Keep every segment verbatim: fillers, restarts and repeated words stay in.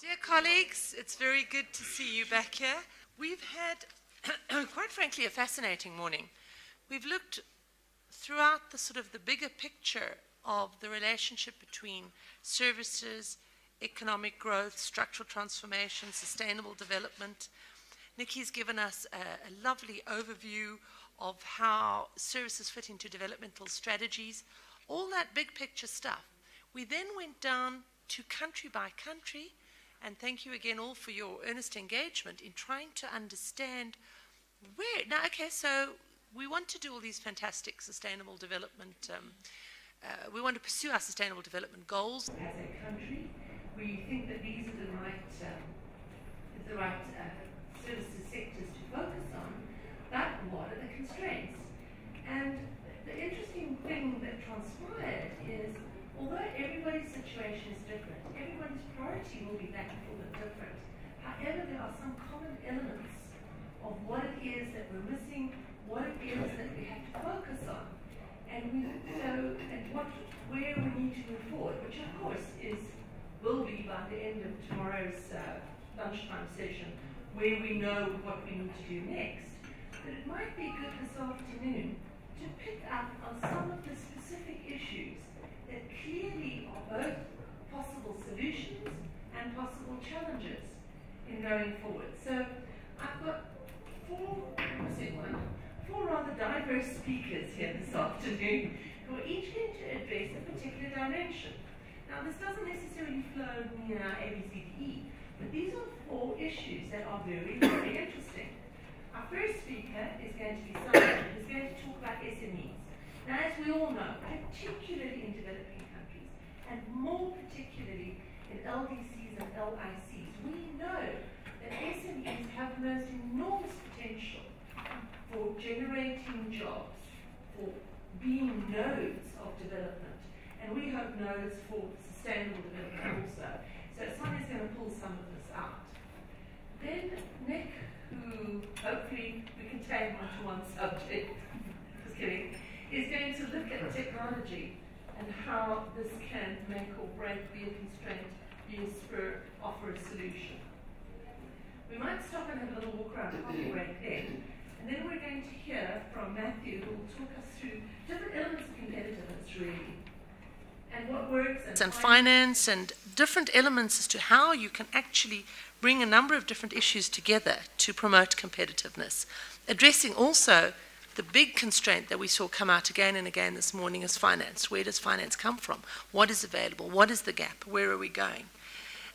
Dear colleagues, it's very good to see you back here. We've had, quite frankly, a fascinating morning. We've looked throughout the sort of the bigger picture of the relationship between services, economic growth, structural transformation, sustainable development. Nikki's given us a, a lovely overview of how services fit into developmental strategies, all that big picture stuff. We then went down to country by country, and thank you again all for your earnest engagement in trying to understand where, now okay, so we want to do all these fantastic sustainable development, um, uh, we want to pursue our sustainable development goals. As a country, we think that these are the right, um, the right uh, services sectors to focus on, but what are the constraints? And the interesting thing that transpired is, although everybody's situation is different, everybody's priority will be that little bit different. However, there are some common elements of what it is that we're missing, what it is that we have to focus on, and we know and what where we need to move forward, which of course is will be by the end of tomorrow's uh, lunchtime session, where we know what we need to do next. But it might be good this afternoon to pick up on some of the specific issues that clearly are both possible solutions and possible challenges in going forward. So I've got four, one, four rather diverse speakers here this afternoon who are each going to address a particular dimension. Now this doesn't necessarily flow near A B C D E, but these are four issues that are very, very interesting. Our first speaker is going to be Simon, who's going to talk about S M Es. Now, as we all know, particularly in developing countries, and more particularly in L D Cs and L I Cs, we know that S M Es have the most enormous potential for generating jobs, for being nodes of development, and we hope nodes for sustainable development also. So Sonia's going to pull some of this out. Then Nick, who hopefully we can tag onto one subject, just kidding, is going to look at technology and how this can make or break, be a constraint, be a spur, offer a solution. We might stop and have a little walk around coffee break then, and then we're going to hear from Matthew, who will talk us through different elements of competitiveness really, and what works and, and finance, finance and different elements as to how you can actually bring a number of different issues together to promote competitiveness, addressing also the big constraint that we saw come out again and again this morning is finance. Where does finance come from? What is available? What is the gap? Where are we going?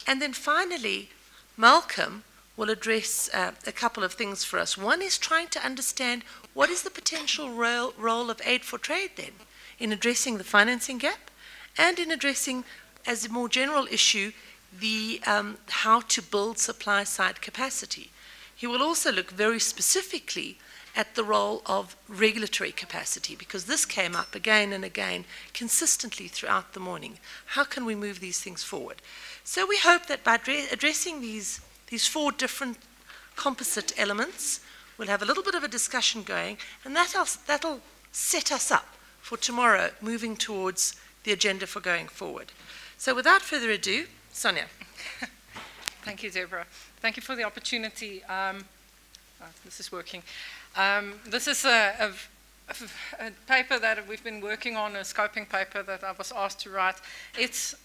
And then finally, Malcolm will address uh, a couple of things for us. One is trying to understand what is the potential role, role of aid for trade then in addressing the financing gap and in addressing, as a more general issue, the um, how to build supply-side capacity. He will also look very specifically at the role of regulatory capacity, because this came up again and again consistently throughout the morning. How can we move these things forward? So we hope that by addressing these, these four different composite elements, we'll have a little bit of a discussion going, and that'll, that'll set us up for tomorrow, moving towards the agenda for going forward. So without further ado, Sonia. Thank you, Deborah. Thank you for the opportunity. Um, oh, this is working. Um, this is a, a, a paper that we've been working on, a scoping paper that I was asked to write. It's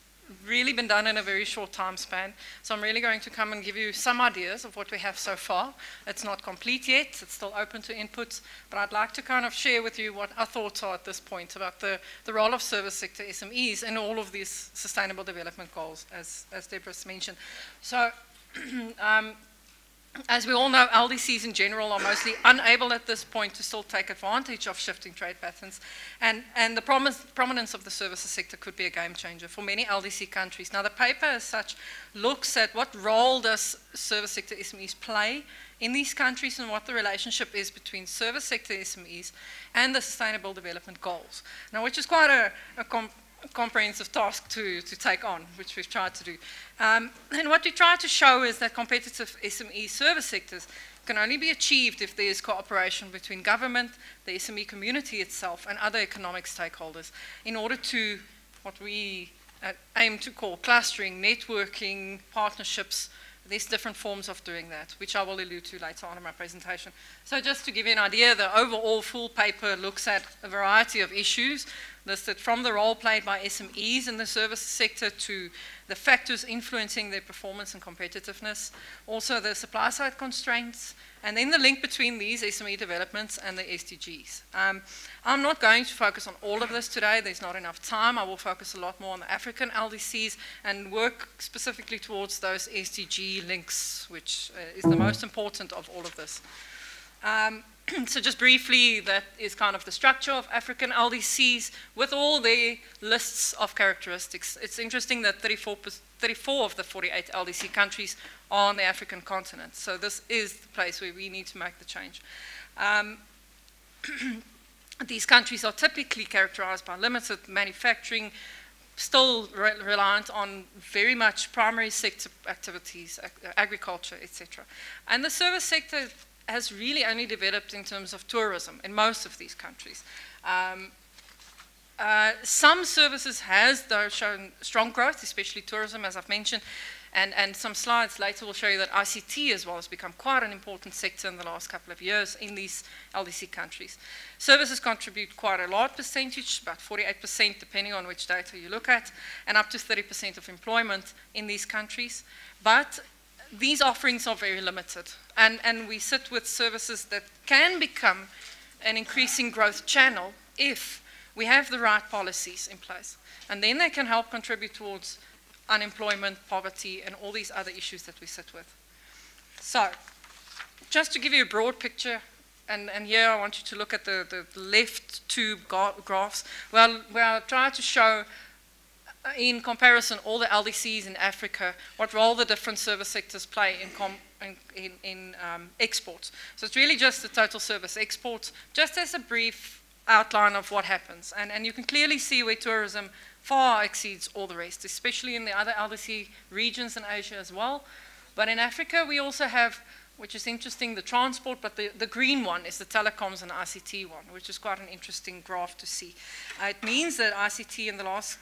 really been done in a very short time span, so I'm really going to come and give you some ideas of what we have so far. It's not complete yet, it's still open to inputs, but I'd like to kind of share with you what our thoughts are at this point about the, the role of service sector S M Es in all of these sustainable development goals, as, as Deborah's mentioned. So, um, as we all know, L D Cs in general are mostly unable at this point to still take advantage of shifting trade patterns, and, and the promise, prominence of the services sector could be a game changer for many L D C countries. Now the paper as such looks at what role does service sector S M Es play in these countries and what the relationship is between service sector S M Es and the Sustainable Development Goals. Now, which is quite a, a com comprehensive task to, to take on, which we've tried to do. Um, and what we try to show is that competitive S M E service sectors can only be achieved if there is cooperation between government, the S M E community itself, and other economic stakeholders in order to, what we uh, aim to call clustering, networking, partnerships. There's different forms of doing that, which I will allude to later on in my presentation. So just to give you an idea, the overall full paper looks at a variety of issues listed from the role played by S M Es in the service sector to the factors influencing their performance and competitiveness, also the supply side constraints, and then the link between these S M E developments and the S D Gs. Um, I'm not going to focus on all of this today. There's not enough time. I will focus a lot more on the African L D Cs and work specifically towards those S D G links, which uh, is the most important of all of this. Um, so just briefly, that is kind of the structure of African L D Cs with all their lists of characteristics. It's interesting that thirty-four, thirty-four of the forty-eight L D C countries are on the African continent. So this is the place where we need to make the change. Um, these countries are typically characterized by limited manufacturing, still re reliant on very much primary sector activities, ag agriculture, et cetera. And the service sector has really only developed in terms of tourism in most of these countries. Um, uh, some services has, though, shown strong growth, especially tourism, as I've mentioned, and, and some slides later will show you that I C T as well has become quite an important sector in the last couple of years in these L D C countries. Services contribute quite a large percentage, about forty-eight percent depending on which data you look at, and up to thirty percent of employment in these countries. But these offerings are very limited, and, and we sit with services that can become an increasing growth channel if we have the right policies in place. And then they can help contribute towards unemployment, poverty, and all these other issues that we sit with. So, just to give you a broad picture, and, and here I want you to look at the, the, the left two graphs, well, where I try to show in comparison, all the L D Cs in Africa, what role the different service sectors play in, com in, in, in um, exports. So it's really just the total service exports, just as a brief outline of what happens. And, and you can clearly see where tourism far exceeds all the rest, especially in the other L D C regions in Asia as well. But in Africa, we also have, which is interesting, the transport, but the, the green one is the telecoms and I C T one, which is quite an interesting graph to see. Uh, it means that I C T in the last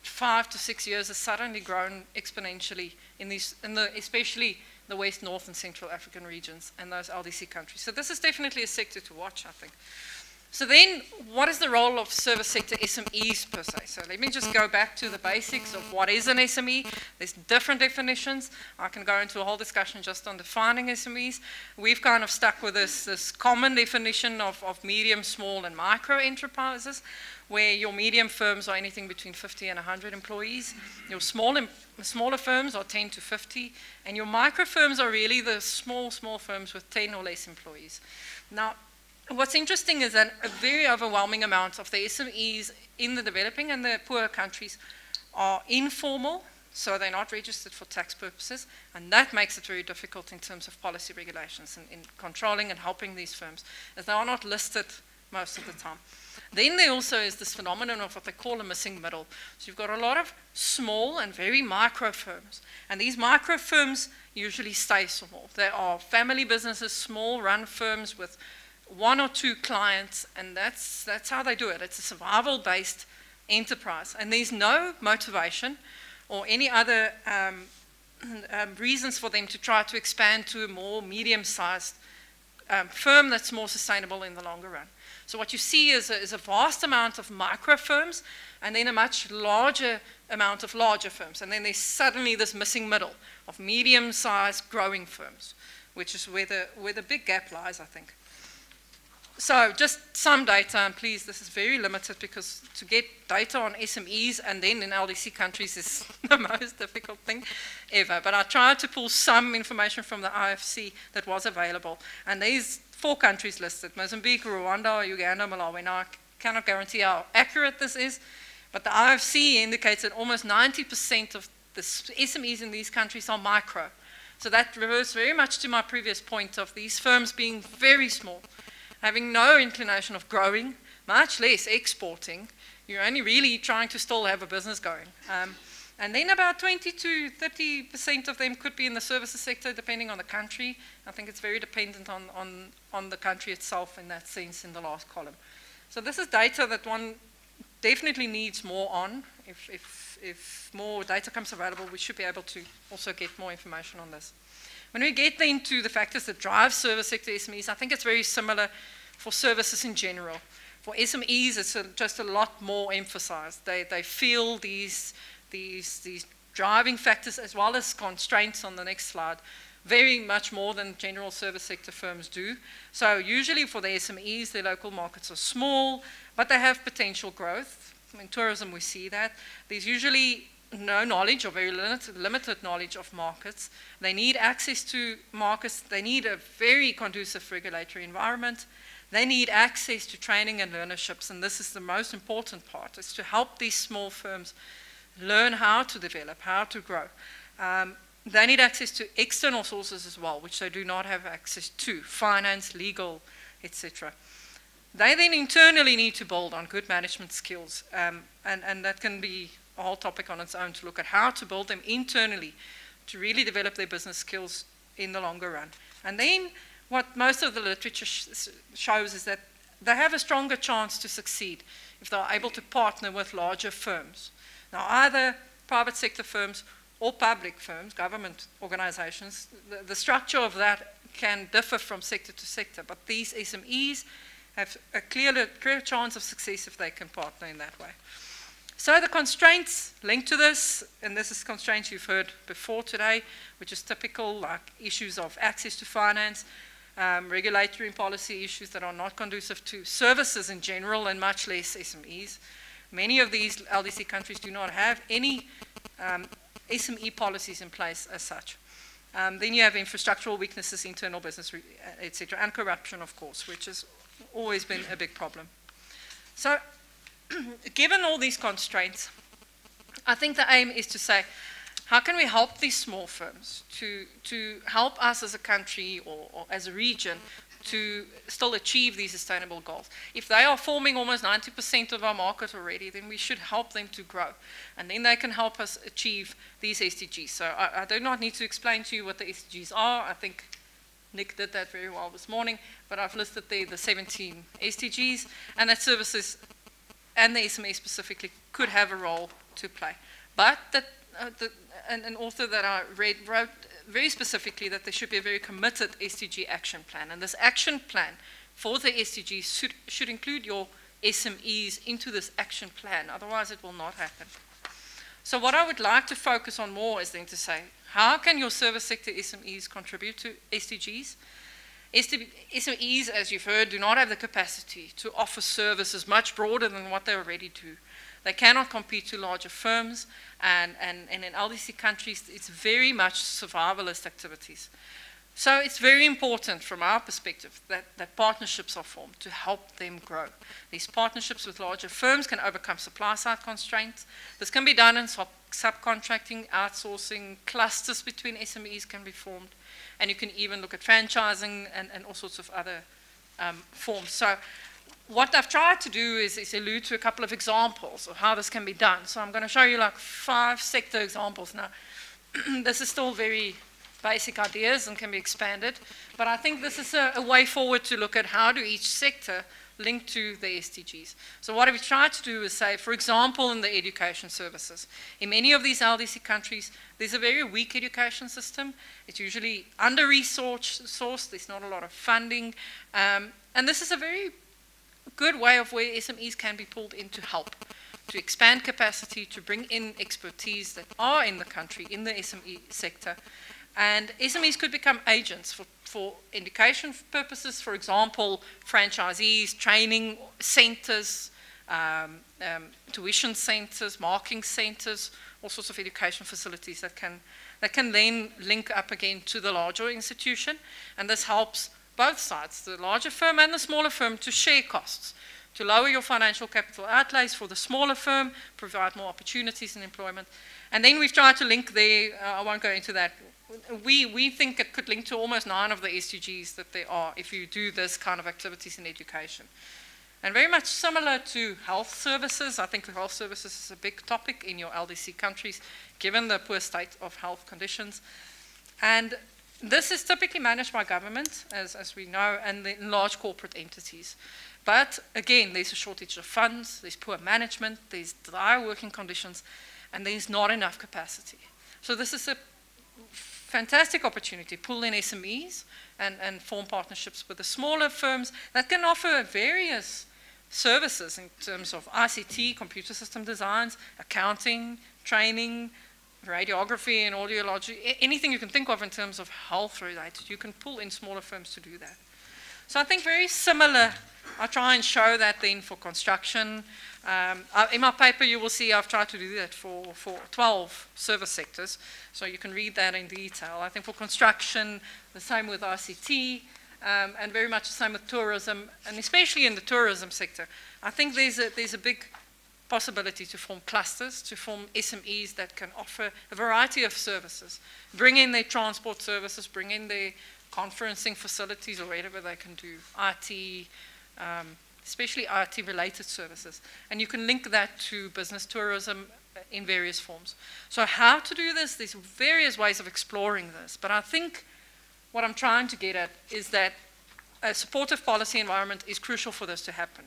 five to six years has suddenly grown exponentially in these, in the, especially the West, North, and Central African regions and those L D C countries. So this is definitely a sector to watch, I think. So then, what is the role of service sector S M Es per se? So let me just go back to the basics of what is an S M E. There's different definitions. I can go into a whole discussion just on defining S M Es. We've kind of stuck with this, this common definition of, of medium, small, and micro enterprises, where your medium firms are anything between fifty and one hundred employees. Your small em smaller firms are ten to fifty, and your micro firms are really the small, small firms with ten or less employees. Now, what's interesting is that a very overwhelming amount of the S M Es in the developing and the poorer countries are informal, so they're not registered for tax purposes, and that makes it very difficult in terms of policy regulations and in controlling and helping these firms, as they are not listed most of the time. Then there also is this phenomenon of what they call a missing middle. So you've got a lot of small and very micro firms, and these micro firms usually stay small. They are family businesses, small run firms with one or two clients, and that's, that's how they do it. It's a survival-based enterprise, and there's no motivation or any other um, um, reasons for them to try to expand to a more medium-sized um, firm that's more sustainable in the longer run. So what you see is a, is a vast amount of micro firms, and then a much larger amount of larger firms, and then there's suddenly this missing middle of medium-sized growing firms, which is where the, where the big gap lies, I think. So just some data, and please, this is very limited because to get data on S M Es and then in L D C countries is the most difficult thing ever. But I tried to pull some information from the I F C that was available. And these four countries listed, Mozambique, Rwanda, Uganda, Malawi. Now I cannot guarantee how accurate this is, but the I F C indicates that almost ninety percent of the S M Es in these countries are micro. So that reverts very much to my previous point of these firms being very small, having no inclination of growing, much less exporting. You're only really trying to still have a business going. Um, and then about twenty to thirty percent of them could be in the services sector, depending on the country. I think it's very dependent on, on, on the country itself in that sense in the last column. So this is data that one definitely needs more on if, if, if, if more data comes available, we should be able to also get more information on this. When we get into the factors that drive service sector S M Es, I think it's very similar for services in general. For S M Es, it's a, just a lot more emphasized. They, they feel these, these, these driving factors as well as constraints on the next slide very much more than general service sector firms do. So usually for the S M Es, their local markets are small, but they have potential growth. In tourism, we see that. There's usually no knowledge or very limited knowledge of markets. They need access to markets. They need a very conducive regulatory environment. They need access to training and learnerships, and this is the most important part, is to help these small firms learn how to develop, how to grow. Um, they need access to external sources as well, which they do not have access to, finance, legal, et cetera. They then internally need to build on good management skills, um, and, and that can be a whole topic on its own to look at how to build them internally to really develop their business skills in the longer run. And then what most of the literature sh shows is that they have a stronger chance to succeed if they're able to partner with larger firms. Now, either private sector firms or public firms, government organizations, the, the structure of that can differ from sector to sector, but these S M Es have a clear, clear chance of success if they can partner in that way. So the constraints linked to this, and this is constraints you've heard before today, which is typical, like issues of access to finance, Um, regulatory and policy issues that are not conducive to services in general and much less S M Es. Many of these L D C countries do not have any um, S M E policies in place as such. Um, then you have infrastructural weaknesses, internal business, et cetera, and corruption, of course, which has always been a big problem. So given all these constraints, I think the aim is to say, how can we help these small firms to, to help us as a country or, or as a region to still achieve these sustainable goals? If they are forming almost ninety percent of our market already, then we should help them to grow. And then they can help us achieve these S D Gs. So I, I do not need to explain to you what the S D Gs are. I think Nick did that very well this morning. But I've listed there the seventeen S D Gs, and that services and the S M E specifically could have a role to play. But that Uh, the, an, an author that I read wrote very specifically that there should be a very committed S D G action plan. And this action plan for the S D Gs should, should include your S M Es into this action plan. Otherwise, it will not happen. So what I would like to focus on more is then to say, how can your service sector S M Es contribute to S D Gs? S M Es, as you've heard, do not have the capacity to offer services much broader than what they already do. They cannot compete to larger firms, and, and, and in L D C countries, it's very much survivalist activities. So it's very important from our perspective that, that partnerships are formed to help them grow. These partnerships with larger firms can overcome supply-side constraints. This can be done in sub subcontracting, outsourcing, clusters between S M Es can be formed, and you can even look at franchising and, and all sorts of other um, forms. So, what I've tried to do is, is allude to a couple of examples of how this can be done. So I'm going to show you like five sector examples now. This is still very basic ideas and can be expanded, but I think this is a, a way forward to look at how do each sector link to the S D Gs. So what we've tried to do is say, for example, in the education services, in many of these L D C countries, there's a very weak education system. It's usually under-resourced, there's not a lot of funding, um, and this is a very good way of where S M Es can be pulled in to help, to expand capacity, to bring in expertise that are in the country, in the S M E sector. And S M Es could become agents for, for education purposes, for example, franchisees, training centers, um, um, tuition centers, marking centers, all sorts of education facilities that can, that can then link up again to the larger institution. And this helps both sides, the larger firm and the smaller firm, to share costs, to lower your financial capital outlays for the smaller firm, provide more opportunities in employment. And then we've tried to link there, uh, I won't go into that, we, we think it could link to almost nine of the S D Gs that there are if you do this kind of activities in education. And very much similar to health services, I think the health services is a big topic in your L D C countries, given the poor state of health conditions. And this is typically managed by government, as, as we know, and the large corporate entities. But again, there's a shortage of funds, there's poor management, there's dire working conditions, and there's not enough capacity. So this is a fantastic opportunity. Pull in S M Es and, and form partnerships with the smaller firms that can offer various services in terms of I C T, computer system designs, accounting, training, radiography and audiology, anything you can think of in terms of health related, you can pull in smaller firms to do that. So I think very similar, I try and show that then for construction. Um, in my paper you will see I've tried to do that for, for twelve service sectors, so you can read that in detail. I think for construction, the same with I C T, um, and very much the same with tourism, and especially in the tourism sector. I think there's a, there's a big possibility to form clusters, to form S M Es that can offer a variety of services. Bring in their transport services, bring in their conferencing facilities or whatever they can do, I T, um, especially I T-related services. And you can link that to business tourism in various forms. So how to do this? There's various ways of exploring this, but I think what I'm trying to get at is that a supportive policy environment is crucial for this to happen.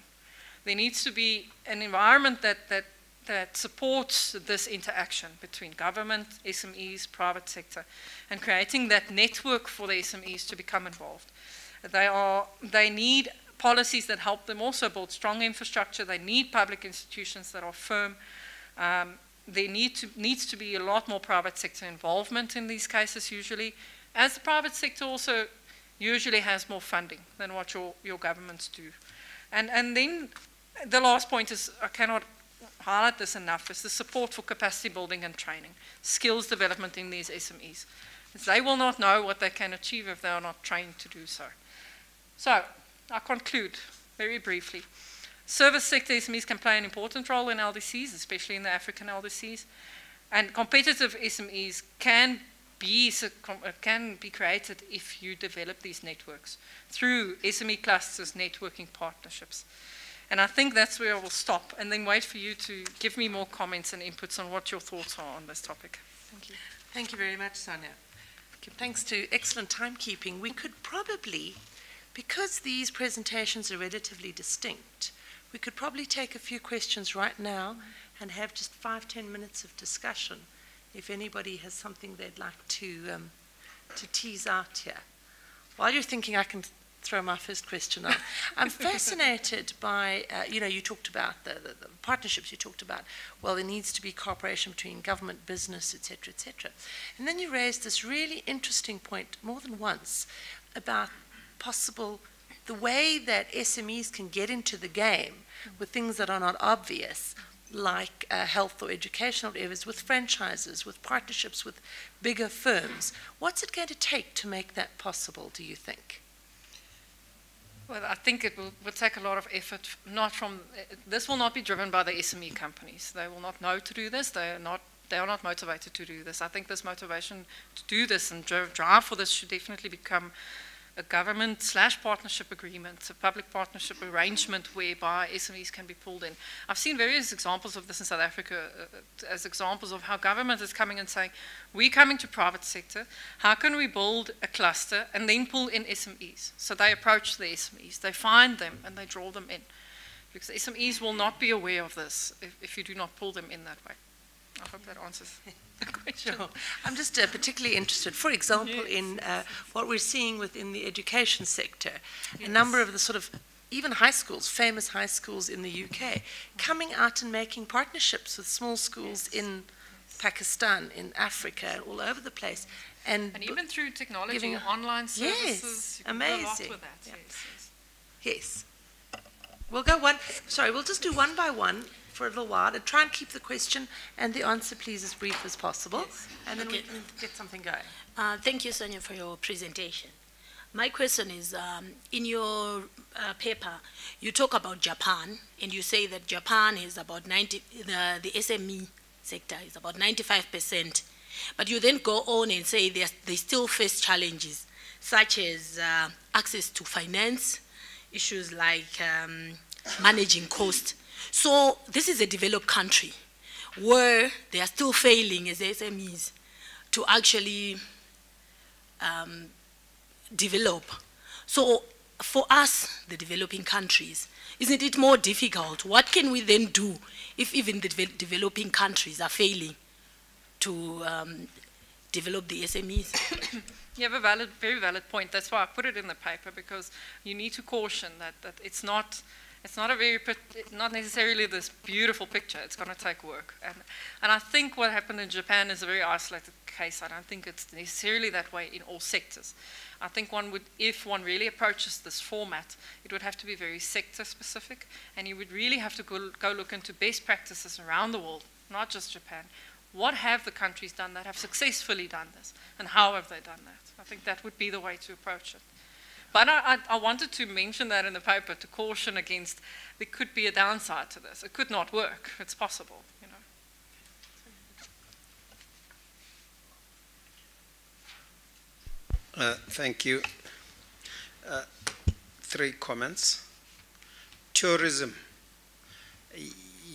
There needs to be an environment that, that, that supports this interaction between government, S M Es, private sector, and creating that network for the S M Es to become involved. They, are, they need policies that help them also build strong infrastructure. They need public institutions that are firm. Um, there need to, needs to be a lot more private sector involvement in these cases usually, as the private sector also usually has more funding than what your, your governments do. And, and then the last point is, I cannot highlight this enough, is the support for capacity building and training, skills development in these S M Es. They will not know what they can achieve if they are not trained to do so. So I conclude very briefly. Service sector S M Es can play an important role in L D Cs, especially in the African L D Cs, and competitive S M Es can be, can be created if you develop these networks through S M E clusters, networking partnerships. And I think that's where I will stop and then wait for you to give me more comments and inputs on what your thoughts are on this topic. Thank you. Thank you very much, Sonia. Thanks to excellent timekeeping. We could probably, because these presentations are relatively distinct, we could probably take a few questions right now and have just five, ten minutes of discussion if anybody has something they'd like to, um, to tease out here. While you're thinking, I can throw my first question on. I'm fascinated by, uh, you know, you talked about the, the, the partnerships you talked about. Well, there needs to be cooperation between government, business, et cetera, et cetera. And then you raised this really interesting point more than once about possible, the way that S M Es can get into the game with things that are not obvious, like uh, health or educational areas, with franchises, with partnerships with bigger firms. What's it going to take to make that possible, do you think? Well, I think it will, will take a lot of effort. Not from, this will not be driven by the S M E companies. They will not know to do this. They are not, they are not motivated to do this. I think this motivation to do this and drive for this should definitely become a government slash partnership agreement, a public partnership arrangement whereby S M Es can be pulled in. I've seen various examples of this in South Africa uh, as examples of how government is coming and saying, we're coming to private sector, how can we build a cluster and then pull in S M Es? So they approach the S M Es, they find them and they draw them in. Because S M Es will not be aware of this if, if you do not pull them in that way. I hope that answers the question. Sure. I'm just uh, particularly interested, for example, yes. in uh, what we're seeing within the education sector. Yes. A number of the sort of, even high schools, famous high schools in the U K, coming out and making partnerships with small schools yes. in yes. Pakistan, in Africa, all over the place. And, and even through technology, giving online services, yes, you amazing. Can do a lot with that. Yeah. Yes, yes. yes. We'll go one, sorry, we'll just do one by one for a little while, and try and keep the question and the answer, please, as brief as possible, yes. and then okay. we can get something going. Uh, thank you, Sonia, for your presentation. My question is, um, in your uh, paper, you talk about Japan, and you say that Japan is about ninety, the, the S M E sector is about ninety-five percent, but you then go on and say they, they still face challenges, such as uh, access to finance, issues like um, managing cost. So this is a developed country where they are still failing as S M Es to actually um, develop. So for us, the developing countries, isn't it more difficult? What can we then do if even the de developing countries are failing to um, develop the S M Es? You have a valid, very valid point. That's why I put it in the paper, because you need to caution that, that it's not, it's not a very, not necessarily this beautiful picture. It's going to take work. And, and I think what happened in Japan is a very isolated case. I don't think it's necessarily that way in all sectors. I think one would, if one really approaches this format, it would have to be very sector specific, and you would really have to go, go look into best practices around the world, not just Japan. What have the countries done that have successfully done this, and how have they done that? I think that would be the way to approach it. But I, I, I wanted to mention that in the paper to caution against there could be a downside to this. It could not work. It's possible, you know. Uh, thank you. Uh, three comments. Tourism.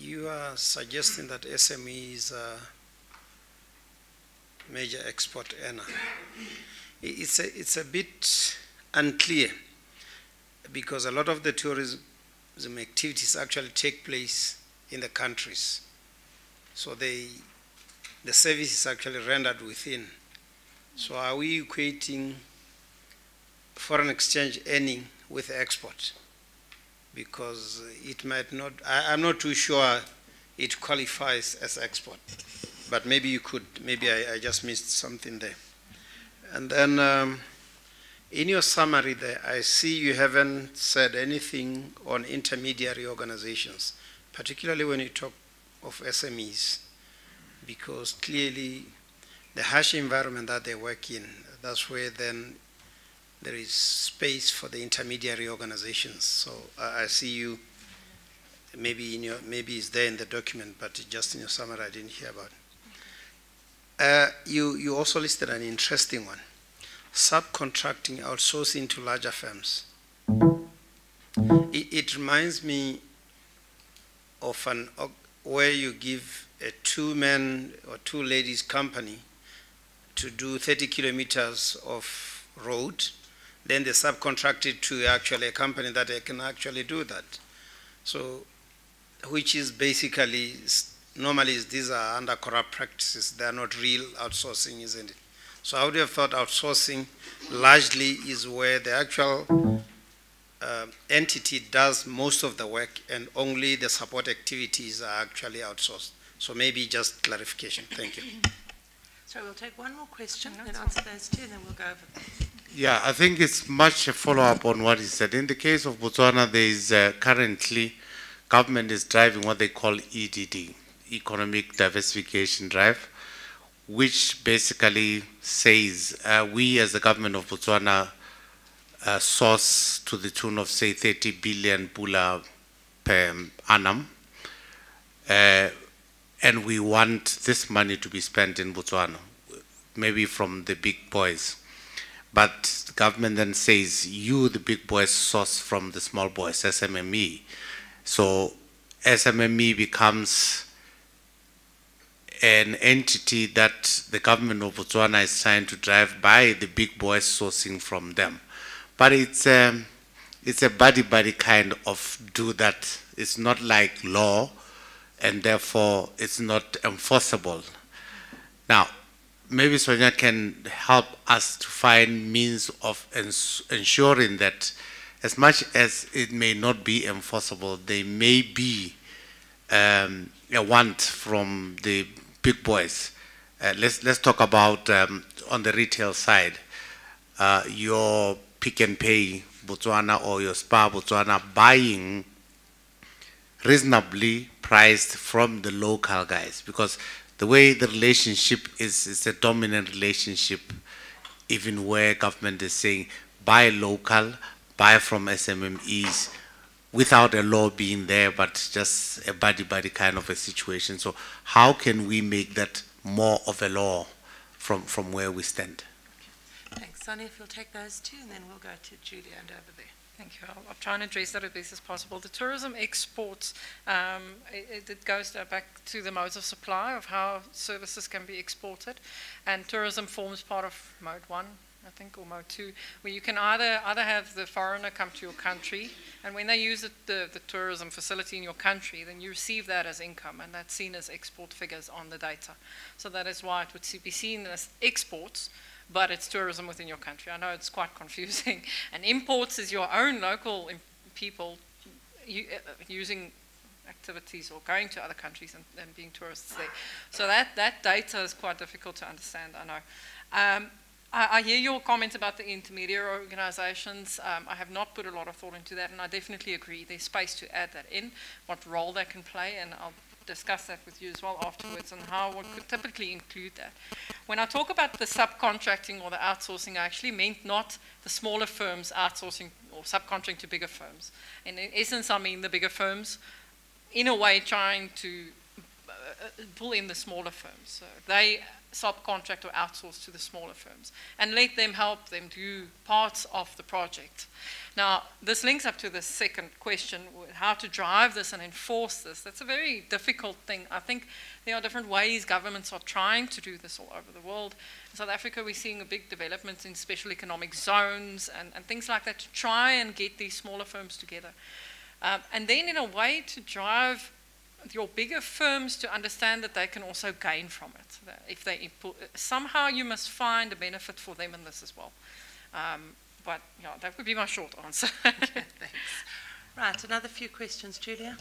You are suggesting that S M Es are major export earner. It's a, it's a bit unclear, because a lot of the tourism activities actually take place in the countries. So they, the service is actually rendered within. So are we equating foreign exchange earning with export? Because it might not, I, I'm not too sure it qualifies as export. But maybe you could, maybe I, I just missed something there. And then um, in your summary there, I see you haven't said anything on intermediary organizations, particularly when you talk of S M Es, because clearly the harsh environment that they work in, that's where then there is space for the intermediary organizations. So uh, I see you, maybe, in your, maybe it's there in the document, but just in your summary I didn't hear about it. Uh, you, you also listed an interesting one. Subcontracting outsourcing to larger firms. It, it reminds me of an where you give a two men or two ladies company to do thirty kilometers of road, then they subcontract it to actually a company that they can actually do that. So, which is basically, normally these are under corrupt practices. They are not real outsourcing, isn't it? So I would have thought outsourcing largely is where the actual uh, entity does most of the work and only the support activities are actually outsourced. So maybe just clarification. Thank you. So we'll take one more question and answer those two, then we'll go over that. Yeah, I think it's much a follow-up on what is said. In the case of Botswana, there is uh, currently government is driving what they call E D D, Economic Diversification Drive, which basically says uh, we as the government of Botswana uh, source to the tune of say thirty billion pula per annum, uh, and we want this money to be spent in Botswana, maybe from the big boys. But the government then says you, the big boys, source from the small boys, S M M E. So S M M E becomes an entity that the government of Botswana is trying to drive by the big boys sourcing from them. But it's a, it's a buddy-buddy kind of do that. It's not like law, and therefore it's not enforceable. Now, maybe Sonia can help us to find means of ensuring that as much as it may not be enforceable, there may be um, a want from the big boys. Uh, let's let's talk about um, on the retail side, uh, your Pick and Pay Botswana or your Spar Botswana buying reasonably priced from the local guys, because the way the relationship is, is a dominant relationship, even where government is saying buy local, buy from S M M Es, without a law being there, but just a buddy-buddy kind of a situation. So how can we make that more of a law from, from where we stand? Okay. Thanks, Sonia. If you'll take those two, and then we'll go to Julia and over there. Thank you. I'll, I'll try and address that as best as possible. The tourism exports, um, it, it goes back to the modes of supply of how services can be exported, and tourism forms part of mode one, I think, or Mo two, where you can either either have the foreigner come to your country, and when they use it, the, the tourism facility in your country, then you receive that as income, and that's seen as export figures on the data. So that is why it would be seen as exports, but it's tourism within your country. I know it's quite confusing. And imports is your own local people u using activities or going to other countries and, and being tourists there. So that, that data is quite difficult to understand, I know. Um, I, I hear your comment about the intermediary organizations. Um, I have not put a lot of thought into that, and I definitely agree. There's space to add that in, what role they can play, and I'll discuss that with you as well afterwards, and how one could typically include that. When I talk about the subcontracting or the outsourcing, I actually meant not the smaller firms outsourcing or subcontracting to bigger firms. And in essence, I mean the bigger firms, in a way, trying to uh, pull in the smaller firms. So they subcontract or outsource to the smaller firms and let them help them do parts of the project. Now, this links up to the second question, how to drive this and enforce this. That's a very difficult thing. I think there are different ways governments are trying to do this all over the world. In South Africa, we're seeing a big development in special economic zones and, and things like that to try and get these smaller firms together. Um, and then in a way to drive your bigger firms to understand that they can also gain from it. That if they input, somehow you must find a benefit for them in this as well. Um, but yeah, that would be my short answer. Okay, thanks. Right, another few questions, Julia.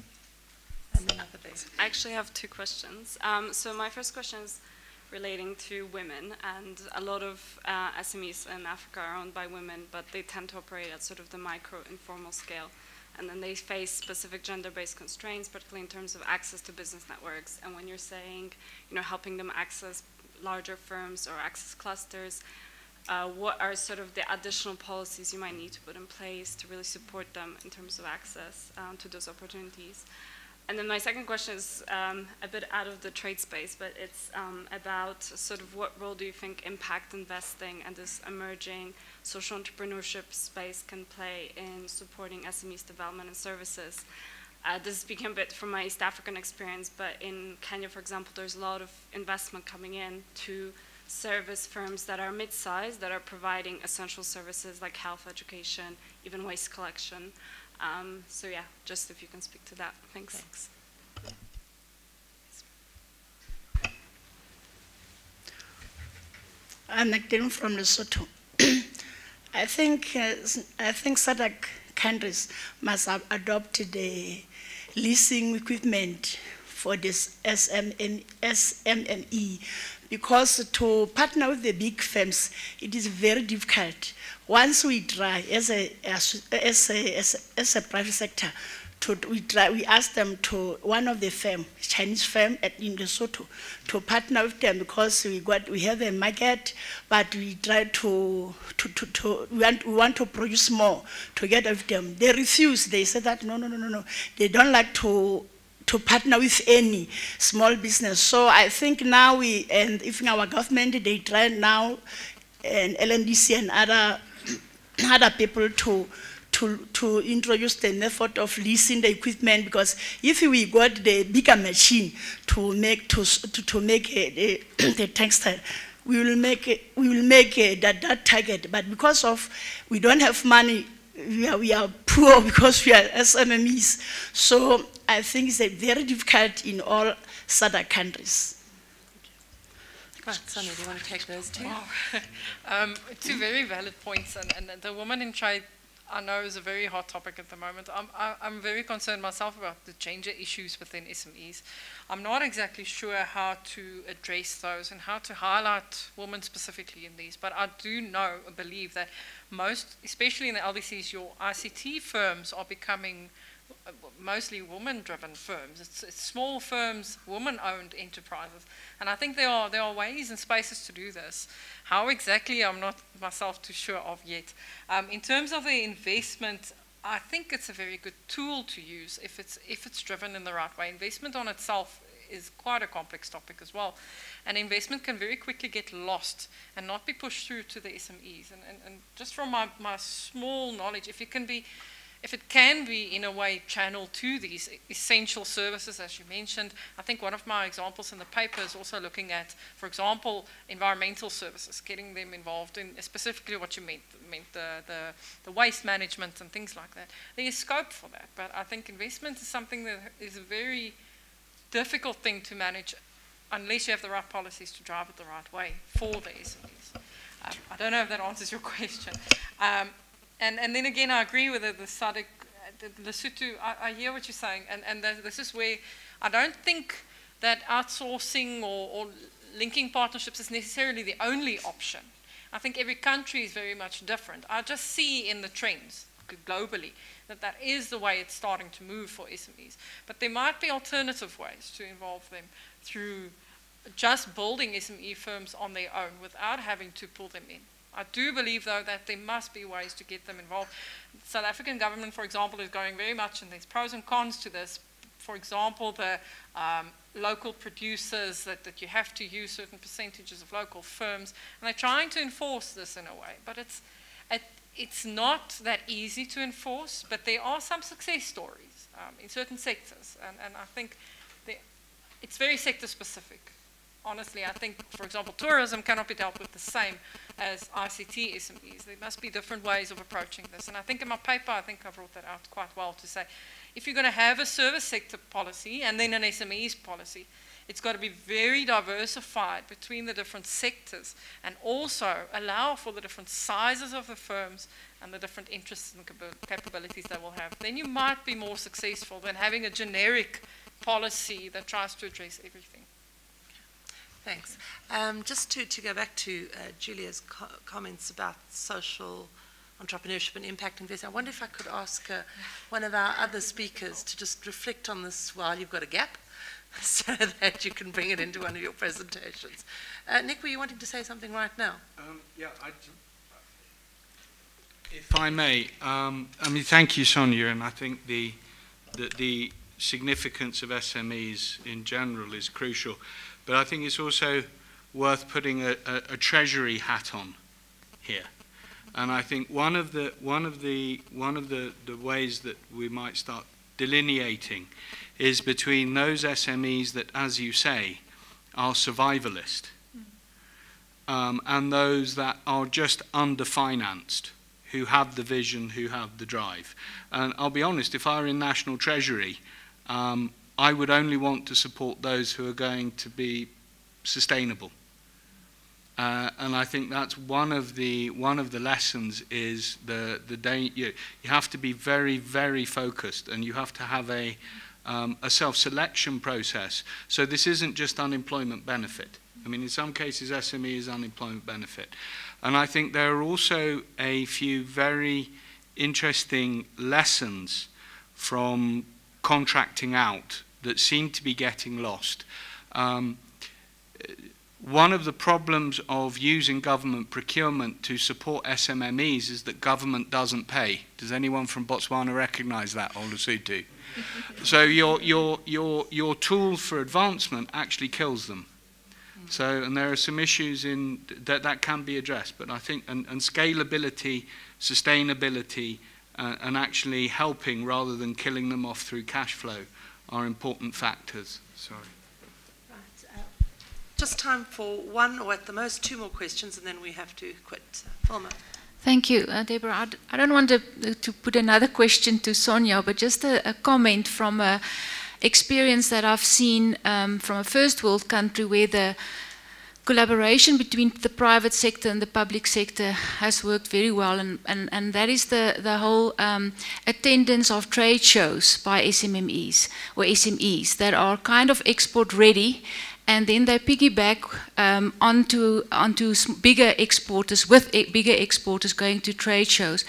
And then other things. I actually have two questions. Um, so my first question is relating to women, and a lot of uh, S M Es in Africa are owned by women, but they tend to operate at sort of the micro informal scale. And then they face specific gender-based constraints, particularly in terms of access to business networks. And when you're saying, you know, helping them access larger firms or access clusters, uh, what are sort of the additional policies you might need to put in place to really support them in terms of access um, to those opportunities? And then my second question is um, a bit out of the trade space, but it's um, about sort of what role do you think impact investing and this emerging social entrepreneurship space can play in supporting S M Es development and services? Uh, this is speaking a bit from my East African experience, but in Kenya, for example, there's a lot of investment coming in to service firms that are mid-sized, that are providing essential services like health, education, even waste collection. Um, so yeah, just if you can speak to that. Thanks. Thanks. I'm Nick from Lesotho. I think uh, I think S A D C countries must adopt the leasing equipment for this S M M E, because to partner with the big firms, it is very difficult. Once we try, as a, as, as a, as a, as a private sector, to, we, try, we ask them to, one of the firm, Chinese firm at, in Lesotho, to partner with them, because we, got, we have a market, but we try to, to, to, to we, want, we want to produce more together with them. They refuse. They say that, no, no, no, no, no. They don't like to to partner with any small business. So I think now we, and if our government, they try now, and L N D C and other other people to to to introduce the method of leasing the equipment, because if we got the bigger machine to make to to, to make a, a, the textile, we will make a, we will make a, that that target. But because of we don't have money, we are we are poor because we are S M Es. So I think it's a very difficult in all S A D C countries. Right, Sonia, do you want to take those two? Wow. um, two very valid points, and, and the woman in trade, I know, is a very hot topic at the moment. I'm, I, I'm very concerned myself about the gender issues within S M Es. I'm not exactly sure how to address those and how to highlight women specifically in these, but I do know, believe that most, especially in the L D Cs, your I C T firms are becoming mostly woman-driven firms. It's, it's small firms, woman-owned enterprises, and I think there are there are ways and spaces to do this. How exactly, I'm not myself too sure of yet. Um, in terms of the investment, I think it's a very good tool to use if it's if it's driven in the right way. Investment on itself is quite a complex topic as well, and investment can very quickly get lost and not be pushed through to the S M Es. And and, and just from my my small knowledge, if it can be if it can be in a way channeled to these essential services, as you mentioned. I think one of my examples in the paper is also looking at, for example, environmental services, getting them involved in specifically what you meant, meant the, the, the waste management and things like that. There is scope for that, but I think investment is something that is a very difficult thing to manage unless you have the right policies to drive it the right way for the S M Es. Um, I don't know if that answers your question. Um, And, and then again, I agree with the, the S A D C, the Lesotho, I, I hear what you're saying, and, and the, this is where I don't think that outsourcing or, or linking partnerships is necessarily the only option. I think every country is very much different. I just see in the trends globally that that is the way it's starting to move for S M Es. But there might be alternative ways to involve them through just building S M E firms on their own without having to pull them in. I do believe, though, that there must be ways to get them involved. The South African government, for example, is going very much, and there's pros and cons to this. For example, the um, local producers, that, that you have to use certain percentages of local firms, and they're trying to enforce this in a way. But it's, it, it's not that easy to enforce, but there are some success stories um, in certain sectors, and, and I think they, it's very sector-specific. Honestly, I think, for example, tourism cannot be dealt with the same as I C T S M Es. There must be different ways of approaching this. And I think in my paper, I think I brought that out quite well to say, if you're going to have a service sector policy and then an S M Es policy, it's got to be very diversified between the different sectors and also allow for the different sizes of the firms and the different interests and capabilities they will have. Then you might be more successful than having a generic policy that tries to address everything. Thanks. Um, just to, to go back to uh, Julia's co comments about social entrepreneurship and impact investing, I wonder if I could ask uh, one of our other speakers to just reflect on this while you've got a gap so that you can bring it into one of your presentations. Uh, Nick, were you wanting to say something right now? Um, yeah, I, if I may, um, I mean, thank you, Sonia, and I think the, the, the significance of S M Es in general is crucial. But I think it's also worth putting a, a, a treasury hat on here. And I think one of the one of the one of the, the ways that we might start delineating is between those S M Es that, as you say, are survivalist, um, and those that are just underfinanced, who have the vision, who have the drive. And I'll be honest, if I were in National Treasury, um, I would only want to support those who are going to be sustainable. Uh, and I think that's one of the, one of the lessons is the, the day you, you have to be very, very focused, and you have to have a, um, a self-selection process. So this isn't just unemployment benefit. I mean, in some cases, S M E is unemployment benefit. And I think there are also a few very interesting lessons from contracting out that seem to be getting lost. Um, one of the problems of using government procurement to support S M M Es is that government doesn't pay. Does anyone from Botswana recognize that, or Lesotho? So your, your, your, your tool for advancement actually kills them. So, and there are some issues in that that can be addressed, but I think, and, and scalability, sustainability, Uh, and actually helping rather than killing them off through cash flow are important factors. Sorry. Right. Uh, just time for one, or at the most two more questions, and then we have to quit. Vilma. Thank you, uh, Deborah. I'd, I don't want to, to put another question to Sonia, but just a, a comment from an experience that I've seen um, from a first world country where the collaboration between the private sector and the public sector has worked very well, and, and, and that is the, the whole um, attendance of trade shows by S M M Es or S M Es that are kind of export ready, and then they piggyback um, onto, onto bigger exporters, with bigger exporters going to trade shows,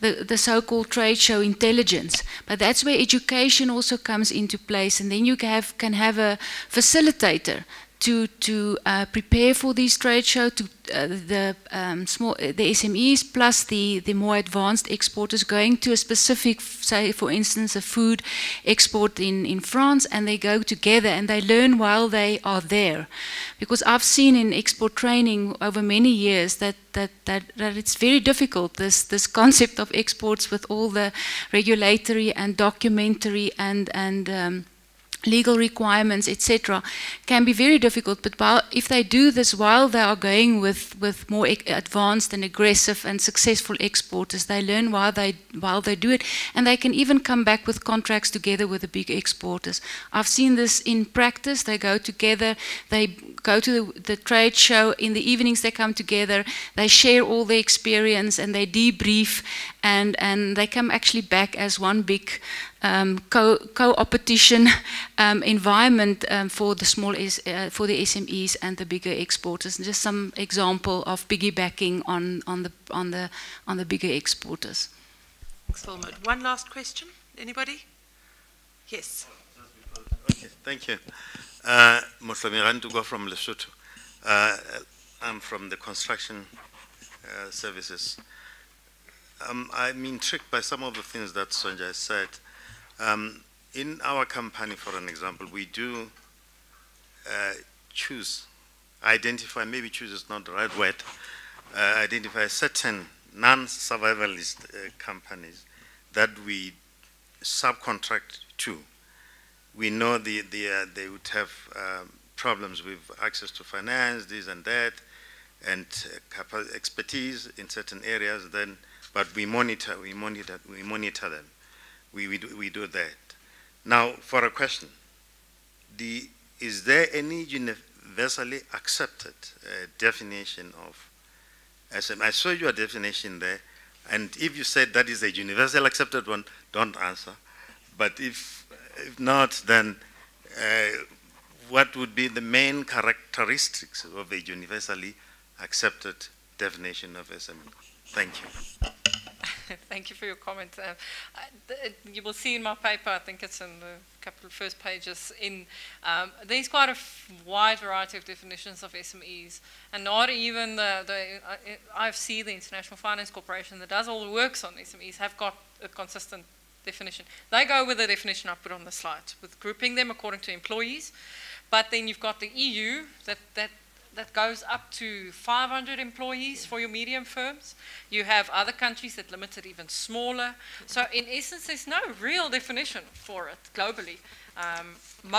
the, the so-called trade show intelligence. But that's where education also comes into place, and then you can have, can have a facilitator to to uh, prepare for these trade show to uh, the um, small the S M Es plus the the more advanced exporters going to a specific, say for instance a food export in in France, and they go together and they learn while they are there, because I've seen in export training over many years that that that, that it's very difficult, this this concept of exports with all the regulatory and documentary and and um, legal requirements, et cetera, can be very difficult. But if they do this while they are going with with more advanced and aggressive and successful exporters, they learn while they while they do it, and they can even come back with contracts together with the big exporters. I've seen this in practice. They go together. They go to the, the trade show in the evenings. They come together. They share all their experience and they debrief, and and they come actually back as one big Um, co co-opetition um, environment um, for the small uh, for the S M Es and the bigger exporters. And just some example of piggybacking on on the on the on the bigger exporters. Thanks so much. One last question. Anybody? Yes. Okay. Thank you. Uh, Moslami Randugo from Lesotho. Uh, I'm from the construction uh, services. Um, I'm intrigued by some of the things that Sonja said. Um, in our company, for an example, we do uh, choose, identify, maybe choose is not the right word, uh, identify certain non-survivalist uh, companies that we subcontract to. We know the, the, uh, they would have um, problems with access to finance, this and that, and uh, expertise in certain areas, then, but we monitor, we monitor, we monitor them. We, we, do, we do that. Now, for a question, the, is there any universally accepted uh, definition of S M E? I saw your definition there, and if you said that is a universally accepted one, don't answer. But if, if not, then uh, what would be the main characteristics of a universally accepted definition of S M E? Thank you. Thank you for your comment. Uh, I, you will see in my paper, I think it's in the couple of first pages, in um, there's quite a wide variety of definitions of S M Es, and not even the, the I F C, the International Finance Corporation, that does all the works on S M Es, have got a consistent definition. They go with the definition I put on the slide, with grouping them according to employees. But then you've got the E U that, that that goes up to five hundred employees for your medium firms. You have other countries that limit it even smaller. So in essence, there's no real definition for it globally. Um,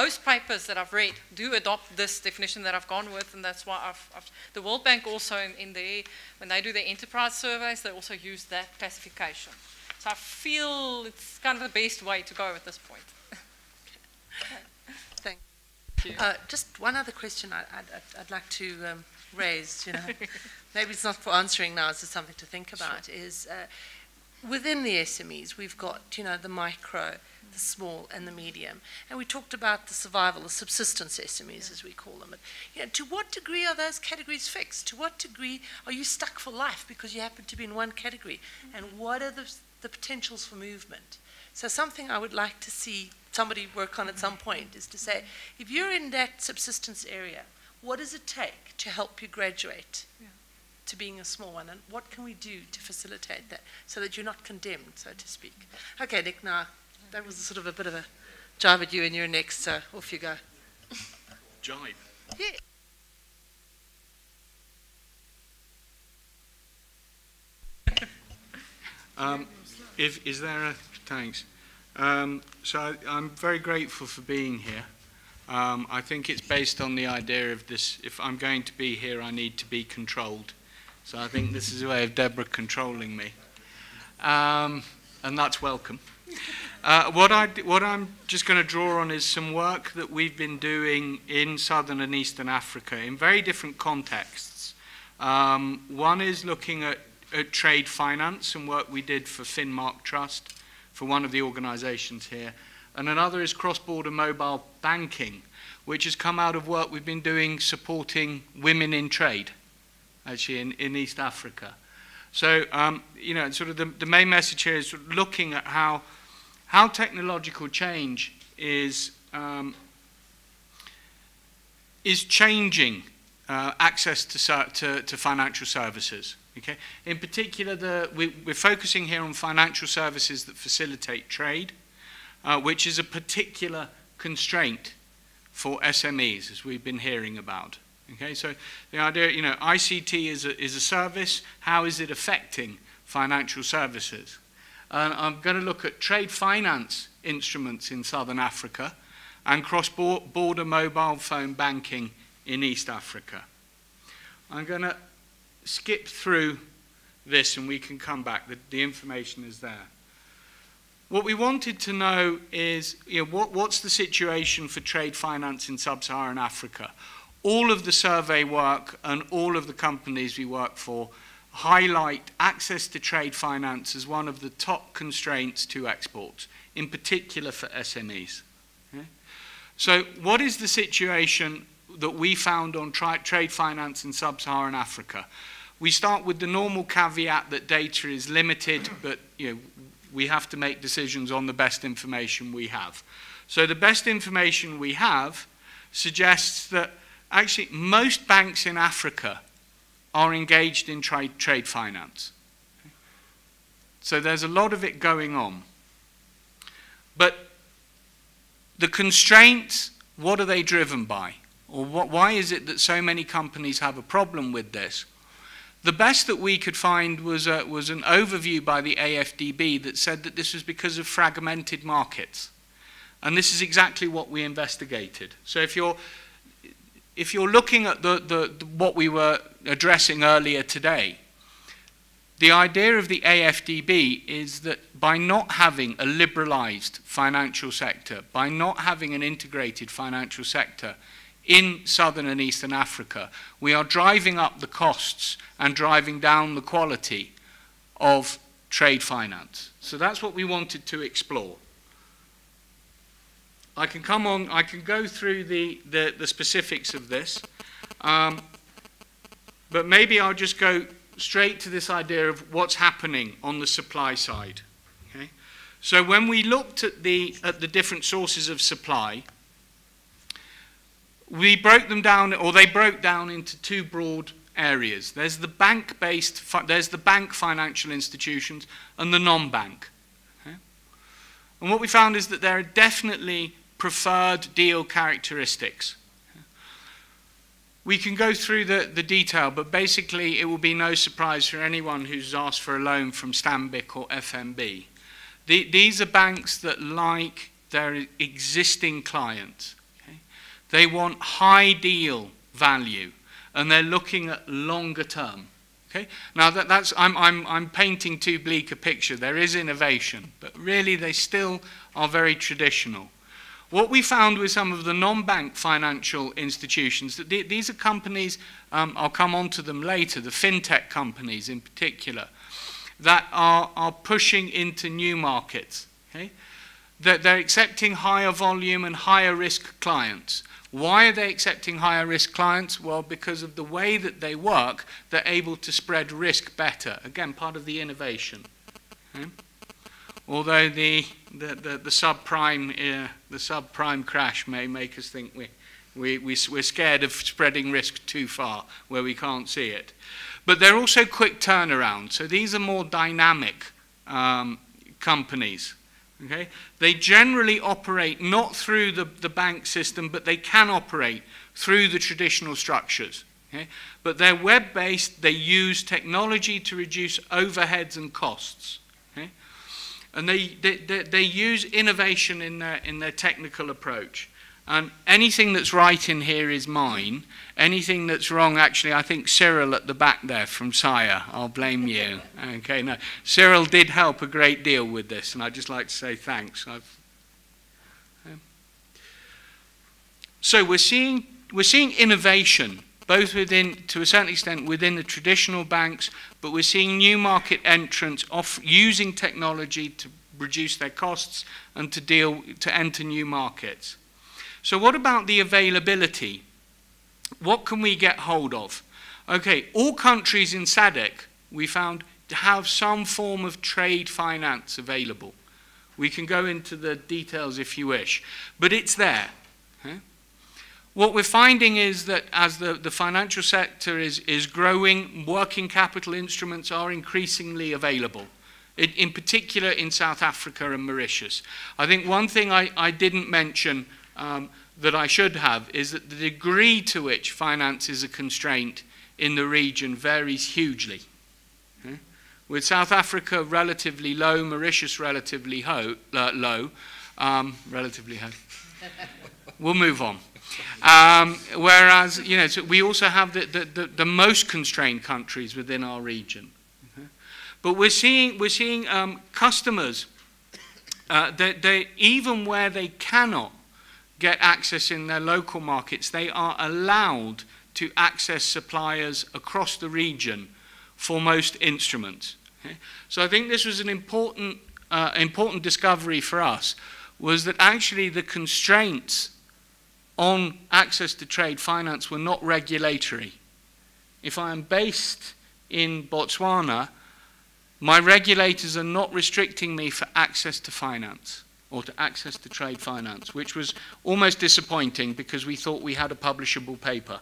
most papers that I've read do adopt this definition that I've gone with, and that's why I've, I've, the World Bank also, in, in their, when they do their enterprise surveys, they also use that classification. So I feel it's kind of the best way to go at this point. Okay. Uh, just one other question I, I'd, I'd like to um, raise, you know, maybe it's not for answering now, it's just something to think about, sure. Is uh, within the S M Es, we've got, you know, the micro, the small, and the medium. And we talked about the survival, the subsistence S M Es, yeah, as we call them. But, you know, to what degree are those categories fixed? To what degree are you stuck for life because you happen to be in one category? Mm-hmm. And what are the, the potentials for movement? So something I would like to see somebody work on at some point is to say, if you're in that subsistence area, what does it take to help you graduate, yeah, to being a small one? And what can we do to facilitate that so that you're not condemned, so to speak? Okay, Nick, now, that was sort of a bit of a jibe at you, and you're next, so off you go. Jibe? Yeah. Um, if, is there a... Thanks. Um, so I'm very grateful for being here. Um, I think it's based on the idea of this, if I'm going to be here, I need to be controlled. So I think this is a way of Deborah controlling me. Um, and that's welcome. Uh, what, I, what I'm just going to draw on is some work that we've been doing in Southern and Eastern Africa in very different contexts. Um, one is looking at, at trade finance and work we did for Finmark Trust, for one of the organizations here, and another is cross-border mobile banking, which has come out of work we've been doing supporting women in trade, actually in, in East Africa. So, um, you know, sort of the, the main message here is sort of looking at how, how technological change is, um, is changing uh, access to, to, to financial services. Okay? In particular, the, we, we're focusing here on financial services that facilitate trade, uh, which is a particular constraint for S M Es, as we've been hearing about. Okay, so the idea, you know, I C T is a, is a service. How is it affecting financial services? Uh, I'm going to look at trade finance instruments in Southern Africa and cross-border mobile phone banking in East Africa. I'm going to skip through this and we can come back. The, the information is there. What we wanted to know is, you know, what, what's the situation for trade finance in sub-Saharan Africa? All of the survey work and all of the companies we work for highlight access to trade finance as one of the top constraints to exports, in particular for S M Es. Okay? So what is the situation that we found on tra trade finance in sub-Saharan Africa? We start with the normal caveat that data is limited, but you know, we have to make decisions on the best information we have. So the best information we have suggests that actually, most banks in Africa are engaged in tra trade finance. Okay. So there's a lot of it going on. But the constraints, what are they driven by? Or what, why is it that so many companies have a problem with this? The best that we could find was, a, was an overview by the A F D B that said that this was because of fragmented markets. And this is exactly what we investigated. So if you're If you're looking at the, the, the, what we were addressing earlier today, the idea of the A F D B is that by not having a liberalized financial sector, by not having an integrated financial sector in Southern and Eastern Africa, we are driving up the costs and driving down the quality of trade finance. So that's what we wanted to explore. I can come on, I can go through the, the, the specifics of this, um, but maybe I'll just go straight to this idea of what's happening on the supply side. Okay? So when we looked at the, at the different sources of supply, we broke them down, or they broke down into two broad areas. There's the bank-based, there's the bank financial institutions and the non-bank. Okay? And what we found is that there are definitely preferred deal characteristics. We can go through the, the detail, but basically it will be no surprise for anyone who's asked for a loan from Stanbic or F N B. The, these are banks that like their existing clients. Okay? They want high deal value, and they're looking at longer term. Okay? Now, that, that's, I'm, I'm, I'm painting too bleak a picture. There is innovation, but really they still are very traditional. What we found with some of the non-bank financial institutions, that th these are companies, um, I'll come on to them later, the fintech companies in particular, that are, are pushing into new markets. Okay? That they're accepting higher volume and higher risk clients. Why are they accepting higher risk clients? Well, because of the way that they work, they're able to spread risk better. Again, part of the innovation. Okay? Although the the the, the subprime uh, the subprime crash may make us think we we we we're scared of spreading risk too far where we can't see it, but they're also quick turnaround. So these are more dynamic um, companies. Okay, they generally operate not through the the bank system, but they can operate through the traditional structures. Okay, but they're web-based. They use technology to reduce overheads and costs. Okay. And they, they, they, they use innovation in their, in their technical approach. And anything that's right in here is mine. Anything that's wrong, actually, I think Cyril at the back there from S I A, I'll blame you. Okay, no. Cyril did help a great deal with this, and I'd just like to say thanks. I've, um. So we're seeing, we're seeing innovation, both within, to a certain extent, within the traditional banks, but we're seeing new market entrants off using technology to reduce their costs and to deal to enter new markets. So what about the availability? What can we get hold of? Okay, all countries in S A D C we found to have some form of trade finance available. We can go into the details if you wish, but it's there. Okay? What we're finding is that as the, the financial sector is, is growing, working capital instruments are increasingly available, in, in particular in South Africa and Mauritius. I think one thing I, I didn't mention um, that I should have is that the degree to which finance is a constraint in the region varies hugely. Okay? With South Africa relatively low, Mauritius relatively ho uh, low, um, relatively low. We'll move on. Um, whereas, you know, so we also have the, the, the, the most constrained countries within our region. Okay. But we're seeing, we're seeing um, customers, uh, they, they, even where they cannot get access in their local markets, they are allowed to access suppliers across the region for most instruments. Okay. So I think this was an important, uh, important discovery for us, was that actually the constraints on access to trade finance were not regulatory. If I am based in Botswana, my regulators are not restricting me for access to finance or to access to trade finance, which was almost disappointing because we thought we had a publishable paper.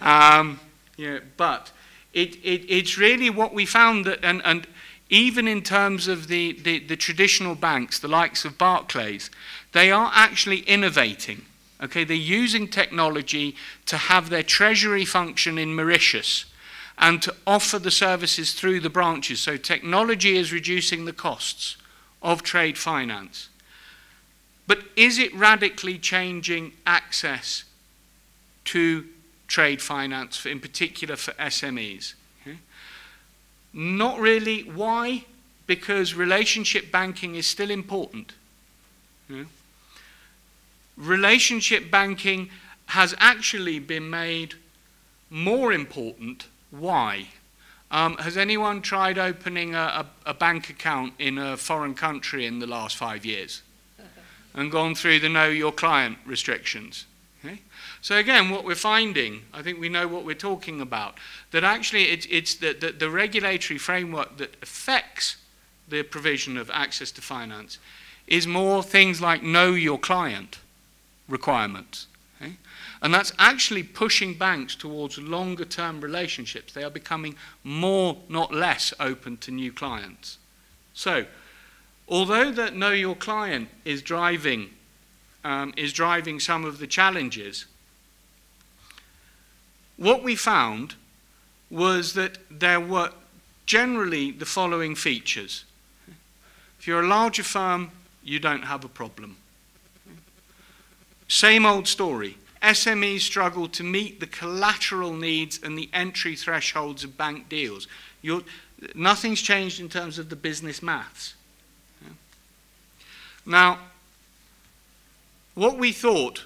um, yeah, but it, it, it's really what we found that, and, and even in terms of the, the, the traditional banks, the likes of Barclays, they are actually innovating. Okay, they're using technology to have their treasury function in Mauritius and to offer the services through the branches. So technology is reducing the costs of trade finance. But is it radically changing access to trade finance, for, in particular for S M Es? Okay. Not really. Why? Because relationship banking is still important. Yeah. Relationship banking has actually been made more important. Why? Um, has anyone tried opening a, a, a bank account in a foreign country in the last five years and gone through the know your client restrictions? Okay? So again, what we're finding, I think we know what we're talking about, that actually it, it's the, the, the regulatory framework that affects the provision of access to finance is more things like know your client requirements. Okay? And that's actually pushing banks towards longer term relationships. They are becoming more, not less, open to new clients. So, although that know your client is driving, um, is driving some of the challenges, what we found was that there were generally the following features. If you're a larger firm, you don't have a problem. Same old story. S M Es struggle to meet the collateral needs and the entry thresholds of bank deals. You're, nothing's changed in terms of the business maths. Yeah. Now, what we thought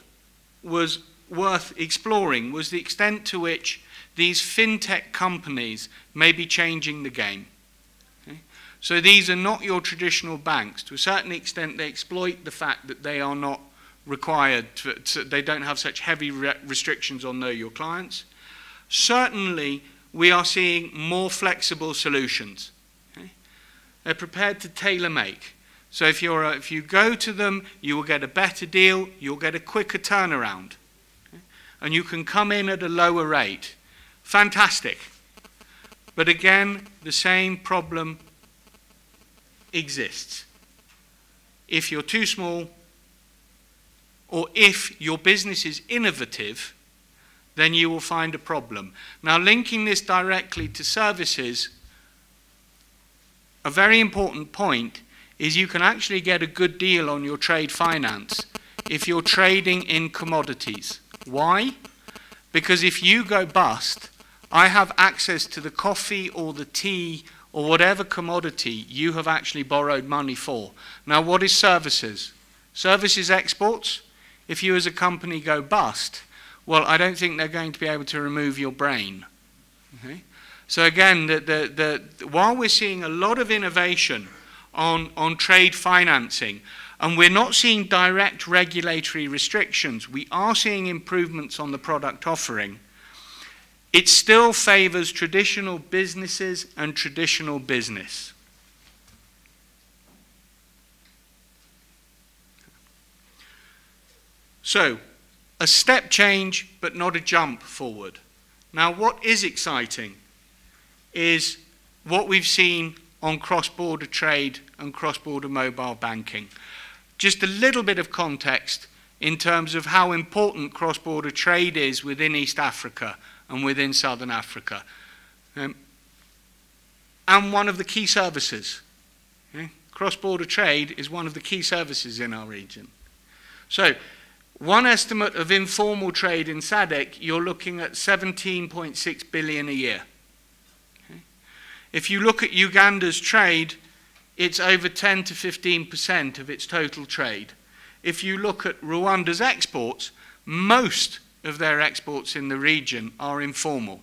was worth exploring was the extent to which these fintech companies may be changing the game. Okay? So these are not your traditional banks. To a certain extent, they exploit the fact that they are not required, to, to, they don't have such heavy re restrictions on know your clients. Certainly, we are seeing more flexible solutions. Okay? They're prepared to tailor make. So if, you're a, if you go to them, you will get a better deal, you'll get a quicker turnaround. Okay? And you can come in at a lower rate. Fantastic. But again, the same problem exists. If you're too small, or if your business is innovative, then you will find a problem. Now, linking this directly to services, a very important point is you can actually get a good deal on your trade finance if you're trading in commodities. Why? Because if you go bust, I have access to the coffee or the tea or whatever commodity you have actually borrowed money for. Now, what is services? Services exports. If you as a company go bust, well, I don't think they're going to be able to remove your brain. Okay? So again, the, the, the, while we're seeing a lot of innovation on, on trade financing, and we're not seeing direct regulatory restrictions, we are seeing improvements on the product offering, it still favors traditional businesses and traditional business. So, A step change, but not a jump forward. Now, what is exciting is what we've seen on cross-border trade and cross-border mobile banking. Just a little bit of context in terms of how important cross-border trade is within East Africa and within Southern Africa. Um, and one of the key services. Okay? Cross-border trade is one of the key services in our region. So, one estimate of informal trade in S A D C, you're looking at seventeen point six billion a year. Okay? If you look at Uganda's trade, it's over ten to fifteen percent of its total trade. If you look at Rwanda's exports, most of their exports in the region are informal.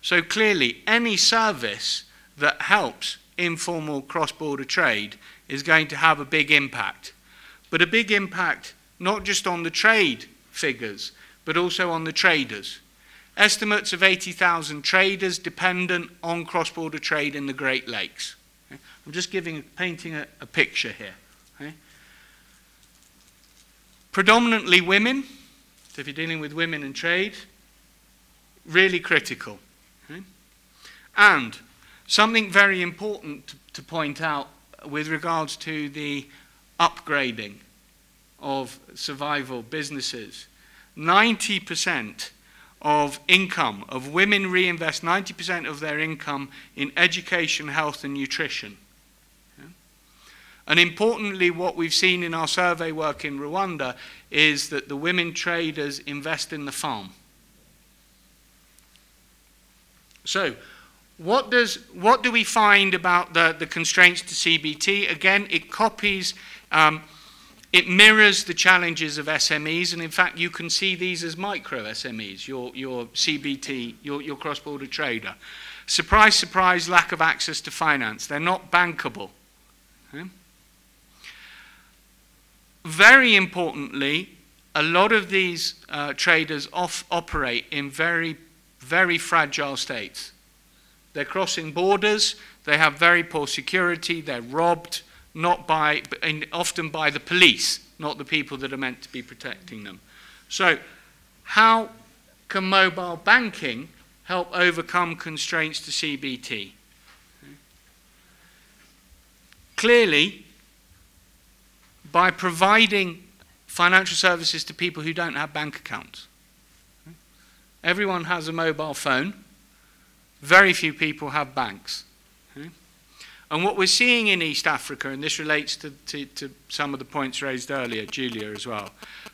So clearly, any service that helps informal cross-border trade is going to have a big impact. But a big impact not just on the trade figures, but also on the traders. Estimates of eighty thousand traders dependent on cross-border trade in the Great Lakes. Okay? I'm just giving, painting a, a picture here. Okay? Predominantly women, so if you're dealing with women in trade, really critical. Okay? And something very important to, to point out with regards to the upgrading of survival businesses. ninety percent of income, of women reinvest ninety percent of their income in education, health and nutrition. Yeah. And importantly, what we've seen in our survey work in Rwanda is that the women traders invest in the farm. So, what, does, what do we find about the, the constraints to C B T? Again, it copies um, It mirrors the challenges of S M Es, and in fact you can see these as micro S M Es, your, your C B T, your, your cross-border trader. Surprise, surprise, lack of access to finance. They're not bankable. Okay? Very importantly, a lot of these uh, traders off operate in very, very fragile states. They're crossing borders, they have very poor security, they're robbed, not by, and often by the police, not the people that are meant to be protecting them. So how can mobile banking help overcome constraints to C B T? Okay. Clearly, by providing financial services to people who don't have bank accounts. Okay. Everyone has a mobile phone. Very few people have banks. Okay. And what we're seeing in East Africa, and this relates to, to, to some of the points raised earlier, Julia as well,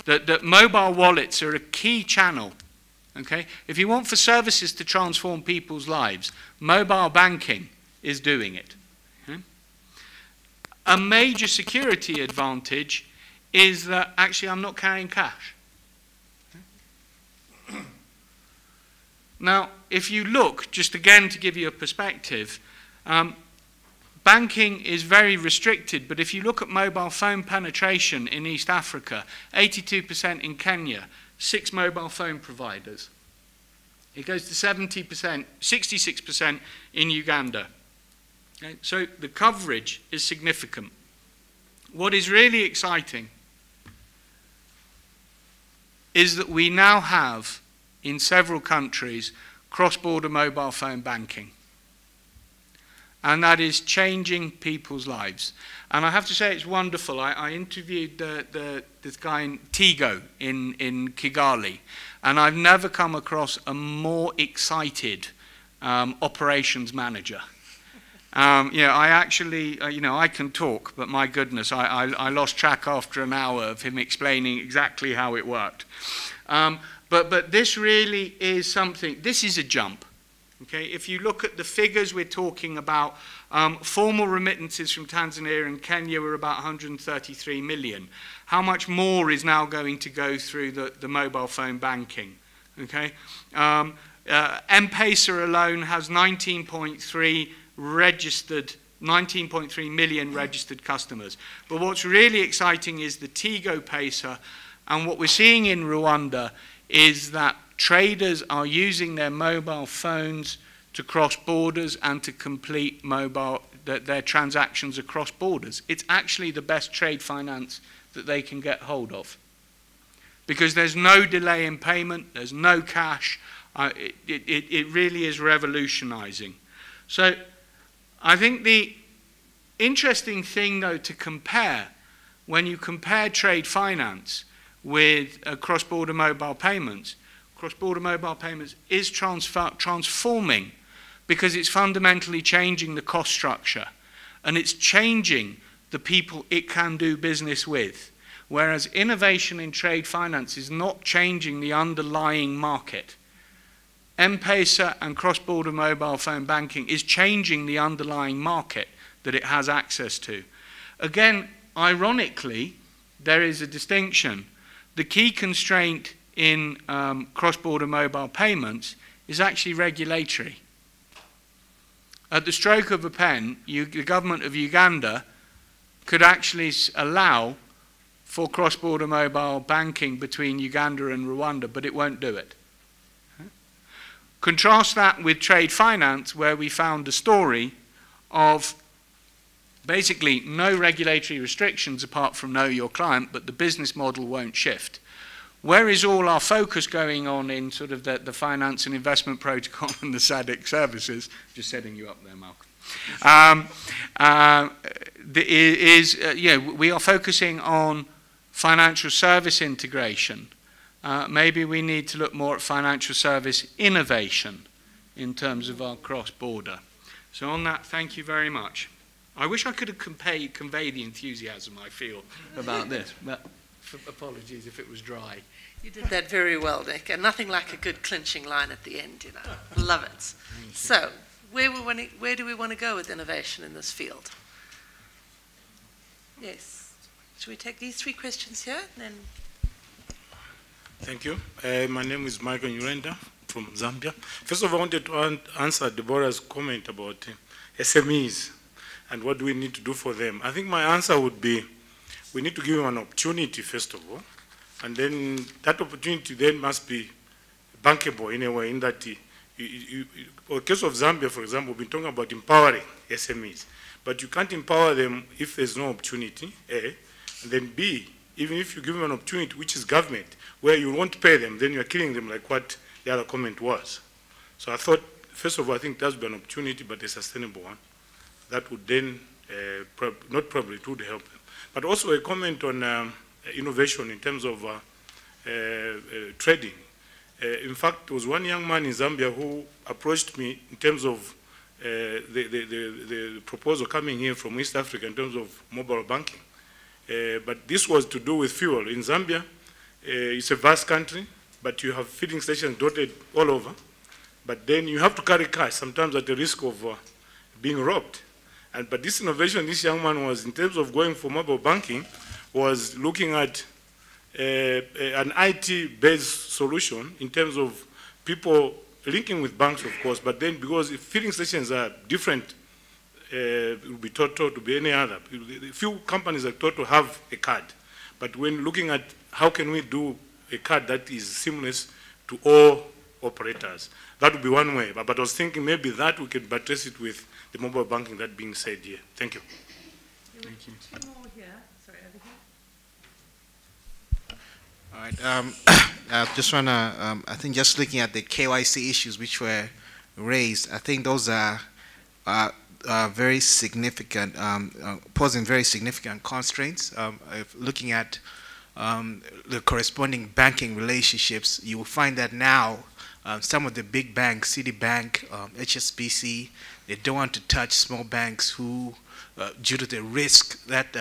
that, that mobile wallets are a key channel. Okay? If you want for services to transform people's lives, mobile banking is doing it. Okay? A major security advantage is that actually I'm not carrying cash. Okay? Now, if you look, just again to give you a perspective, um, banking is very restricted, but if you look at mobile phone penetration in East Africa, eighty-two percent in Kenya, six mobile phone providers. It goes to seventy percent, sixty-six percent in Uganda. Okay, so the coverage is significant. What is really exciting is that we now have, in several countries, cross-border mobile phone banking. And that is changing people's lives. And I have to say it's wonderful. I, I interviewed the, the, this guy in Tigo in, in Kigali, and I've never come across a more excited um, operations manager. Um, you know, I actually, uh, you know, I can talk, but my goodness, I, I, I lost track after an hour of him explaining exactly how it worked. Um, but, but this really is something, this is a jump. Okay, if you look at the figures we're talking about, um, formal remittances from Tanzania and Kenya were about one hundred thirty-three million. How much more is now going to go through the, the mobile phone banking? Okay, um, uh, M-Pesa alone has nineteen point three registered, nineteen point three million registered customers. But what's really exciting is the Tigo Pesa, and what we're seeing in Rwanda is that traders are using their mobile phones to cross borders and to complete mobile th their transactions across borders. It's actually the best trade finance that they can get hold of. because there's no delay in payment, there's no cash. Uh, it, it, it really is revolutionising. So I think the interesting thing, though, to compare, when you compare trade finance with uh, cross-border mobile payments, cross-border mobile payments is transfer transforming because it's fundamentally changing the cost structure and it's changing the people it can do business with, whereas innovation in trade finance is not changing the underlying market. M-Pesa and cross-border mobile phone banking is changing the underlying market that it has access to. Again, ironically, there is a distinction. The key constraint in um, cross-border mobile payments is actually regulatory. At the stroke of a pen, you, the government of Uganda could actually allow for cross-border mobile banking between Uganda and Rwanda, but it won't do it. Contrast that with trade finance, where we found a story of basically no regulatory restrictions apart from know your client, but the business model won't shift. Where is all our focus going on in sort of the, the finance and investment protocol and the S A D C services? Just setting you up there, Malcolm. Um, uh, the, is, uh, you know, we are focusing on financial service integration. Uh, maybe we need to look more at financial service innovation in terms of our cross-border. So on that, thank you very much. I wish I could have convey, convey the enthusiasm I feel about this, but apologies if it was dry. You did that very well, Nick, and nothing like a good clinching line at the end, you know. Love it. So where, we want to, where do we want to go with innovation in this field? Yes. Should we take these three questions here? And then thank you. Uh, my name is Michael Urenda from Zambia. First of all, I wanted to an answer Deborah's comment about uh, S M Es and what do we need to do for them. I think my answer would be we need to give them an opportunity, first of all, and then that opportunity then must be bankable in a way in that, uh, you, you, in the case of Zambia, for example, we've been talking about empowering S M Es, but you can't empower them if there's no opportunity, A, and then B, even if you give them an opportunity, which is government, where you won't pay them, then you're killing them, like what the other comment was. So I thought, first of all, I think that would be an opportunity, but a sustainable one. That would then, uh, prob not probably, it would help them. But also a comment on um, innovation in terms of uh, uh, uh, trading. Uh, in fact, there was one young man in Zambia who approached me in terms of uh, the, the, the, the proposal coming here from East Africa in terms of mobile banking. Uh, but this was to do with fuel. In Zambia, uh, it's a vast country, but you have filling stations dotted all over. But then you have to carry cash, sometimes at the risk of uh, being robbed. And, but this innovation, this young man was, in terms of going for mobile banking, was looking at uh, an I T-based solution in terms of people linking with banks, of course, but then because if filling stations are different, Uh, it will be Toto, to be any other. Few companies like Toto have a card, but when looking at how can we do a card that is seamless to all operators, that would be one way. But, but I was thinking maybe that we could buttress it with the mobile banking that being said here. Thank you. Thank you. Two more here. Sorry, over here. All right. Um, I just want to. Um, I think just looking at the K Y C issues which were raised, I think those are. Uh, Uh, very significant, um, uh, posing very significant constraints. Um, if looking at um, the corresponding banking relationships, you will find that now uh, some of the big banks, Citibank, um, H S B C, they don't want to touch small banks who, uh, due to the risk that uh,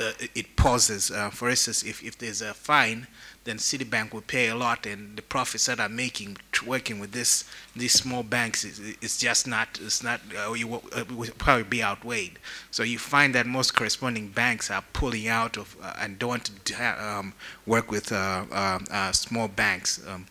uh, it poses. Uh, for instance, if, if there's a fine, then Citibank will pay a lot, and the profits that I'm making working with this these small banks is it's just not it's not uh, you will, uh, will probably be outweighed. So you find that most corresponding banks are pulling out of uh, and don't want to um, work with uh, uh, uh, small banks. Um,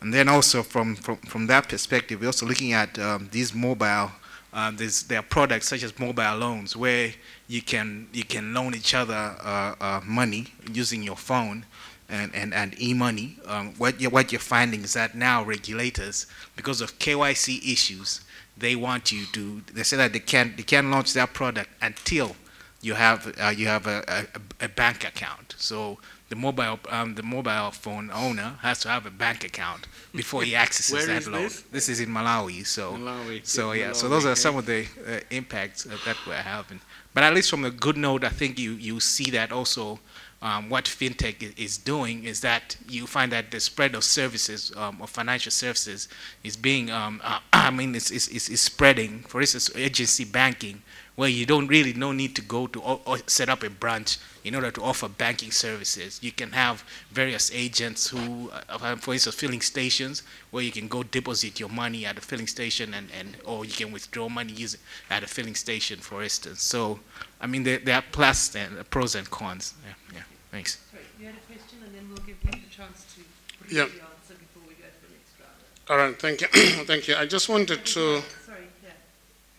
and then also from, from from that perspective, we're also looking at um, these mobile. Um, there are products such as mobile loans where you can you can loan each other uh, uh, money using your phone. And, and, and e-money, um, what, you, what you're finding is that now regulators, because of K Y C issues, they want you to, they say that they can't, they can't launch that product until you have, uh, you have a, a, a bank account. So the mobile um, the mobile phone owner has to have a bank account before he accesses that loan. This? this is in Malawi. So, Malawi, so yeah. Malawi, so those are some of the uh, impacts that we're having. But at least from a good note, I think you you see that also. Um, what fintech is doing is that you find that the spread of services, um, of financial services, is being, um, uh, I mean, it's, it's, it's spreading. For instance, agency banking, where you don't really no need to go to or, or set up a branch in order to offer banking services. You can have various agents who, uh, for instance, filling stations, where you can go deposit your money at a filling station, and, and or you can withdraw money using at a filling station, for instance. So, I mean, there, there are plus and uh, pros and cons. Yeah. Yeah. Thanks. Sorry, you had a question, and then we'll give you the chance to briefly yeah. answer before we go to the next round. All right, thank you. thank you. I just wanted to. Sorry, yeah.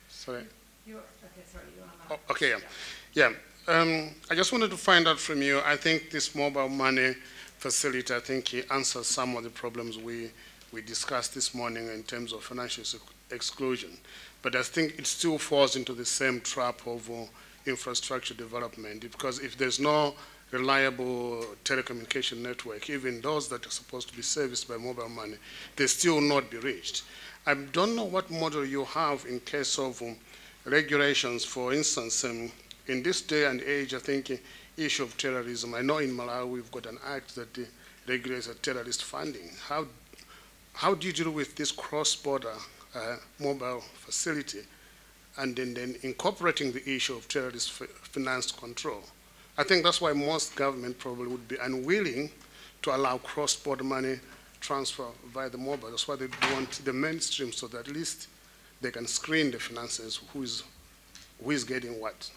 Sorry. You're, okay, sorry, you're on. Oh, okay, yeah. yeah. Um, I just wanted to find out from you. I think this mobile money facility, I think it answers some of the problems we, we discussed this morning in terms of financial exclusion. But I think it still falls into the same trap of uh, infrastructure development, because if there's no reliable telecommunication network, even those that are supposed to be serviced by mobile money, they still will not be reached. I don't know what model you have in case of um, regulations. For instance, um, in this day and age, I think uh, issue of terrorism. I know in Malawi we've got an act that uh, regulates terrorist funding. How, how do you deal with this cross-border uh, mobile facility, and then, then incorporating the issue of terrorist finance control? I think that's why most government probably would be unwilling to allow cross-border money transfer via the mobile. That's why they want the mainstream, so that at least they can screen the finances, who is, who is getting what.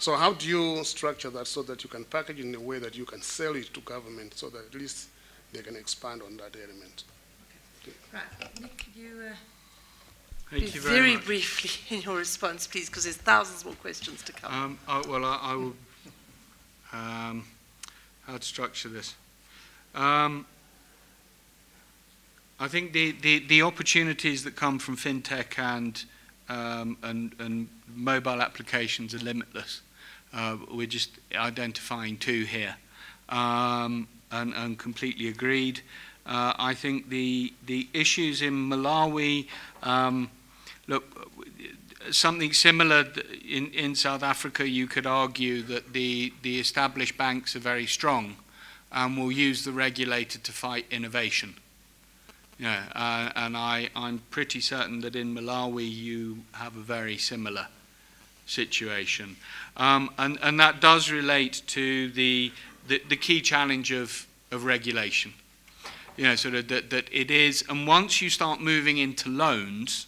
So how do you structure that so that you can package it in a way that you can sell it to government, so that at least they can expand on that element? Okay. Right, Nick, could you uh, Thank you very, very briefly in your response, please, because there's thousands more questions to come. Um, I, well, I, I will. Um, how to structure this. Um, I think the, the, the opportunities that come from fintech and, um, and, and mobile applications are limitless. Uh, we're just identifying two here, um, and, and completely agreed. Uh, I think the, the issues in Malawi, um, look, something similar in, in South Africa, you could argue that the, the established banks are very strong and will use the regulator to fight innovation. Yeah, uh, and I, I'm pretty certain that in Malawi you have a very similar situation. Um, and, and that does relate to the, the, the key challenge of, of regulation. You know, sort of that, that it is, and once you start moving into loans,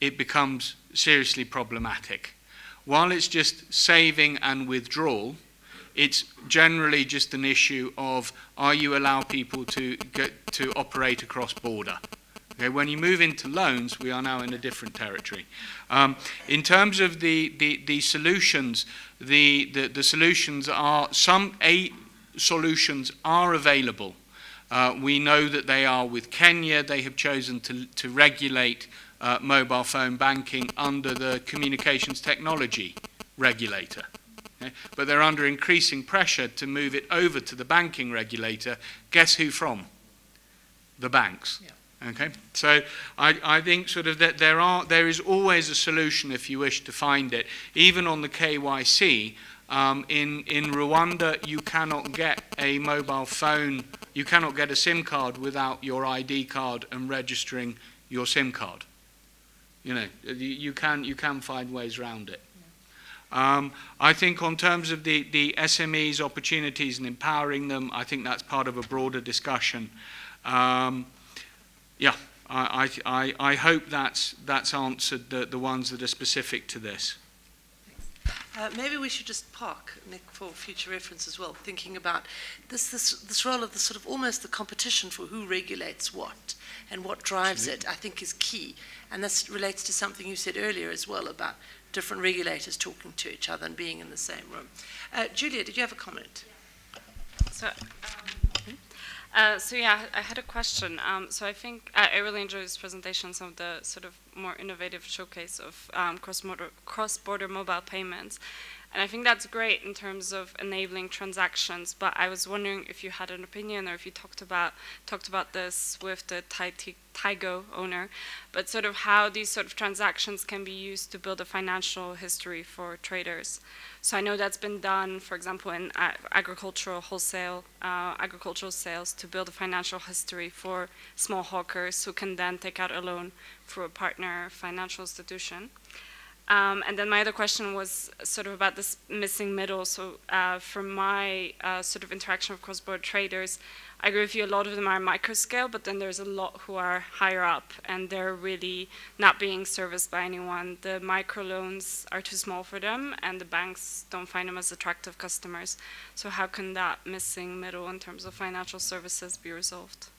it becomes seriously problematic. While it's just saving and withdrawal, it's generally just an issue of, are you allow people to get to operate across border? Okay, when you move into loans, we are now in a different territory. Um, in terms of the, the, the solutions, the, the, the solutions are, some eight solutions are available. Uh, we know that they are with Kenya. They have chosen to, to regulate Uh, mobile phone banking under the communications technology regulator. Okay? But they're under increasing pressure to move it over to the banking regulator. Guess who from? The banks. Yeah. Okay? So I, I think sort of that there are there is always a solution if you wish to find it. Even on the K Y C, um, in, in Rwanda you cannot get a mobile phone, you cannot get a SIM card without your I D card and registering your SIM card. You know, you can, you can find ways around it. Yeah. Um, I think on terms of the, the S M Es, opportunities and empowering them, I think that's part of a broader discussion. Um, yeah, I, I, I hope that's, that's answered the, the ones that are specific to this. Uh, maybe we should just park, Nick, for future reference as well, thinking about this, this, this role of the sort of almost the competition for who regulates what and what drives it, I think is key. And this relates to something you said earlier as well about different regulators talking to each other and being in the same room. Uh, Julia, did you have a comment? So, um, uh, so yeah, I had a question. Um, so I think I really enjoyed this presentation, some of the sort of more innovative showcase of um, cross-border, cross-border mobile payments. And I think that's great in terms of enabling transactions, but I was wondering if you had an opinion or if you talked about talked about this with the Tigo owner, but sort of how these sort of transactions can be used to build a financial history for traders. So I know that's been done, for example, in agricultural wholesale, uh, agricultural sales to build a financial history for small hawkers who can then take out a loan through a partner financial institution. Um, and then my other question was sort of about this missing middle. So uh, from my uh, sort of interaction with cross-border traders, I agree with you, a lot of them are micro-scale, but then there's a lot who are higher up, and they're really not being serviced by anyone. The microloans are too small for them, and the banks don't find them as attractive customers. So how can that missing middle in terms of financial services be resolved?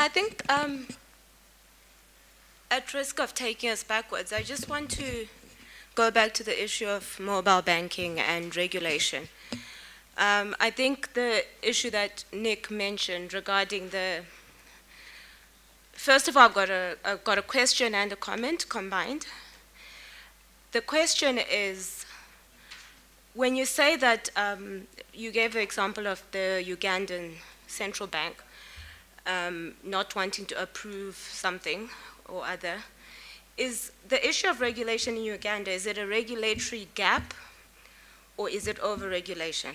I think um, at risk of taking us backwards, I just want to go back to the issue of mobile banking and regulation. Um, I think the issue that Nick mentioned regarding the, first of all, I've got a, I've got a question and a comment combined. The question is, when you say that, um, you gave the example of the Ugandan central bank, Um, not wanting to approve something or other. Is the issue of regulation in Uganda, is it a regulatory gap or is it over-regulation?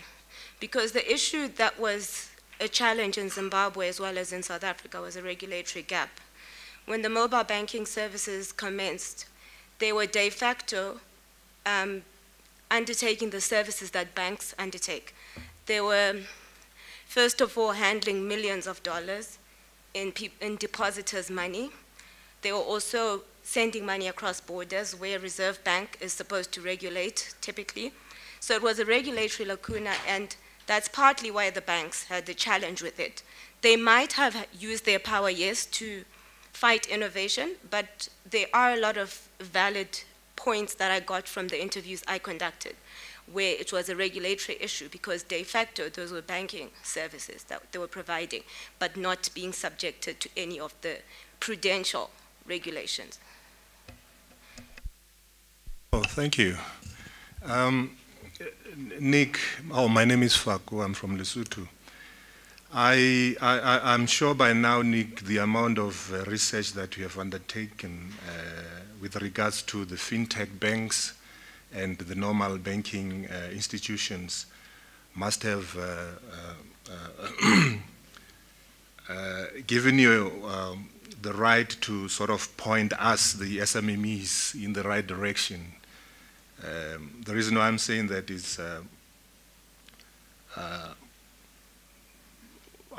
Because the issue that was a challenge in Zimbabwe as well as in South Africa was a regulatory gap. When the mobile banking services commenced, they were de facto um, undertaking the services that banks undertake. They were, first of all, handling millions of dollars in, in depositors' money. They were also sending money across borders where Reserve Bank is supposed to regulate, typically. So it was a regulatory lacuna, and that's partly why the banks had the challenge with it. They might have used their power, yes, to fight innovation, but there are a lot of valid points that I got from the interviews I conducted, where it was a regulatory issue because de facto those were banking services that they were providing, but not being subjected to any of the prudential regulations. Oh, thank you. Um, Nick, oh, my name is Faku, I'm from Lesotho. I, I, I'm sure by now, Nick, the amount of uh, research that you have undertaken uh, with regards to the fintech banks and the normal banking uh, institutions must have uh, uh, uh, given you um, the right to sort of point us, the S M M Es, in the right direction. Um, the reason why I'm saying that is uh, uh,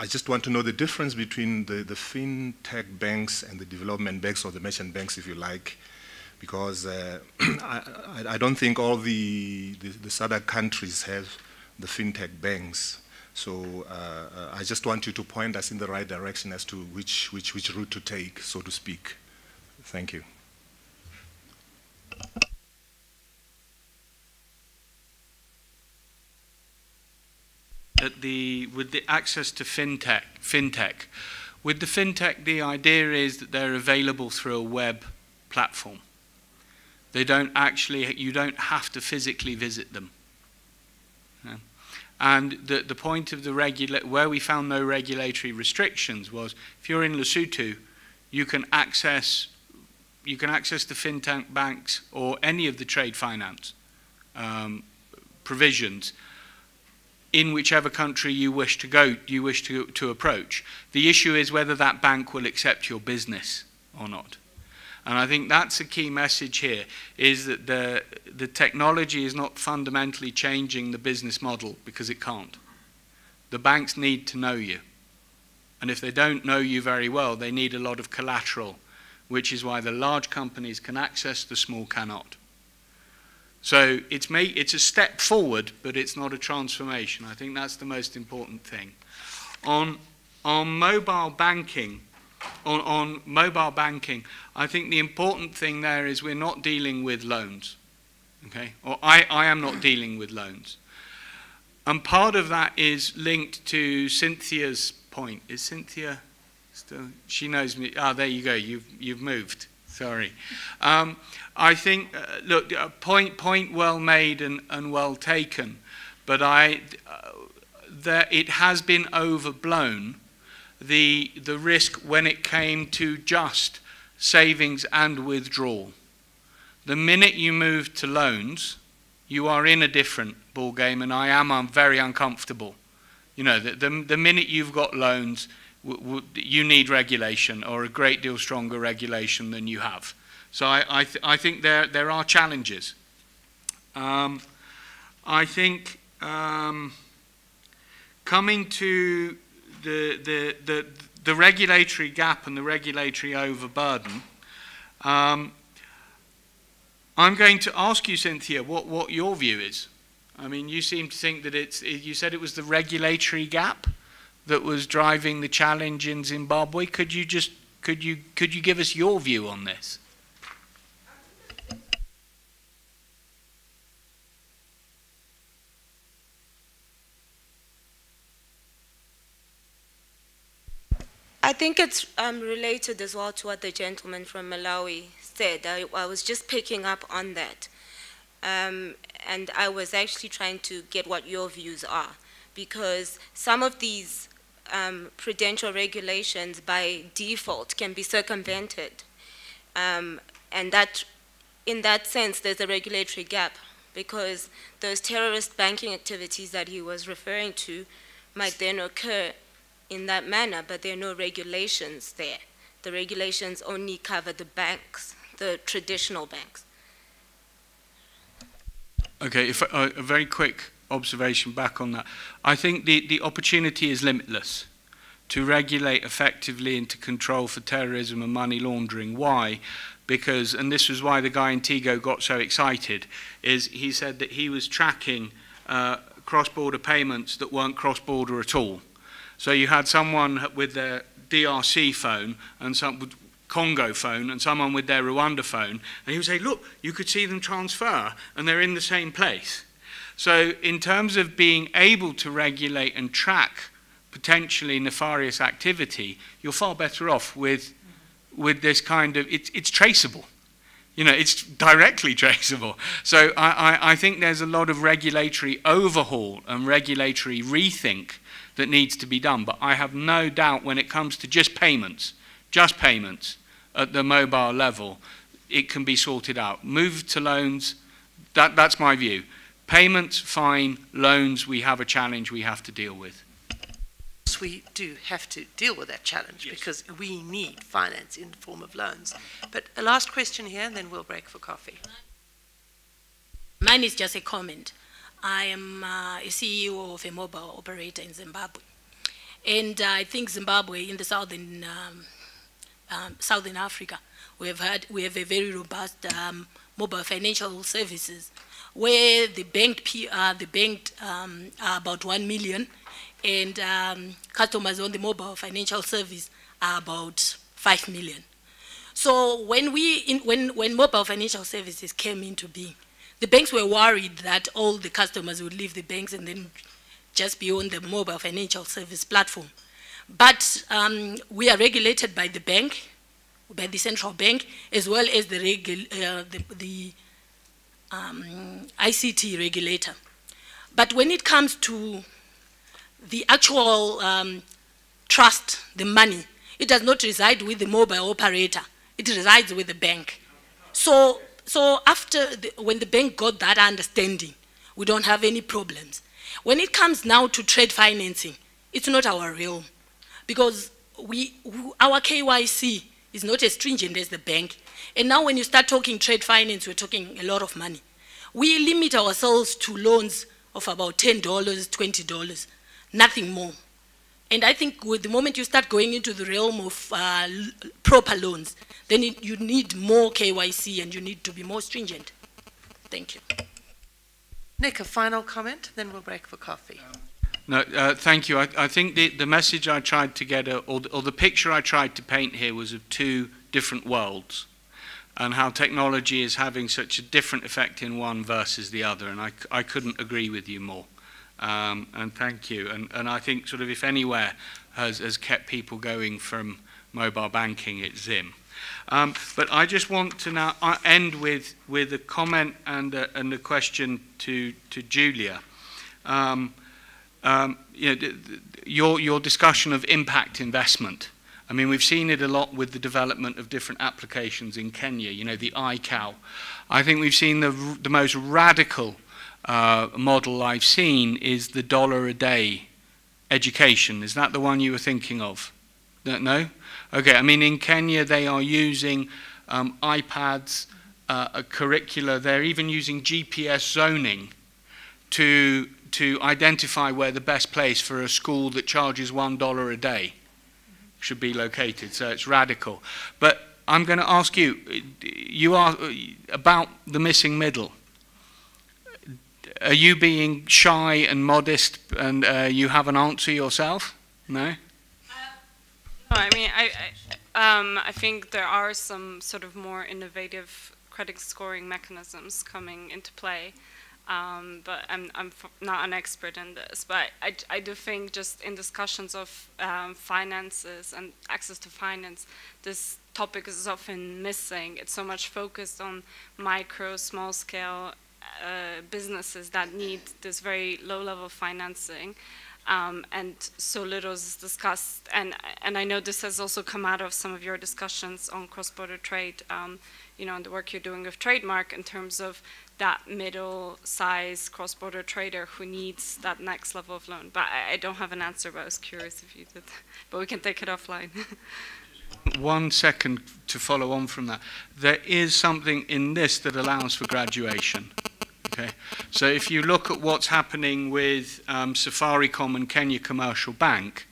I just want to know the difference between the, the fintech banks and the development banks or the merchant banks, if you like, because uh, I, I don't think all the, the, the S A D C countries have the fintech banks. So uh, I just want you to point us in the right direction as to which, which, which route to take, so to speak. Thank you. At the, with the access to fintech, fintech, with the fintech, the idea is that they're available through a web platform. They don't actually, you don't have to physically visit them. Yeah. And the, the point of the regula- where we found no regulatory restrictions was, if you're in Lesotho, you can access, you can access the fintech banks or any of the trade finance um, provisions in whichever country you wish to go, you wish to, to approach. The issue is whether that bank will accept your business or not. And I think that's a key message here, is that the, the technology is not fundamentally changing the business model, because it can't. The banks need to know you. And if they don't know you very well, they need a lot of collateral, which is why the large companies can access, the small cannot. So it's, may, it's a step forward, but it's not a transformation. I think that's the most important thing. On, on mobile banking, On, on mobile banking, I think the important thing there is we're not dealing with loans. okay? Or I, I am not dealing with loans. And part of that is linked to Cynthia's point. Is Cynthia still? She knows me. Ah, there you go. You've, you've moved. Sorry. Um, I think, uh, look, uh, point, point well made and, and well taken. But I, uh, there, it has been overblown, the, the risk when it came to just savings and withdrawal. The minute you move to loans, you are in a different ball game, and I am I'm very uncomfortable. You know, the, the, the minute you've got loans, w w you need regulation, or a great deal stronger regulation than you have. So I, I, th I think there, there are challenges. Um, I think um, coming to the, the, the, the regulatory gap and the regulatory overburden, um, I'm going to ask you, Cynthia, what, what your view is. I mean, you seem to think that it's, you said it was the regulatory gap that was driving the challenge in Zimbabwe. Could you just, could you, could you give us your view on this? I think it's um, related as well to what the gentleman from Malawi said. I, I was just picking up on that. Um, and I was actually trying to get what your views are, because some of these um, prudential regulations by default can be circumvented. Um, and that, in that sense, there's a regulatory gap, because those terrorist banking activities that he was referring to might then occur in that manner, but there are no regulations there. The regulations only cover the banks, the traditional banks. Okay, if, uh, a very quick observation back on that. I think the, the opportunity is limitless to regulate effectively and to control for terrorism and money laundering. Why? Because, and this was why the guy in Tego got so excited, is he said that he was tracking uh, cross-border payments that weren't cross-border at all. So you had someone with their D R C phone and some Congo phone and someone with their Rwanda phone, and he would say, look, you could see them transfer, and they're in the same place. So in terms of being able to regulate and track potentially nefarious activity, you're far better off with, with this kind of, it's, it's traceable. You know, it's directly traceable. So I, I, I think there's a lot of regulatory overhaul and regulatory rethink that needs to be done, but I have no doubt when it comes to just payments, just payments at the mobile level, it can be sorted out. Move to loans, that, that's my view. Payments, fine. Loans, we have a challenge we have to deal with. We do have to deal with that challenge, yes, because we need finance in the form of loans. But a last question here, and then we'll break for coffee. Mine is just a comment. I am uh, a C E O of a mobile operator in Zimbabwe, and uh, I think Zimbabwe in the southern um, um, Southern Africa, we have had we have a very robust um, mobile financial services, where the banked P, uh, the banked um, are about one million, and um, customers on the mobile financial service are about five million. So when we in, when when mobile financial services came into being, the banks were worried that all the customers would leave the banks and then just be on the mobile financial service platform. But um, we are regulated by the bank, by the central bank, as well as the, regu uh, the, the um, I C T regulator. But when it comes to the actual um, trust, the money, it does not reside with the mobile operator. It resides with the bank. So. So after, the, when the bank got that understanding, we don't have any problems. When it comes now to trade financing, it's not our realm, because we, our K Y C is not as stringent as the bank. And now when you start talking trade finance, we're talking a lot of money. We limit ourselves to loans of about ten dollars, twenty dollars, nothing more. And I think with the moment you start going into the realm of uh, proper loans, then it, you need more K Y C and you need to be more stringent. Thank you. Nick, a final comment, then we'll break for coffee. No, uh, thank you. I, I think the, the message I tried to get, or, or the picture I tried to paint here was of two different worlds. and how technology is having such a different effect in one versus the other. And I, I couldn't agree with you more. Um, and thank you. And, and I think sort of if anywhere has, has kept people going from mobile banking, it's Zim. Um, but I just want to now end with, with a comment and a, and a question to, to Julia. Um, um, you know, your, your discussion of impact investment. I mean, we've seen it a lot with the development of different applications in Kenya, you know, the I C A O. I think we've seen the, the most radical uh, model I've seen is the dollar a day education. Is that the one you were thinking of? No? Okay, I mean, in Kenya, they are using um, iPads, uh, a curricula. They're even using G P S zoning to, to identify where the best place for a school that charges one dollar a day should be located, so it's radical. But I'm going to ask you, you are about the missing middle. Are you being shy and modest and uh, you have an answer yourself? No? Uh, no, I mean, I, I, um, I think there are some sort of more innovative credit scoring mechanisms coming into play. Um, but I'm, I'm f not an expert in this, but I, I do think just in discussions of um, finances and access to finance, this topic is often missing. It's so much focused on micro, small scale uh, businesses that need this very low level financing, um, and so little is discussed. And, and I know this has also come out of some of your discussions on cross-border trade, um, you know, and the work you're doing with Trademark in terms of that middle-sized cross-border trader who needs that next level of loan. But I, I don't have an answer, but I was curious if you did. But we can take it offline. One second to follow on from that. There is something in this that allows for graduation. Okay. So if you look at what's happening with um, Safaricom and Kenya Commercial Bank,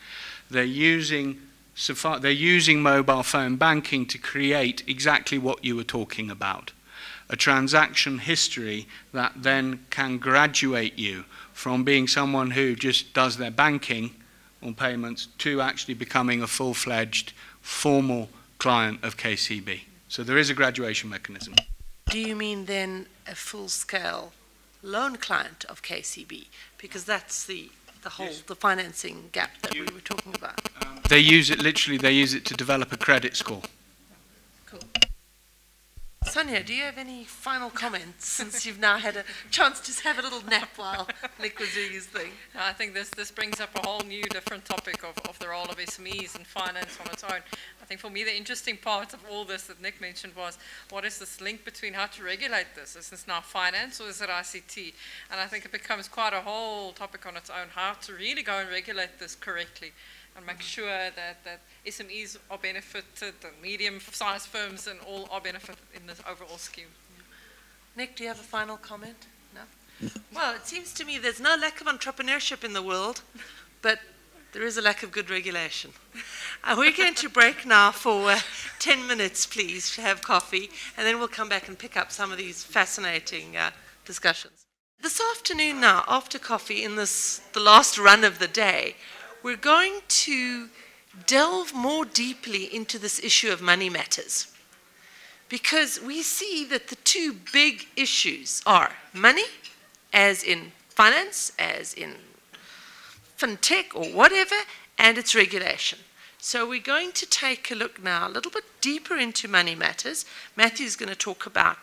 they're using, Safar they're using mobile phone banking to create exactly what you were talking about. A transaction history that then can graduate you from being someone who just does their banking on payments to actually becoming a full-fledged formal client of K C B. So there is a graduation mechanism. Do you mean then a full-scale loan client of K C B? Because that's the, the whole, yes. the financing gap that you, we were talking about. Um, they use it literally, they use it to develop a credit score. Cool. Sonia, do you have any final comments since you've now had a chance to have a little nap while Nick was doing his thing? No, I think this, this brings up a whole new different topic of, of the role of S M Es and finance on its own. I think for me the interesting part of all this that Nick mentioned was, what is this link between how to regulate this? Is this now finance or is it I C T? And I think it becomes quite a whole topic on its own, how to really go and regulate this correctly and make sure that, that S M Es are benefited, the medium-sized firms and all are benefited in this overall scheme. Yeah. Nick, do you have a final comment? No? Well, it seems to me there's no lack of entrepreneurship in the world, but there is a lack of good regulation. Uh, we're going to break now for uh, ten minutes, please, to have coffee, and then we'll come back and pick up some of these fascinating uh, discussions. This afternoon now, after coffee, in this, the last run of the day, we're going to delve more deeply into this issue of money matters, because we see that the two big issues are money, as in finance, as in fintech or whatever, and its regulation. So we're going to take a look now a little bit deeper into money matters. Matthew's going to talk about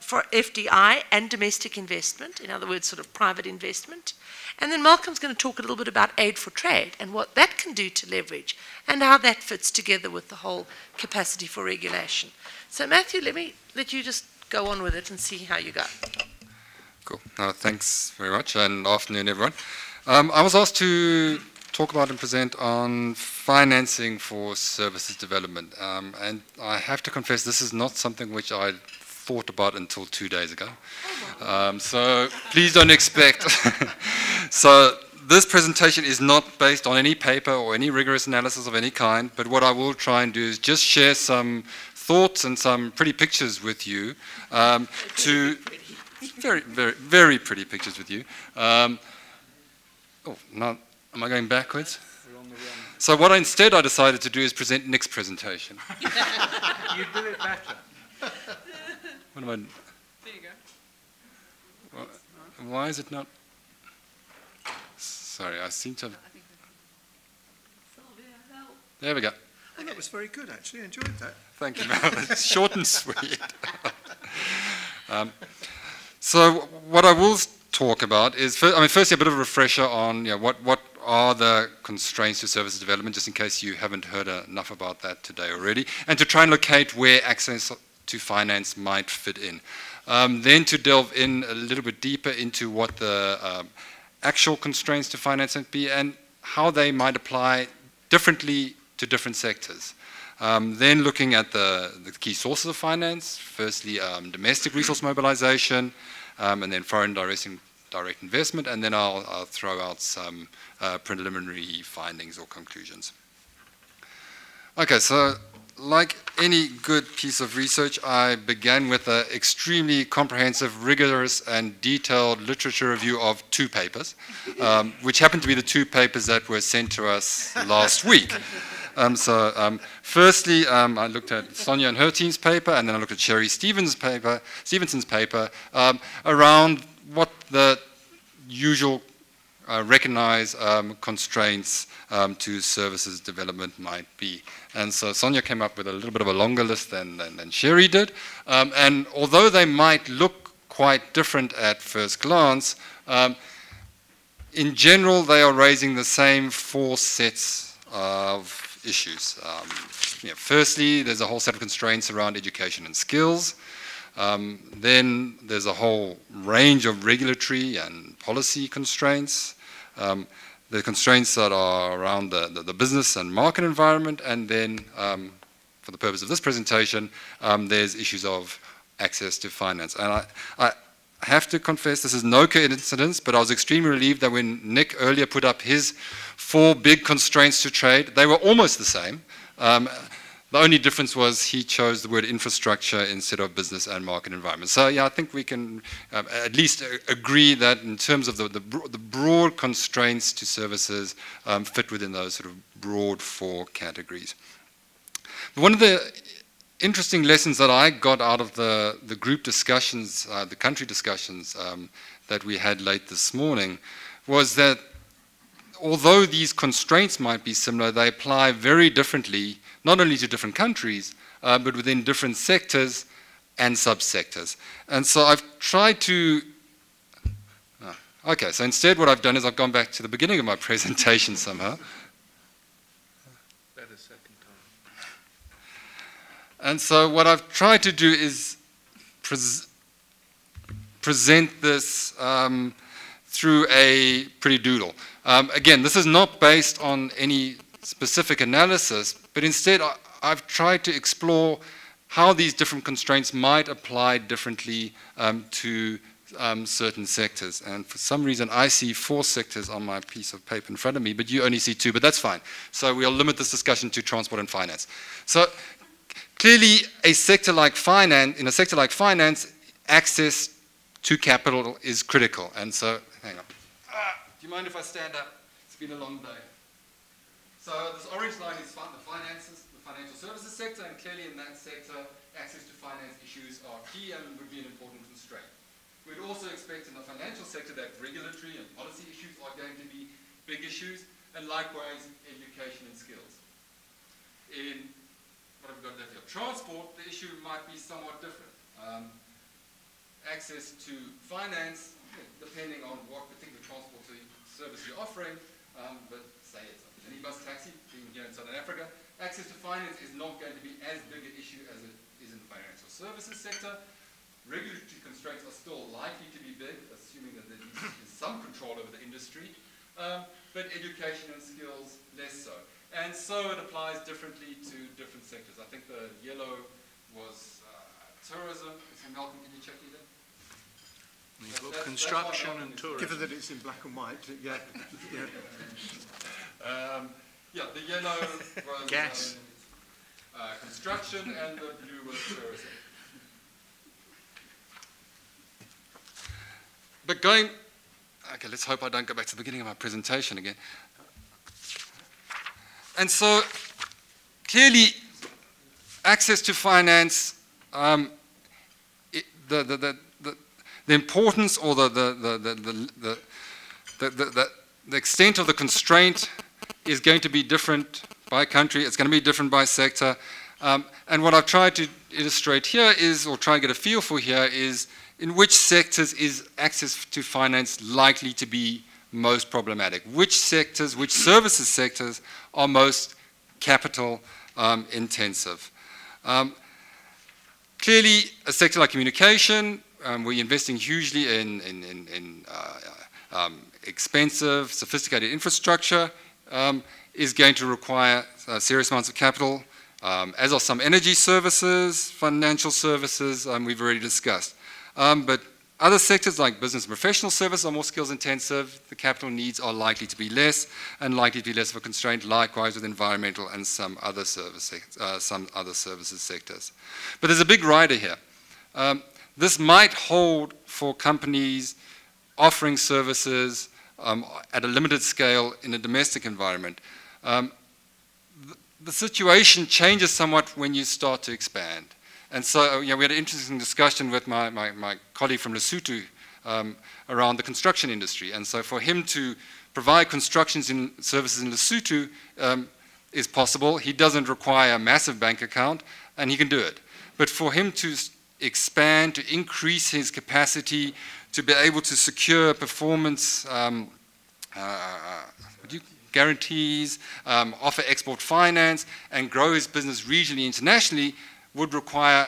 for F D I and domestic investment, in other words, sort of private investment. And then Malcolm's going to talk a little bit about aid for trade and what that can do to leverage and how that fits together with the whole capacity for regulation. So Matthew, let me let you just go on with it and see how you go. Cool. Uh, thanks very much, and afternoon, everyone. Um, I was asked to talk about and present on financing for services development. Um, and I have to confess, this is not something which I thought about until two days ago. Um, so please don't expect. So this presentation is not based on any paper or any rigorous analysis of any kind, but what I will try and do is just share some thoughts and some pretty pictures with you, um, to, very, very, very pretty pictures with you. Um, oh, now, am I going backwards? So what I, instead I decided to do is present Nick's presentation. You do it better. What about? There you go. Well, why is it not? Sorry, I seem to have. There we go. Well, that was very good, actually. I enjoyed that. Thank you, Mal. Short and sweet. um, so what I will talk about is, I mean, firstly, a bit of a refresher on you know, what, what are the constraints to services development, just in case you haven't heard enough about that today already, and to try and locate where access to finance might fit in. Um, then to delve in a little bit deeper into what the um, actual constraints to finance might be and how they might apply differently to different sectors. Um, then looking at the, the key sources of finance, firstly um, domestic resource mobilization, um, and then foreign direct, direct investment, and then I'll, I'll throw out some uh, preliminary findings or conclusions. Okay, so like any good piece of research, I began with an extremely comprehensive, rigorous, and detailed literature review of two papers, um, which happened to be the two papers that were sent to us last week. Um, so um, firstly, um, I looked at Sonia and her team's paper, and then I looked at Sherry Stevenson's paper, Stevenson's paper um, around what the usual uh, recognized um, constraints um, to services development might be. And so Sonia came up with a little bit of a longer list than, than, than Sherry did. Um, and although they might look quite different at first glance, um, in general, they are raising the same four sets of issues. Um, you know, firstly, there's a whole set of constraints around education and skills. Um, then there's a whole range of regulatory and policy constraints. Um, the constraints that are around the, the, the business and market environment. And then, um, for the purpose of this presentation, um, there's issues of access to finance. And I, I have to confess, this is no coincidence, but I was extremely relieved that when Nick earlier put up his four big constraints to trade, they were almost the same. Um, the only difference was he chose the word infrastructure instead of business and market environment. So yeah, I think we can um, at least uh, agree that in terms of the, the, bro the broad constraints to services um, fit within those sort of broad four categories. One of the interesting lessons that I got out of the, the group discussions, uh, the country discussions um, that we had late this morning was that although these constraints might be similar, they apply very differently, not only to different countries, uh, but within different sectors and subsectors. And so I've tried to, oh, okay, so instead what I've done is I've gone back to the beginning of my presentation somehow. That is second time. And so what I've tried to do is pres present this um, through a pretty doodle. Um, again, this is not based on any specific analysis, but instead I, I've tried to explore how these different constraints might apply differently um, to um, certain sectors. And for some reason, I see four sectors on my piece of paper in front of me, but you only see two, but that's fine. So we'll limit this discussion to transport and finance. So clearly, a sector like finance, in a sector like finance, access to capital is critical. And so, hang on. Do you mind if I stand up? It's been a long day. So this orange line is the finances, the financial services sector, and clearly in that sector, access to finance issues are key and would be an important constraint. We'd also expect in the financial sector that regulatory and policy issues are going to be big issues, and likewise education and skills. In what have we got left here? Transport, the issue might be somewhat different. Um, access to finance, depending on what particular transport service you're offering, um, but say it's a minibus taxi, being here in Southern Africa, access to finance is not going to be as big an issue as it is in the financial services sector. Regulatory constraints are still likely to be big, assuming that there is some control over the industry, um, but education and skills, less so. And so it applies differently to different sectors. I think the yellow was uh, tourism. Malcolm, can you check either? That's, construction that's and tourism. Given that it's in black and white, yeah. yeah. Um, yeah, the yellow was gas. Um, uh, construction and the blue was tourism. But going, okay, let's hope I don't go back to the beginning of my presentation again. And so, clearly, access to finance um, it the, the, the, the, the importance or the, the, the, the, the, the, the, the extent of the constraint is going to be different by country, it's going to be different by sector. Um, and what I've tried to illustrate here is, or try and get a feel for here, is in which sectors is access to finance likely to be most problematic? Which sectors, which services sectors are most capital um, intensive? Um, clearly, a sector like communication, um, we're investing hugely in, in, in, in uh, um, expensive, sophisticated infrastructure, um, is going to require uh, serious amounts of capital. Um, as are some energy services, financial services, um, we've already discussed. Um, but other sectors like business and professional services are more skills intensive. The capital needs are likely to be less and likely to be less of a constraint, likewise with environmental and some other, service, uh, some other services sectors. But there's a big rider here. Um, this might hold for companies offering services um, at a limited scale in a domestic environment. Um, The situation changes somewhat when you start to expand. And so you know, we had an interesting discussion with my, my, my colleague from Lesotho um, around the construction industry. And so for him to provide construction in services in Lesotho um, is possible. He doesn't require a massive bank account, and he can do it. But for him to expand, to increase his capacity, to be able to secure performance um, uh, would you, guarantees, um, offer export finance, and grow his business regionally, internationally, would require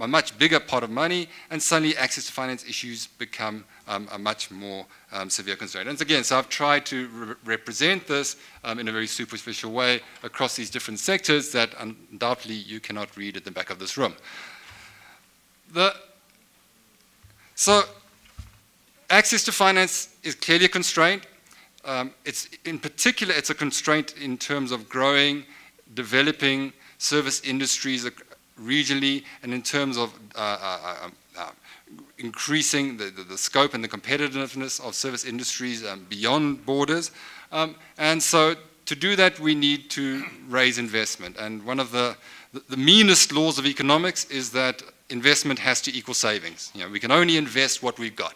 a much bigger pot of money, and suddenly access to finance issues become um, a much more um, severe constraint. And again, so I've tried to re represent this um, in a very superficial way across these different sectors that undoubtedly you cannot read at the back of this room. The, so access to finance is clearly a constraint. Um, it's in particular, it's a constraint in terms of growing, developing service industries regionally, and in terms of uh, uh, uh, increasing the, the, the scope and the competitiveness of service industries um, beyond borders. Um, and so to do that, we need to raise investment. And one of the, the, the meanest laws of economics is that investment has to equal savings. You know, we can only invest what we've got.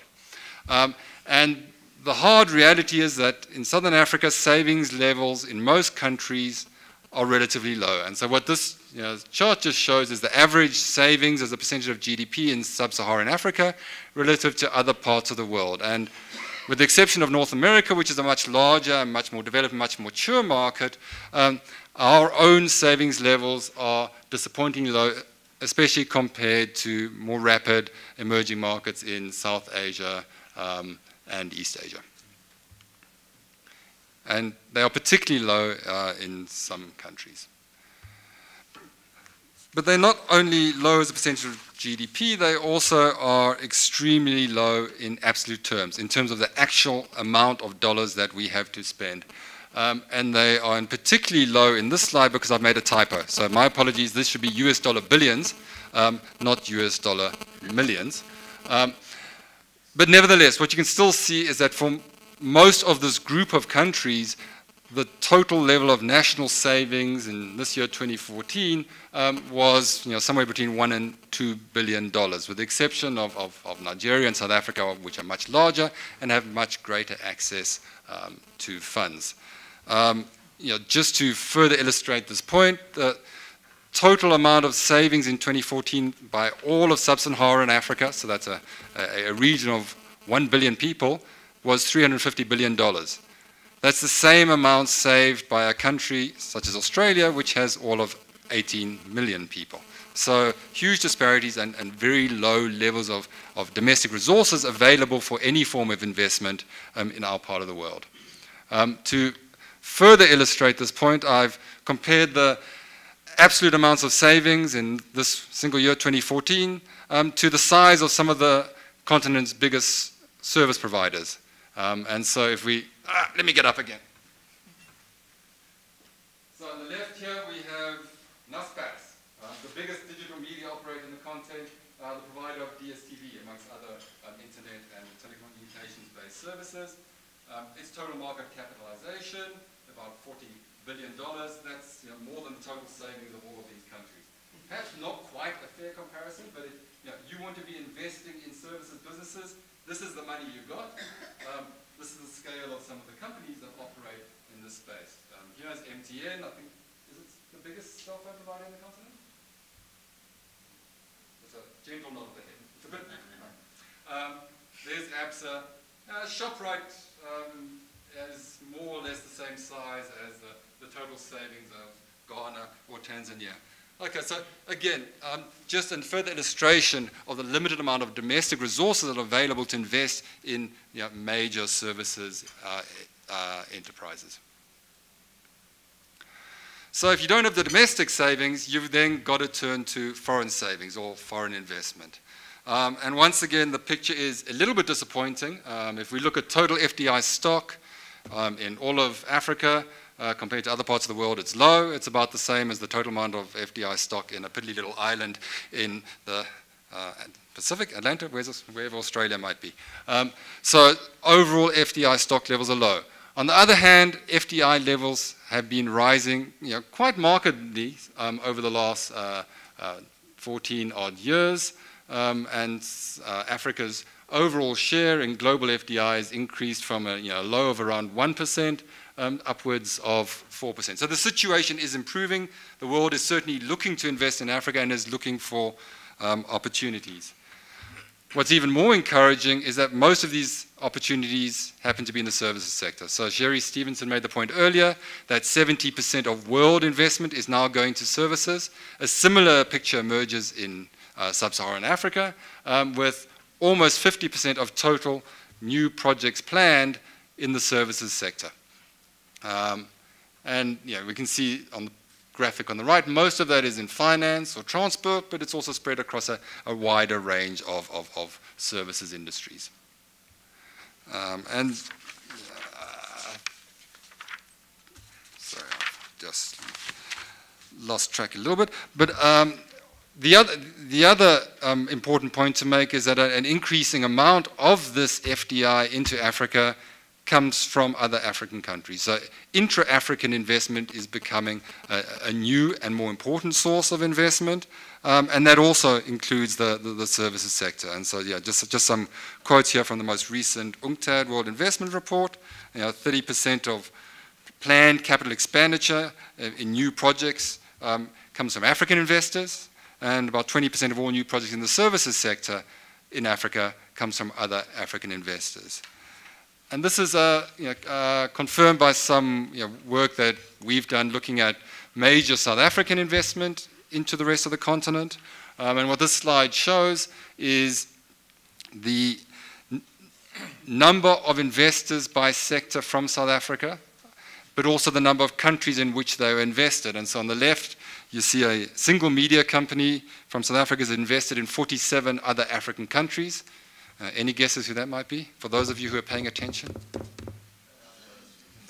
Um, and the hard reality is that in Southern Africa, savings levels in most countries are relatively low. And so what this you know, chart just shows is the average savings as a percentage of G D P in sub-Saharan Africa relative to other parts of the world. And with the exception of North America, which is a much larger, much more developed, much more mature market, um, our own savings levels are disappointingly low, especially compared to more rapid emerging markets in South Asia, um, and East Asia. And they are particularly low uh, in some countries. But they're not only low as a percentage of G D P, they also are extremely low in absolute terms, in terms of the actual amount of dollars that we have to spend. Um, and they are particularly low in this slide because I've made a typo. So my apologies, this should be U S dollar billions, um, not U S dollar millions. Um, But nevertheless, what you can still see is that for most of this group of countries, the total level of national savings in this year, twenty fourteen, um, was you know, somewhere between one and two billion dollars, with the exception of, of, of Nigeria and South Africa, which are much larger and have much greater access um, to funds. Um, you know, just to further illustrate this point, the total amount of savings in twenty fourteen by all of Sub-Saharan Africa, so that's a, a, a region of one billion people, was three hundred fifty billion dollars. That's the same amount saved by a country such as Australia, which has all of eighteen million people. So huge disparities and, and very low levels of, of domestic resources available for any form of investment um, in our part of the world. Um, to further illustrate this point, I've compared the absolute amounts of savings in this single year, twenty fourteen, um, to the size of some of the continent's biggest service providers. Um, and so if we, ah, let me get up again. So on the left here, we have Naspers, uh, the biggest digital media operator in the continent, uh, the provider of D S T V, amongst other um, internet and telecommunications-based services. Um, its total market capitalization, about forty billion dollars, that's you know, more than the total savings of all of these countries. Perhaps not quite a fair comparison, but it You know, you want to be investing in services businesses. This is the money you got. Um, this is the scale of some of the companies that operate in this space. Um, here's M T N. I think is it the biggest cell phone provider in the continent. It's a gentle nod of the head. It's a bit. Um, there's Absa. Uh, ShopRite um, is more or less the same size as the, the total savings of Ghana or Tanzania. Okay, so again, um, just a further illustration of the limited amount of domestic resources that are available to invest in you know, major services uh, uh, enterprises. So if you don't have the domestic savings, you've then got to turn to foreign savings or foreign investment. Um, and once again, the picture is a little bit disappointing. Um, if we look at total F D I stock um, in all of Africa, Uh, compared to other parts of the world, it's low. It's about the same as the total amount of F D I stock in a piddly little island in the uh, Pacific, Atlantic, wherever Australia might be. Um, so overall, F D I stock levels are low. On the other hand, F D I levels have been rising you know, quite markedly um, over the last uh, uh, fourteen odd years, um, and uh, Africa's overall share in global F D I has increased from a you know, low of around one percent Um, upwards of four percent. So the situation is improving. The world is certainly looking to invest in Africa and is looking for um, opportunities. What's even more encouraging is that most of these opportunities happen to be in the services sector. So Sherry Stevenson made the point earlier that seventy percent of world investment is now going to services. A similar picture emerges in uh, sub-Saharan Africa, um, with almost fifty percent of total new projects planned in the services sector. Um, and you know, we can see on the graphic on the right, most of that is in finance or transport, but it's also spread across a, a wider range of, of, of services industries. Um, and uh, sorry, I've just lost track a little bit. But um, the other, the other um, important point to make is that an increasing amount of this F D I into Africa comes from other African countries. So intra-African investment is becoming a, a new and more important source of investment, um, and that also includes the, the, the services sector. And so, yeah, just, just some quotes here from the most recent UNCTAD World Investment Report. You know, thirty percent of planned capital expenditure in new projects um, comes from African investors, and about twenty percent of all new projects in the services sector in Africa comes from other African investors. And this is uh, you know, uh, confirmed by some you know, work that we've done looking at major South African investment into the rest of the continent. Um, and what this slide shows is the number of investors by sector from South Africa, but also the number of countries in which they were invested. And so on the left, you see a single media company from South Africa is invested in forty-seven other African countries. Uh, any guesses who that might be? For those of you who are paying attention?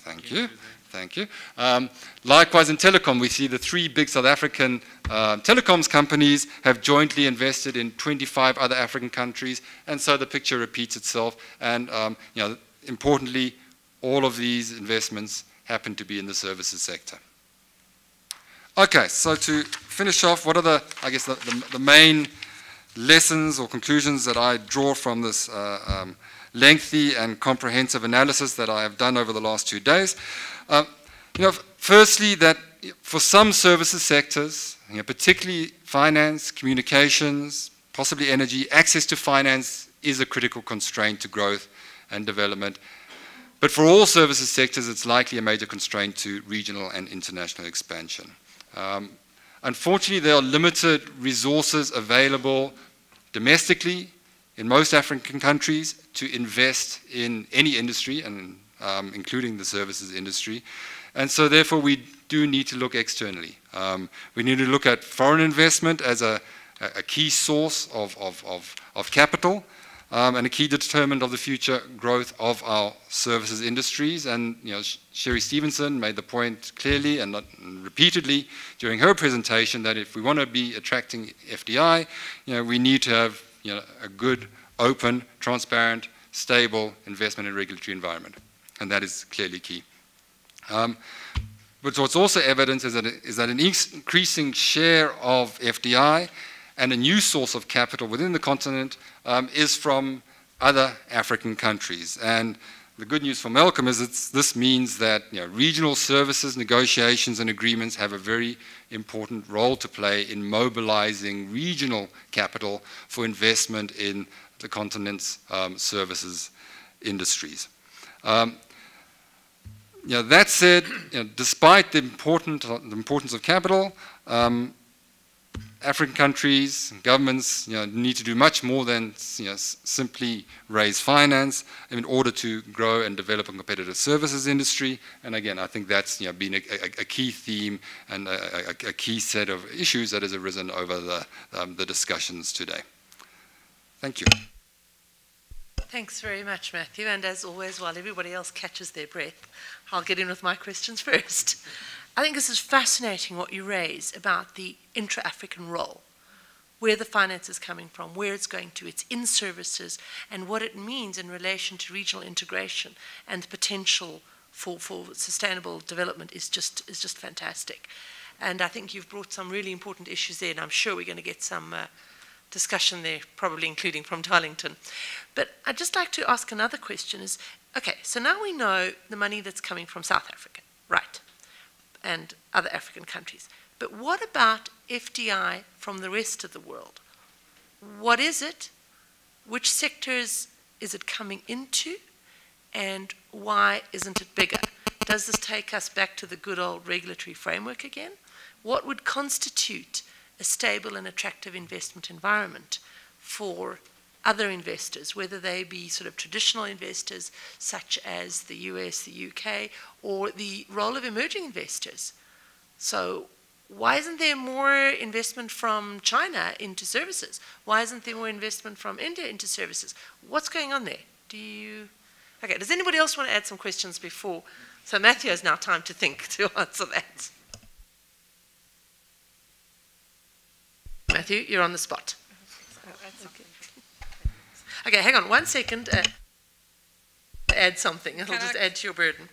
Thank you. Thank you. Um, likewise, in telecom, we see the three big South African uh, telecoms companies have jointly invested in twenty-five other African countries, and so the picture repeats itself. And um, you know, importantly, all of these investments happen to be in the services sector. Okay, so to finish off, what are the, I guess, the, the, the main lessons or conclusions that I draw from this uh, um, lengthy and comprehensive analysis that I have done over the last two days? Uh, you know, firstly, that for some services sectors, you know, particularly finance, communications, possibly energy, access to finance is a critical constraint to growth and development. But for all services sectors, it's likely a major constraint to regional and international expansion. Um, Unfortunately, there are limited resources available domestically in most African countries to invest in any industry, and um, including the services industry. And so therefore, we do need to look externally. Um, we need to look at foreign investment as a, a key source of, of, of, of capital um, and a key determinant of the future growth of our services industries. And you know, Sherry Stevenson made the point clearly and repeatedly during her presentation that if we want to be attracting F D I, you know, we need to have you know, a good, open, transparent, stable investment and regulatory environment. And that is clearly key. Um, but what's also evident is that, is that an increasing share of F D I and a new source of capital within the continent um, is from other African countries. And the good news for Malcolm is it's, this means that you know, regional services, negotiations and agreements have a very important role to play in mobilizing regional capital for investment in the continent's um, services industries. Um, you know, that said, you know, despite the, important, the importance of capital, um, African countries and governments you know, need to do much more than you know, simply raise finance in order to grow and develop a competitive services industry. And again, I think that's you know, been a, a, a key theme and a, a, a key set of issues that has arisen over the, um, the discussions today. Thank you. Thanks very much, Matthew. And as always, while everybody else catches their breath, I'll get in with my questions first. I think this is fascinating what you raise about the intra-African role, where the finance is coming from, where it's going to, it's in services, and what it means in relation to regional integration and the potential for, for sustainable development is just, is just fantastic. And I think you've brought some really important issues there, and I'm sure we're going to get some uh, discussion there, probably including from Darlington. But I'd just like to ask another question is, okay, so now we know the money that's coming from South Africa, right? And other African countries. But what about F D I from the rest of the world? What is it? Which sectors is it coming into? And why isn't it bigger? Does this take us back to the good old regulatory framework again? What would constitute a stable and attractive investment environment for other investors, whether they be sort of traditional investors such as the U S, the U K, or the role of emerging investors? So why isn't there more investment from China into services? Why isn't there more investment from India into services? What's going on there? Do you... Okay, does anybody else want to add some questions before? So Matthew has now time to think to answer that. Matthew, you're on the spot. Oh, that's okay. Okay, hang on one second. Uh, add something. It'll Can just I, add to your burden.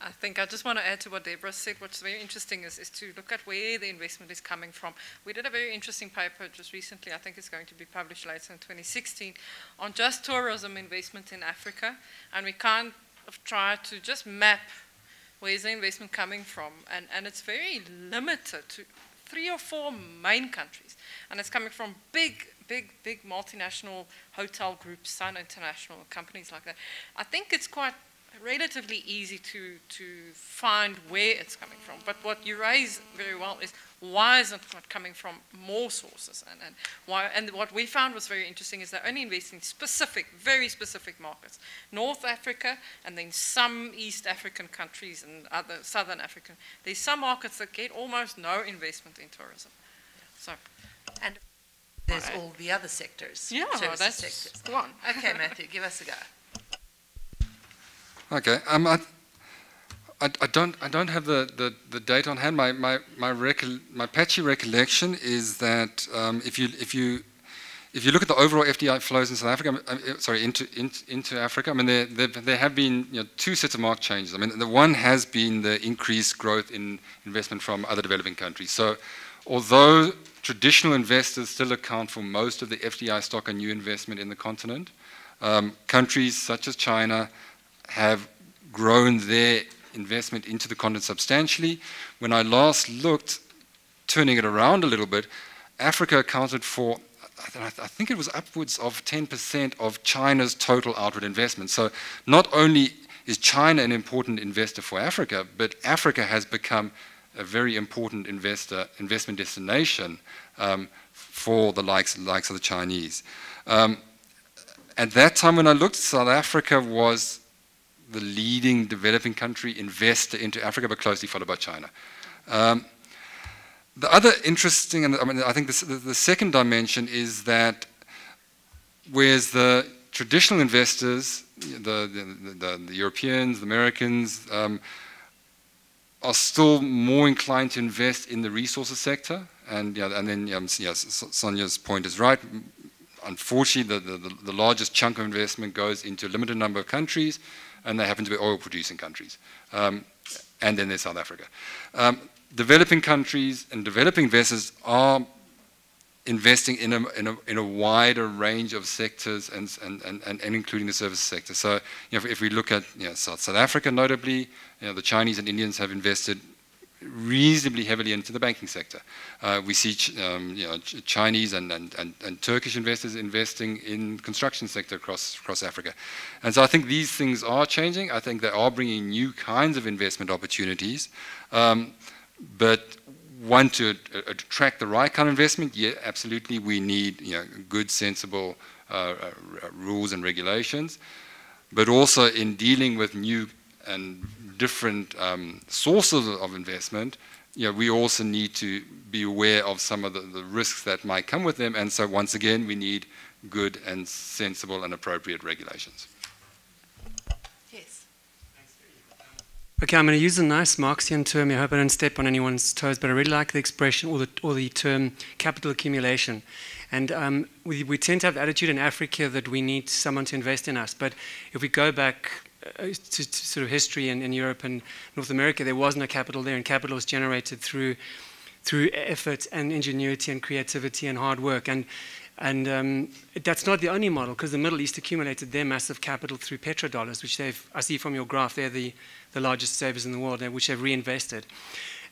I think I just want to add to what Deborah said. What's very interesting is, is to look at where the investment is coming from. We did a very interesting paper just recently. I think it's going to be published later in twenty sixteen on just tourism investment in Africa. And we kind of try to just map where is the investment coming from. And, and it's very limited to three or four main countries. And it's coming from big big, big multinational hotel groups, Sun International, companies like that. I think it's quite relatively easy to, to find where it's coming from. But what you raise very well is, why is it not coming from more sources? And, and, why, and what we found was very interesting is they only invest in specific, very specific markets. North Africa and then some East African countries and other Southern African. There's some markets that get almost no investment in tourism. So, and there's right. all the other sectors. Yeah, services that's sectors. The one. Okay, Matthew, give us a go. Okay, um, I, I, I don't, I don't have the, the, the date on hand. My my my, recol my patchy recollection is that um, if you if you if you look at the overall F D I flows in South Africa, uh, sorry, into in, into Africa, I mean there there, there have been you know, two sets of marked changes. I mean the one has been the increased growth in investment from other developing countries. So, although traditional investors still account for most of the F D I stock and new investment in the continent, um, countries such as China have grown their investment into the continent substantially. When I last looked, turning it around a little bit, Africa accounted for, I think it was upwards of ten percent of China's total outward investment. So not only is China an important investor for Africa, but Africa has become a very important investor investment destination um, for the likes, likes of the Chinese. Um, at that time when I looked, South Africa was the leading developing country investor into Africa, but closely followed by China. Um, the other interesting, and I, mean, I think this, the, the second dimension is that whereas the traditional investors, the, the, the, the Europeans, the Americans, um, are still more inclined to invest in the resources sector, and you know, and then um, yes, Sonia's point is right. Unfortunately, the, the the largest chunk of investment goes into a limited number of countries, and they happen to be oil-producing countries, um, and then there's South Africa. Um, developing countries and developing investors are investing in a, in, a, in a wider range of sectors and, and, and, and including the service sector. So you know, if, if we look at you know, South, South Africa notably, you know, the Chinese and Indians have invested reasonably heavily into the banking sector. Uh, we see ch um, you know, ch Chinese and, and, and, and Turkish investors investing in construction sector across, across Africa. And so I think these things are changing. I think they are bringing new kinds of investment opportunities. Um, but one, to uh, attract the right kind of investment, yeah, absolutely, we need you know, good, sensible uh, uh, rules and regulations. But also in dealing with new and different um, sources of investment, you know, we also need to be aware of some of the, the risks that might come with them. And so once again, we need good and sensible and appropriate regulations. Yes. Okay, I'm going to use a nice Marxian term. I hope I don't step on anyone's toes, but I really like the expression or the, or the term capital accumulation. And um, we, we tend to have the attitude in Africa that we need someone to invest in us. But if we go back To, to sort of history in, in Europe and North America, there was no capital there, and capital was generated through through effort and ingenuity and creativity and hard work. And and um, that's not the only model, because the Middle East accumulated their massive capital through petrodollars, which they've, I see from your graph, they're the, the largest savers in the world, which they've reinvested.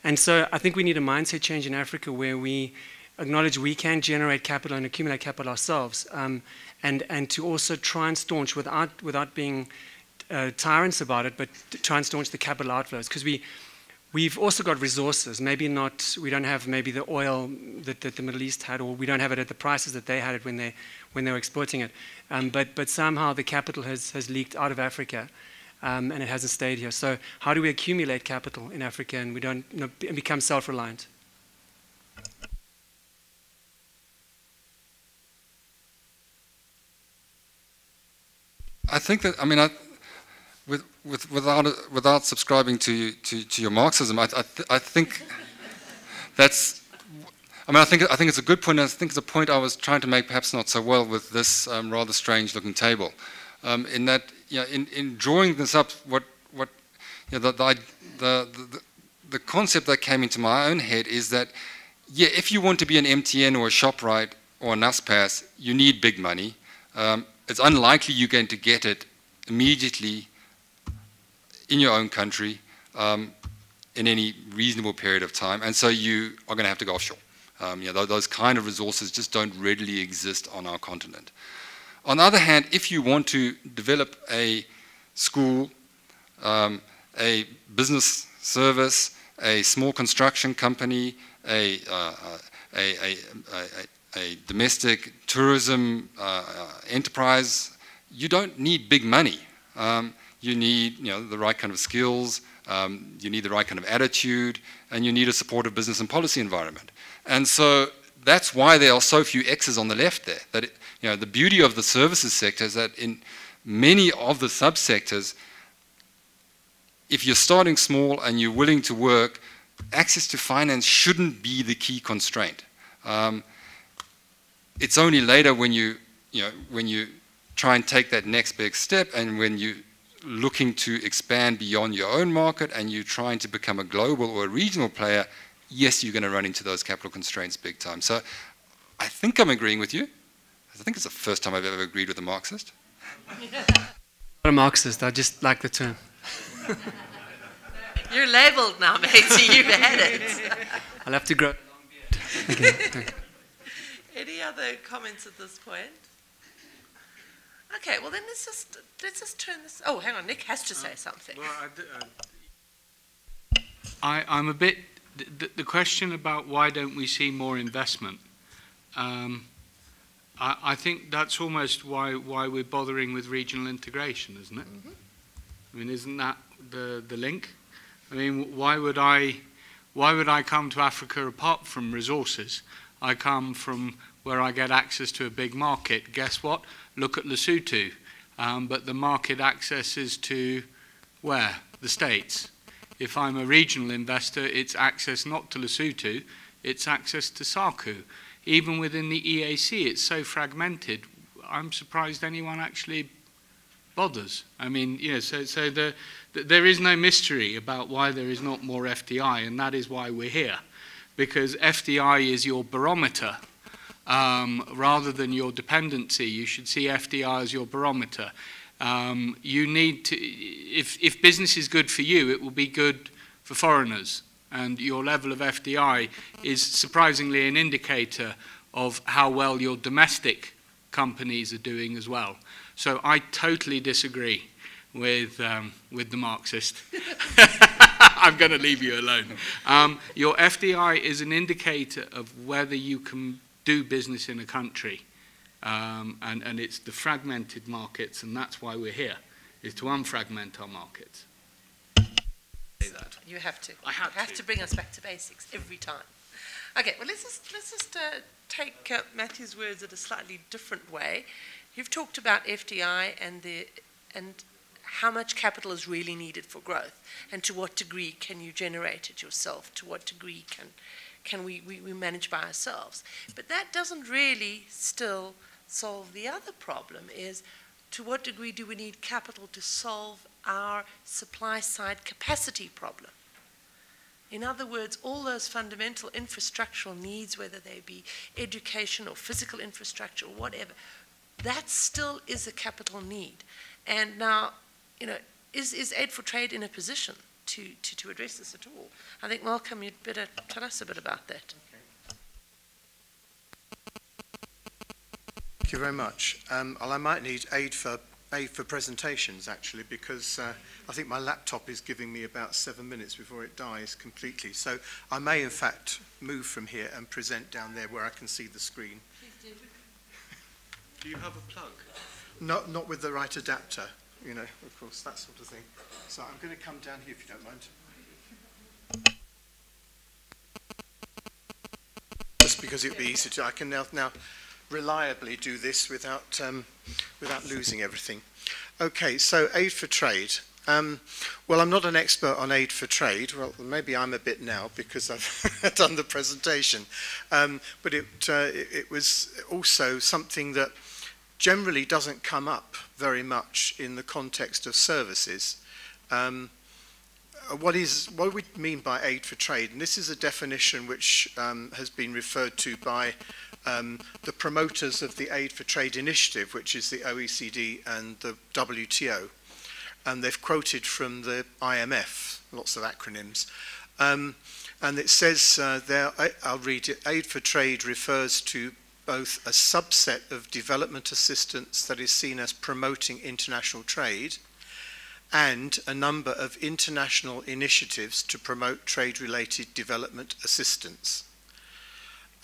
And so I think we need a mindset change in Africa where we acknowledge we can generate capital and accumulate capital ourselves, um, and, and to also try and staunch without, without being Uh, tyrants about it, but try and staunch the capital outflows, because we, we've also got resources. Maybe not, we don't have maybe the oil that, that the Middle East had, or we don't have it at the prices that they had it when they, when they were exploiting it. Um, but, but somehow the capital has, has leaked out of Africa, um, and it hasn't stayed here. So how do we accumulate capital in Africa and we don't you know, become self-reliant? I think that, I mean, I With, with, without, without subscribing to, to, to your Marxism, I, I, th I think that's, I mean, I think, I think it's a good point, and I think it's a point I was trying to make perhaps not so well with this um, rather strange looking table. Um, in that, you know, in, in drawing this up, what, what you know, the, the, the, the, the concept that came into my own head is that, yeah, if you want to be an M T N or a ShopRite or an Uspass, you need big money. Um, it's unlikely you're going to get it immediately in your own country, um, in any reasonable period of time, and so you are going to have to go offshore. Um, you know, th those kind of resources just don't readily exist on our continent. On the other hand, if you want to develop a school, um, a business service, a small construction company, a, uh, a, a, a, a, a domestic tourism uh, enterprise, you don't need big money. Um, You need you know, the right kind of skills, um, you need the right kind of attitude, and you need a supportive business and policy environment. And so that's why there are so few X's on the left there. That it, you know, the beauty of the services sector is that in many of the subsectors, if you're starting small and you're willing to work, access to finance shouldn't be the key constraint. Um, it's only later when you, you know, when you try and take that next big step, and when you looking to expand beyond your own market and you're trying to become a global or a regional player, yes, you're going to run into those capital constraints big time. So I think I'm agreeing with you. I think it's the first time I've ever agreed with a Marxist. I'm not a Marxist, I just like the term. You're labelled now, mate, so you've had it. I'll have to grow a long beard. Okay. Any other comments at this point? Okay, well then let's just, let's just turn this... Oh, hang on, Nick has to say uh, something. Well, I d uh, I, I'm a bit... The, the question about why don't we see more investment, um, I, I think that's almost why, why we're bothering with regional integration, isn't it? Mm-hmm. I mean, isn't that the, the link? I mean, why would I, why would I come to Africa apart from resources? I come from where I get access to a big market. Guess what? Look at Lesotho, um, but the market access is to where? The States. If I'm a regional investor, it's access not to Lesotho, it's access to S A C U. Even within the E A C, it's so fragmented, I'm surprised anyone actually bothers. I mean, you know, so, so the, the, there is no mystery about why there is not more F D I, and that is why we're here, because F D I is your barometer um, rather than your dependency. You should see F D I as your barometer. Um, you need to, if, if business is good for you, it will be good for foreigners. And your level of F D I is surprisingly an indicator of how well your domestic companies are doing as well. So I totally disagree with, um, with the Marxist. I'm going to leave you alone. Um, your F D I is an indicator of whether you can do business in a country. Um, and, and it's the fragmented markets, and that's why we're here, is to unfragment our markets. That. You have to. I have, you have to. to bring us back to basics every time. Okay, well, let's just, let's just uh, take uh, Matthew's words in a slightly different way. You've talked about F D I and, the, and how much capital is really needed for growth, and to what degree can you generate it yourself, to what degree can, can we, we, we manage by ourselves. But that doesn't really still solve the other problem, is to what degree do we need capital to solve our supply-side capacity problem? In other words, all those fundamental infrastructural needs, whether they be education or physical infrastructure or whatever, that still is a capital need. And now, you know, is, is Aid for Trade in a position to, to, to address this at all? I think, Malcolm, you'd better tell us a bit about that. Thank you very much. Um, well, I might need aid for aid for presentations, actually, because uh, I think my laptop is giving me about seven minutes before it dies completely. So I may, in fact, move from here and present down there where I can see the screen. Please do. Do you have a plug? Not, not with the right adapter, you know, of course, that sort of thing. So I'm going to come down here, if you don't mind. Just because it would be easier to... I can now... now reliably do this without um, without losing everything. Okay, so aid for trade. Um, well, I'm not an expert on aid for trade. Well, maybe I'm a bit now because I've done the presentation. Um, but it, uh, it it was also something that generally doesn't come up very much in the context of services. Um, What is what we mean by aid for trade? And this is a definition which um, has been referred to by um, the promoters of the Aid for Trade initiative, which is the O E C D and the W T O, and they've quoted from the I M F, lots of acronyms. Um, and it says uh, there, I, I'll read it. Aid for trade refers to both a subset of development assistance that is seen as promoting international trade, and a number of international initiatives to promote trade-related development assistance.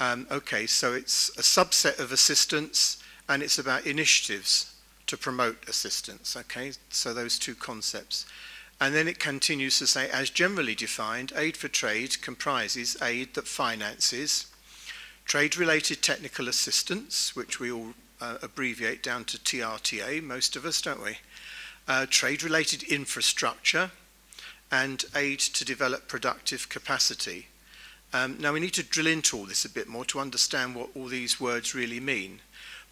Um, okay, so it's a subset of assistance, and it's about initiatives to promote assistance. Okay, so those two concepts. And then it continues to say, as generally defined, aid for trade comprises aid that finances trade-related technical assistance, which we all uh, abbreviate down to T R T A, most of us, don't we? Uh, trade-related infrastructure, and aid to develop productive capacity. Um, now we need to drill into all this a bit more to understand what all these words really mean.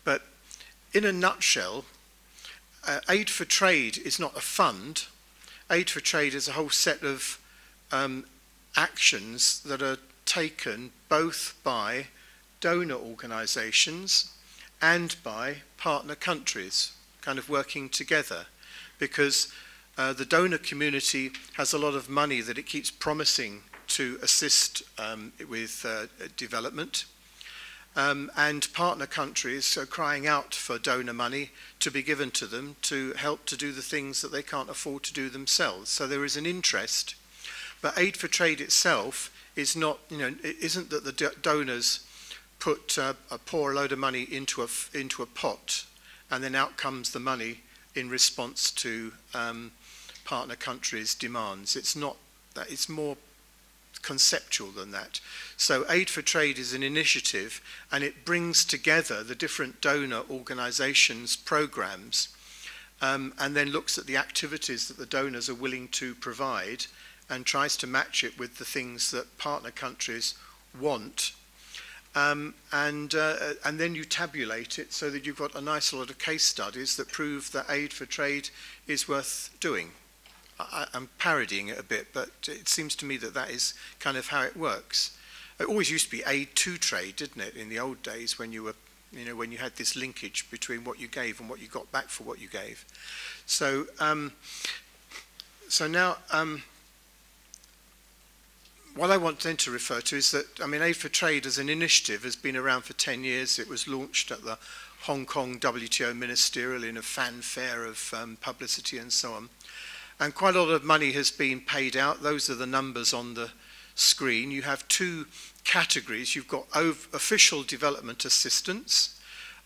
But in a nutshell, uh, aid for trade is not a fund. Aid for trade is a whole set of um, actions that are taken both by donor organisations and by partner countries, kind of working together. Because uh, the donor community has a lot of money that it keeps promising to assist um, with uh, development. Um, and partner countries are crying out for donor money to be given to them to help to do the things that they can't afford to do themselves. So there is an interest. But aid for trade itself is not, you know, it isn't that the donors put uh, a pour a load of money into a, into a pot and then out comes the money in response to um, partner countries' demands. It's not that, it's more conceptual than that. So Aid for Trade is an initiative, and it brings together the different donor organisations' programmes, um, and then looks at the activities that the donors are willing to provide and tries to match it with the things that partner countries want. Um, and, uh, and then you tabulate it so that you've got a nice lot of case studies that prove that aid for trade is worth doing. I, I'm parodying it a bit, but it seems to me that that is kind of how it works. It always used to be aid to trade, didn't it, in the old days, when you were, you know, when you had this linkage between what you gave and what you got back for what you gave. So, um, so now, um, what I want then to refer to is that, I mean, Aid for Trade as an initiative has been around for ten years. It was launched at the Hong Kong W T O ministerial in a fanfare of um, publicity and so on. And quite a lot of money has been paid out. Those are the numbers on the screen. You have two categories. You've got official development assistance,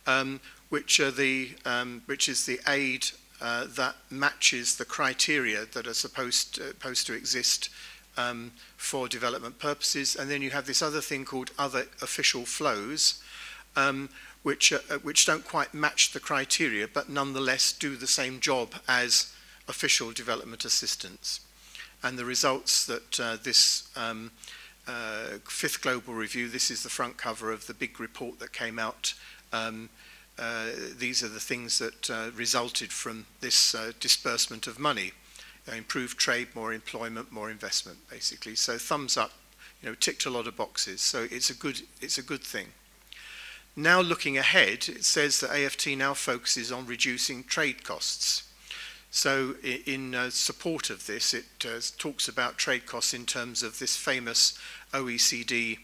um, which are the um, which is the aid uh, that matches the criteria that are supposed to, supposed to exist um, for development purposes. And then you have this other thing called other official flows, um, which uh, which don't quite match the criteria, but nonetheless do the same job as official development assistance. And the results that uh, this um, uh, fifth global review, this is the front cover of the big report that came out. Um, uh, these are the things that uh, resulted from this uh, disbursement of money. You know, improved trade, more employment, more investment, basically. So thumbs up, you know, ticked a lot of boxes. So it's a good, it's a good thing. Now looking ahead, it says that A F T now focuses on reducing trade costs. So in uh, support of this, it uh, talks about trade costs in terms of this famous O E C D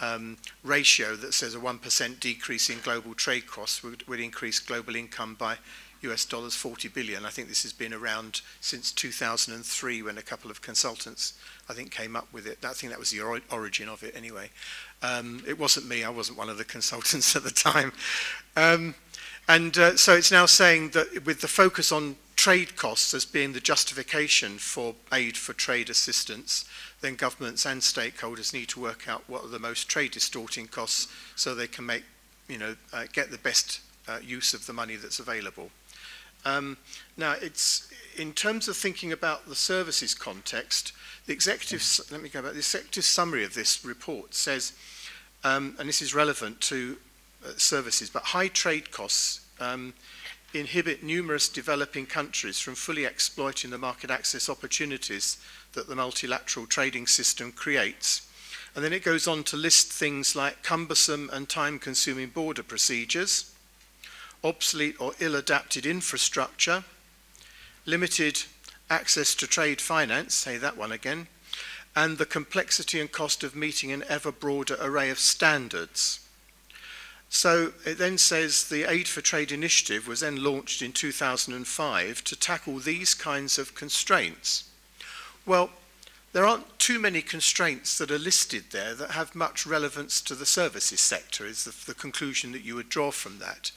um, ratio that says a one percent decrease in global trade costs would, would increase global income by U S dollars forty billion. I think this has been around since two thousand three, when a couple of consultants, I think, came up with it. I think that was the or origin of it anyway. Um, it wasn't me. I wasn't one of the consultants at the time. Um, and uh, so it's now saying that with the focus on trade costs as being the justification for aid for trade assistance, then governments and stakeholders need to work out what are the most trade-distorting costs so they can make, you know, uh, get the best uh, use of the money that's available. Um, now, it's in terms of thinking about the services context. The executive, let me go back. The executive summary of this report says, um, and this is relevant to uh, services, but high trade costs Um, inhibit numerous developing countries from fully exploiting the market access opportunities that the multilateral trading system creates. And then it goes on to list things like cumbersome and time-consuming border procedures, obsolete or ill-adapted infrastructure, limited access to trade finance, say that one again, and the complexity and cost of meeting an ever broader array of standards. So it then says the Aid for Trade initiative was then launched in two thousand five to tackle these kinds of constraints. Well, there aren't too many constraints that are listed there that have much relevance to the services sector, is the, the conclusion that you would draw from that.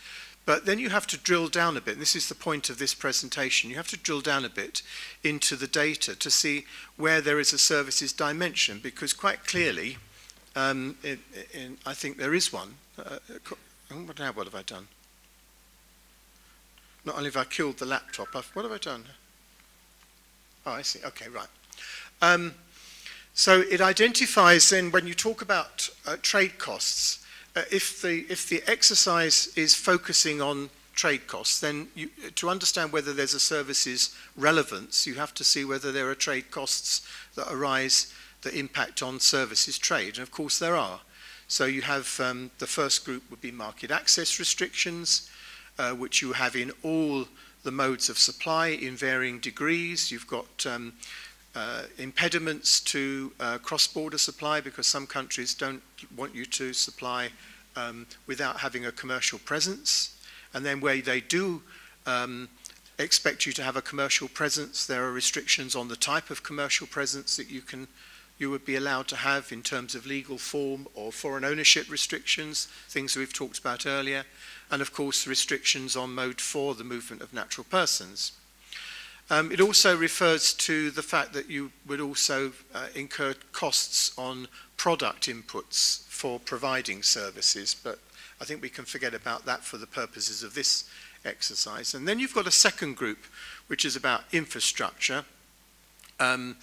But then you have to drill down a bit, and this is the point of this presentation. You have to drill down a bit into the data to see where there is a services dimension, because quite clearly, um, in, in, I think there is one. Uh, now what have I done? Not only have I killed the laptop, I've, what have I done? Oh, I see. Okay, right. Um, so it identifies then, when you talk about uh, trade costs, uh, if the if the exercise is focusing on trade costs, then you, to understand whether there's a services relevance, you have to see whether there are trade costs that arise that impact on services trade, and of course there are. So you have um, the first group would be market access restrictions, uh, which you have in all the modes of supply in varying degrees. You've got um, uh, impediments to uh, cross-border supply, because some countries don't want you to supply um, without having a commercial presence. And then where they do um, expect you to have a commercial presence, there are restrictions on the type of commercial presence that you can you would be allowed to have in terms of legal form or foreign ownership restrictions, things that we've talked about earlier, and of course restrictions on mode four, the movement of natural persons. Um, it also refers to the fact that you would also uh, incur costs on product inputs for providing services, but I think we can forget about that for the purposes of this exercise. And then you've got a second group, which is about infrastructure, um,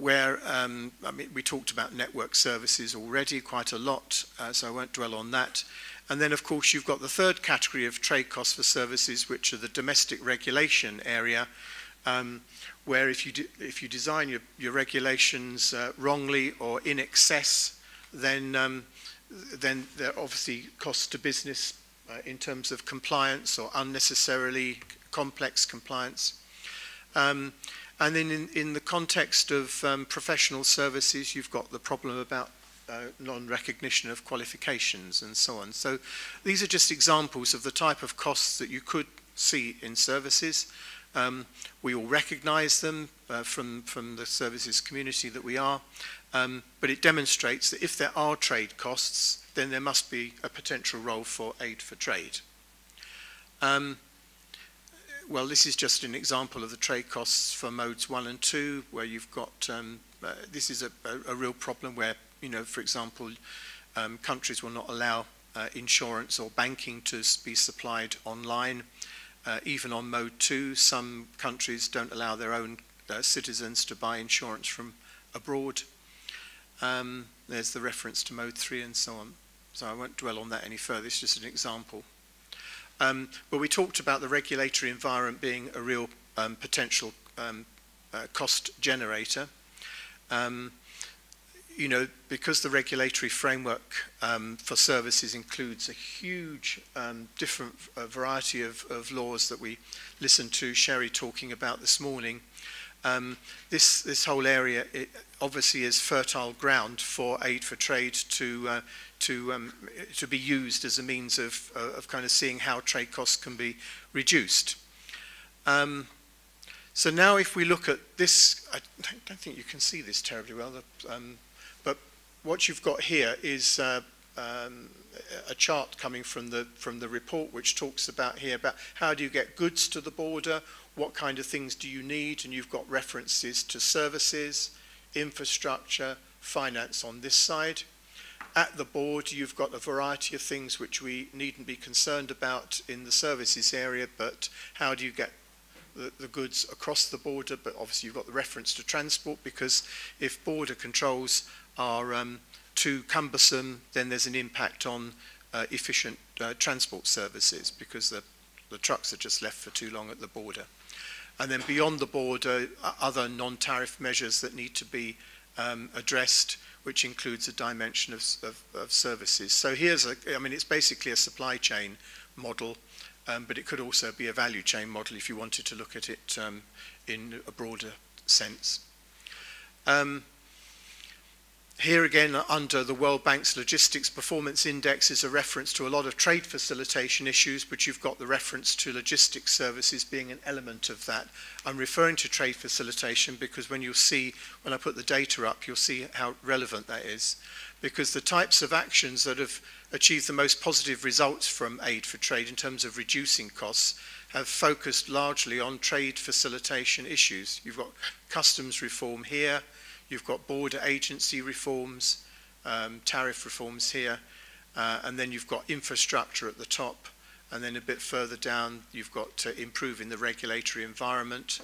where um, I mean, we talked about network services already quite a lot, uh, so I won't dwell on that. And then, of course, you've got the third category of trade costs for services, which are the domestic regulation area, um, where if you, if you design your, your regulations uh, wrongly or in excess then um, then there are obviously costs to business uh, in terms of compliance or unnecessarily complex compliance. Um, and then in, in the context of um, professional services, you've got the problem about uh, non-recognition of qualifications and so on. So these are just examples of the type of costs that you could see in services. Um, we all recognize them uh, from, from the services community that we are, um, but it demonstrates that if there are trade costs, then there must be a potential role for aid for trade. Um, well, this is just an example of the trade costs for modes one and two, where you've got, um, uh, this is a, a, a real problem where, you know, for example, um, countries will not allow uh, insurance or banking to be supplied online. Uh, even on mode two, some countries don't allow their own uh, citizens to buy insurance from abroad. Um, there's the reference to mode three and so on. So I won't dwell on that any further, it's just an example. Um, but we talked about the regulatory environment being a real um, potential um, uh, cost generator. Um, you know, because the regulatory framework um, for services includes a huge um, different uh, variety of, of laws that we listened to Sherry talking about this morning, um, this, this whole area it obviously is fertile ground for aid for trade to, uh, to, um, to be used as a means of, uh, of kind of seeing how trade costs can be reduced. Um, so now if we look at this, I don't think you can see this terribly well, the, um, what you've got here is uh, um, a chart coming from the from the report, which talks about here about how do you get goods to the border, what kind of things do you need, and you've got references to services, infrastructure, finance on this side. At the border, you've got a variety of things which we needn't be concerned about in the services area, but how do you get The, the goods across the border? But obviously you've got the reference to transport, because if border controls are um, too cumbersome, then there's an impact on uh, efficient uh, transport services, because the, the trucks are just left for too long at the border. And then beyond the border, other non-tariff measures that need to be um, addressed, which includes a dimension of, of, of services. So here's a, I mean, it's basically a supply chain model. Um, but it could also be a value chain model if you wanted to look at it um, in a broader sense. Um, here again, under the World Bank's Logistics Performance Index, is a reference to a lot of trade facilitation issues, but you've got the reference to logistics services being an element of that. I'm referring to trade facilitation because when you see, when I put the data up, you'll see how relevant that is, because the types of actions that have achieved the most positive results from aid for trade in terms of reducing costs have focused largely on trade facilitation issues. You've got customs reform here, you've got border agency reforms, um, tariff reforms here, uh, and then you've got infrastructure at the top, and then a bit further down you've got to improving the regulatory environment,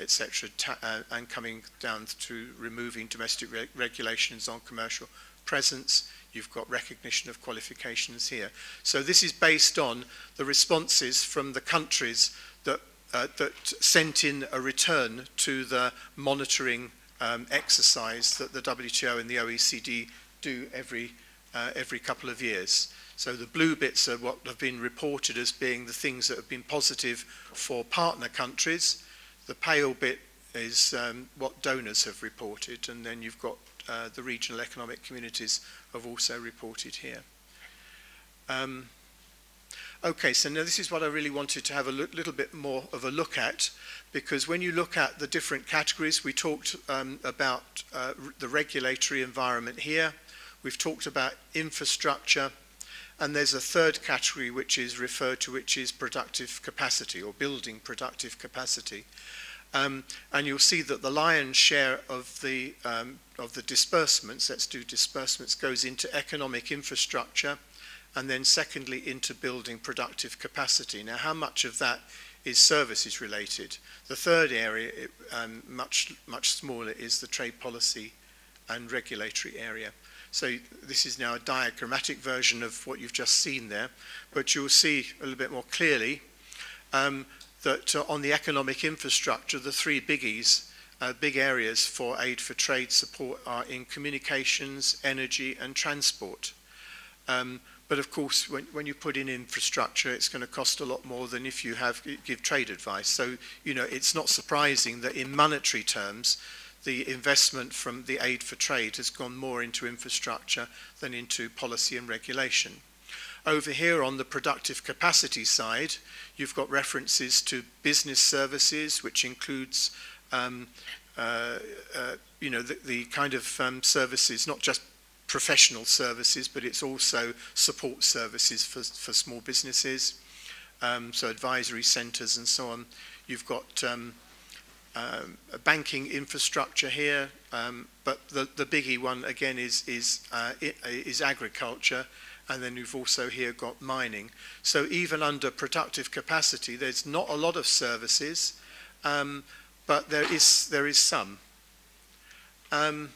et cetera, uh, and coming down to removing domestic re regulations on commercial presence. You've got recognition of qualifications here. So this is based on the responses from the countries that, uh, that sent in a return to the monitoring um, exercise that the W T O and the O E C D do every, uh, every couple of years. So the blue bits are what have been reported as being the things that have been positive for partner countries. The pale bit is um, what donors have reported, and then you've got Uh, the regional economic communities have also reported here. Um, okay, so now this is what I really wanted to have a look, little bit more of a look at, because when you look at the different categories, we talked um, about uh, the regulatory environment here, we've talked about infrastructure, and there's a third category which is referred to, which is productive capacity, or building productive capacity. Um, and you'll see that the lion's share of the, um, of the disbursements, let's do disbursements, goes into economic infrastructure, and then secondly into building productive capacity. Now, how much of that is services related? The third area, it, um, much, much smaller, is the trade policy and regulatory area. So this is now a diagrammatic version of what you've just seen there, but you'll see a little bit more clearly um, that uh, on the economic infrastructure, the three biggies uh, big areas for aid for trade support are in communications, energy and transport. Um, but of course, when, when you put in infrastructure, it's going to cost a lot more than if you have give trade advice. So, you know, it's not surprising that in monetary terms, the investment from the aid for trade has gone more into infrastructure than into policy and regulation. Over here on the productive capacity side, you've got references to business services, which includes um, uh, uh, you know, the, the kind of um, services, not just professional services, but it's also support services for, for small businesses, um, so advisory centres and so on. You've got um, um, banking infrastructure here, um, but the, the biggie one again is, is, uh, is agriculture. And then you've also here got mining. So even under productive capacity, there's not a lot of services, um, but there is there is some. Um,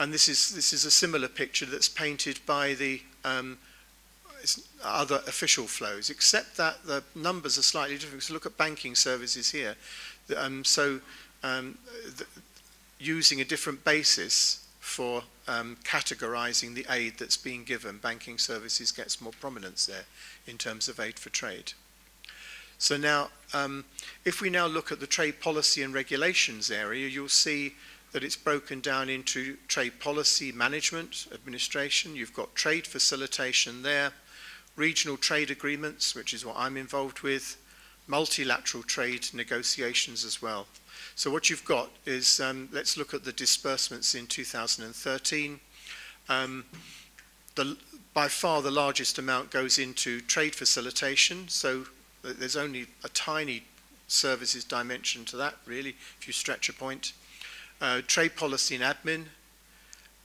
and this is this is a similar picture that's painted by the um, other official flows, except that the numbers are slightly different. So look at banking services here. Um, so um, the, using a different basis for um, categorizing the aid that's being given. Banking services gets more prominence there in terms of aid for trade. So now, um, if we now look at the trade policy and regulations area, you'll see that it's broken down into trade policy management, administration. You've got trade facilitation there, regional trade agreements, which is what I'm involved with, multilateral trade negotiations as well. So what you've got is, um, let's look at the disbursements in two thousand thirteen. Um, the, by far the largest amount goes into trade facilitation, so there's only a tiny services dimension to that, really, if you stretch a point. Uh, trade policy and admin,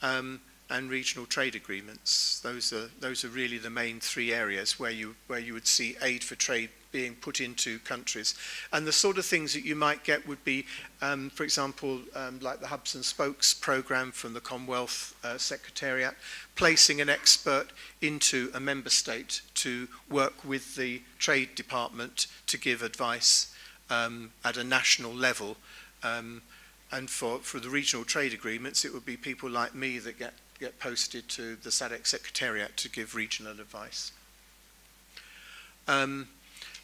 um, and regional trade agreements. Those are, those are really the main three areas where you, where you would see aid for trade being put into countries. And the sort of things that you might get would be, um, for example, um, like the Hubs and Spokes program from the Commonwealth uh, Secretariat, placing an expert into a member state to work with the trade department to give advice um, at a national level. Um, and for, for the regional trade agreements, it would be people like me that get, get posted to the S A D C Secretariat to give regional advice. Um,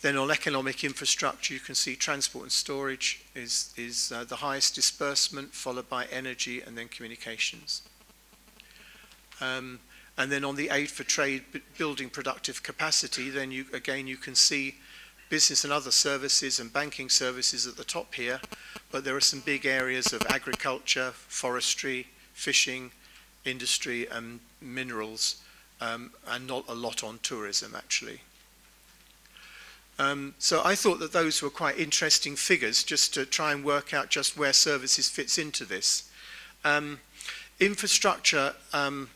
Then on economic infrastructure, you can see transport and storage is, is uh, the highest disbursement, followed by energy and then communications. Um, and then on the aid for trade, building productive capacity, then you, again you can see business and other services and banking services at the top here, but there are some big areas of agriculture, forestry, fishing, industry and minerals, um, and not a lot on tourism actually. Um, so I thought that those were quite interesting figures just to try and work out just where services fits into this. Um, infrastructure, um,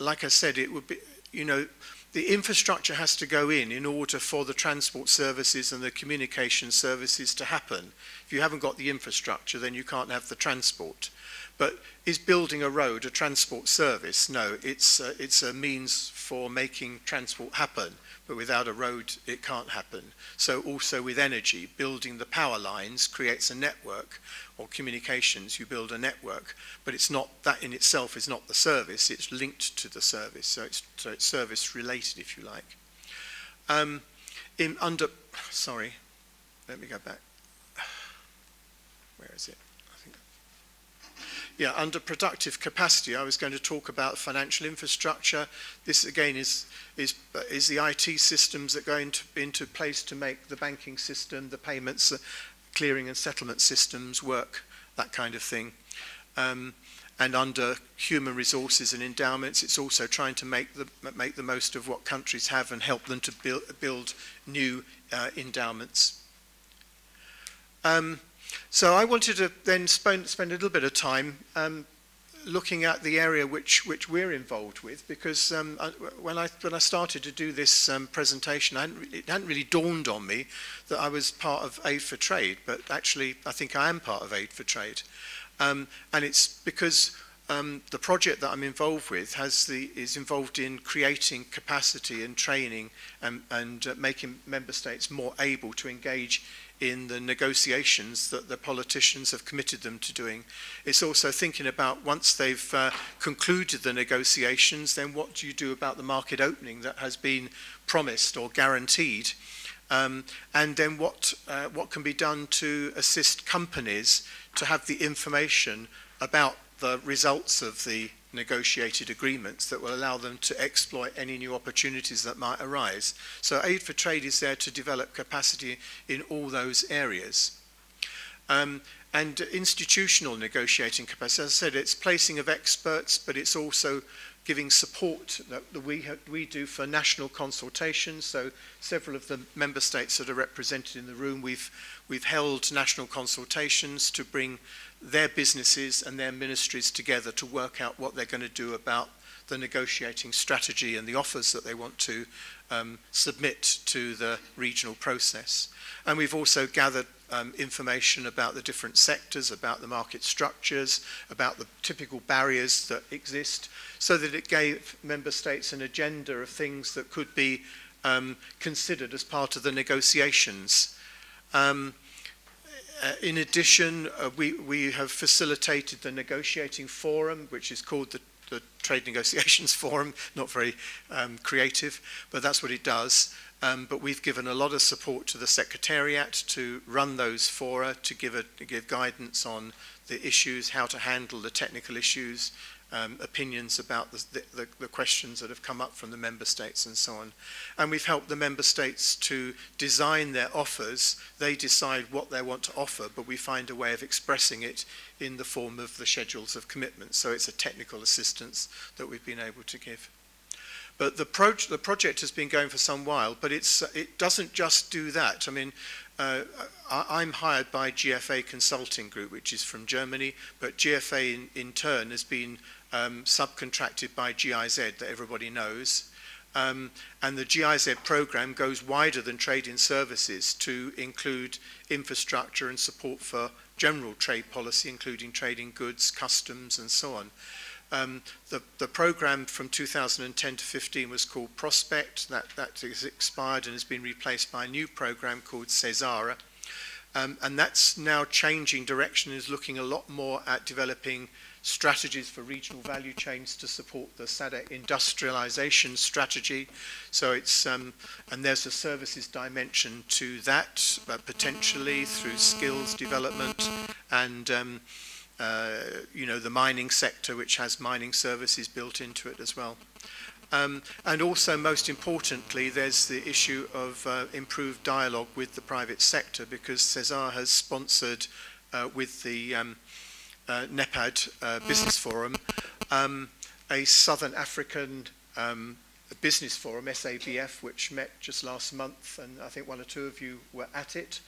like I said, it would be, you know, the infrastructure has to go in in order for the transport services and the communication services to happen. If you haven't got the infrastructure, then you can't have the transport. But is building a road a transport service? No, it's a, it's a means for making transport happen. But without a road, it can't happen. So also with energy, building the power lines creates a network, or communications, you build a network. But it's not, that in itself is not the service, it's linked to the service. So it's, so it's service related, if you like. Um, in under, sorry, let me go back. Where is it? I think. Yeah, under productive capacity, I was going to talk about financial infrastructure. This again is is is the I T systems that go into into place to make the banking system, the payments, the clearing and settlement systems work, that kind of thing. Um, and under human resources and endowments, it's also trying to make the make the most of what countries have and help them to build build new uh, endowments. Um, So I wanted to then spend, spend a little bit of time um, looking at the area which, which we're involved with, because um, I, when, I, when I started to do this um, presentation, I hadn't really, it hadn't really dawned on me that I was part of Aid for Trade, but actually I think I am part of Aid for Trade. Um, and it's because um, the project that I'm involved with has the, is involved in creating capacity and training and, and uh, making member states more able to engage in the negotiations that the politicians have committed them to doing. It's also thinking about, once they've uh, concluded the negotiations, then what do you do about the market opening that has been promised or guaranteed? Um, and then what, uh, what can be done to assist companies to have the information about the results of the negotiated agreements that will allow them to exploit any new opportunities that might arise. So Aid for Trade is there to develop capacity in all those areas. Um, and institutional negotiating capacity, as I said, it's placing of experts, but it's also giving support that we, have, we do for national consultations. So several of the member states that are represented in the room, we've, we've held national consultations to bring their businesses and their ministries together to work out what they're going to do about the negotiating strategy and the offers that they want to um, submit to the regional process. And we've also gathered Um, information about the different sectors, about the market structures, about the typical barriers that exist, so that it gave member states an agenda of things that could be um, considered as part of the negotiations. Um, uh, in addition, uh, we, we have facilitated the negotiating forum, which is called the, the Trade Negotiations Forum, not very um, creative, but that's what it does. Um, but we've given a lot of support to the Secretariat to run those fora, to give, a, to give guidance on the issues, how to handle the technical issues, um, opinions about the, the, the questions that have come up from the member states and so on. And we've helped the member states to design their offers. They decide what they want to offer, but we find a way of expressing it in the form of the schedules of commitments. So it's a technical assistance that we've been able to give. But the, pro the project has been going for some while, but it's, it doesn't just do that. I mean, uh, I I'm hired by G F A Consulting Group, which is from Germany, but G F A in, in turn has been um, subcontracted by G I Z, that everybody knows. Um, and the G I Z program goes wider than trade in services to include infrastructure and support for general trade policy, including trading goods, customs, and so on. Um, the, the program from two thousand ten to fifteen was called Prospect. That, that is expired and has been replaced by a new program called Cesara. Um, and that's now changing direction, is looking a lot more at developing strategies for regional value chains to support the S A D C industrialization strategy. So it's, um, and there's a services dimension to that, uh, potentially through skills development and um, Uh, you know, the mining sector, which has mining services built into it as well. Um, and also, most importantly, there's the issue of uh, improved dialogue with the private sector, because Cesar has sponsored uh, with the um, uh, NEPAD uh, Business Forum um, a Southern African um, Business Forum, S A B F, which met just last month, and I think one or two of you were at it.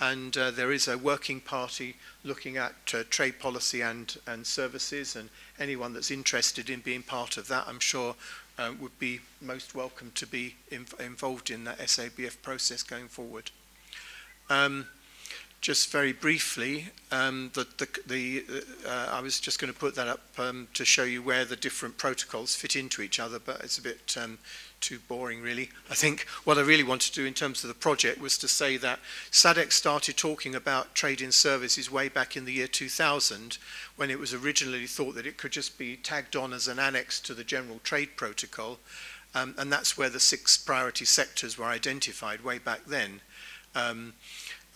And uh, there is a working party looking at uh, trade policy and, and services, and anyone that's interested in being part of that, I'm sure, uh, would be most welcome to be inv involved in that S A B F process going forward. Um, just very briefly, um, the, the, the, uh, I was just going to put that up um, to show you where the different protocols fit into each other, but it's a bit um, too boring, really. I think what I really wanted to do in terms of the project was to say that S A D C started talking about trade in services way back in the year two thousand, when it was originally thought that it could just be tagged on as an annex to the general trade protocol, um, and that's where the six priority sectors were identified way back then. Um,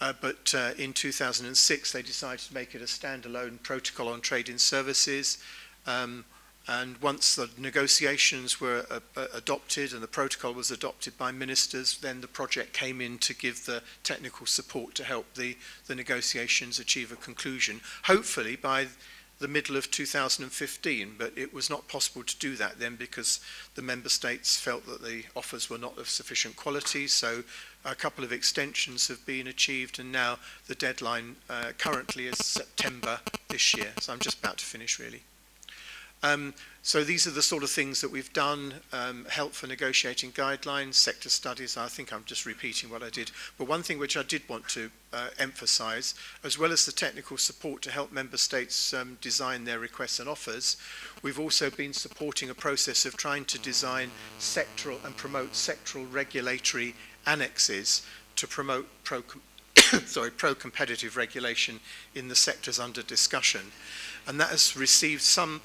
uh, but uh, in two thousand six, they decided to make it a standalone protocol on trade in services. Um, And once the negotiations were uh, adopted and the protocol was adopted by ministers, then the project came in to give the technical support to help the, the negotiations achieve a conclusion, hopefully by the middle of two thousand fifteen. But it was not possible to do that then, because the member states felt that the offers were not of sufficient quality. So a couple of extensions have been achieved, and now the deadline uh, currently is September this year. So I'm just about to finish, really. Um, so these are the sort of things that we've done, um, help for negotiating guidelines, sector studies. I think I'm just repeating what I did. But one thing which I did want to uh, emphasize, as well as the technical support to help member states um, design their requests and offers, we've also been supporting a process of trying to design sectoral and promote sectoral regulatory annexes to promote pro sorry, pro-competitive regulation in the sectors under discussion. And that has received some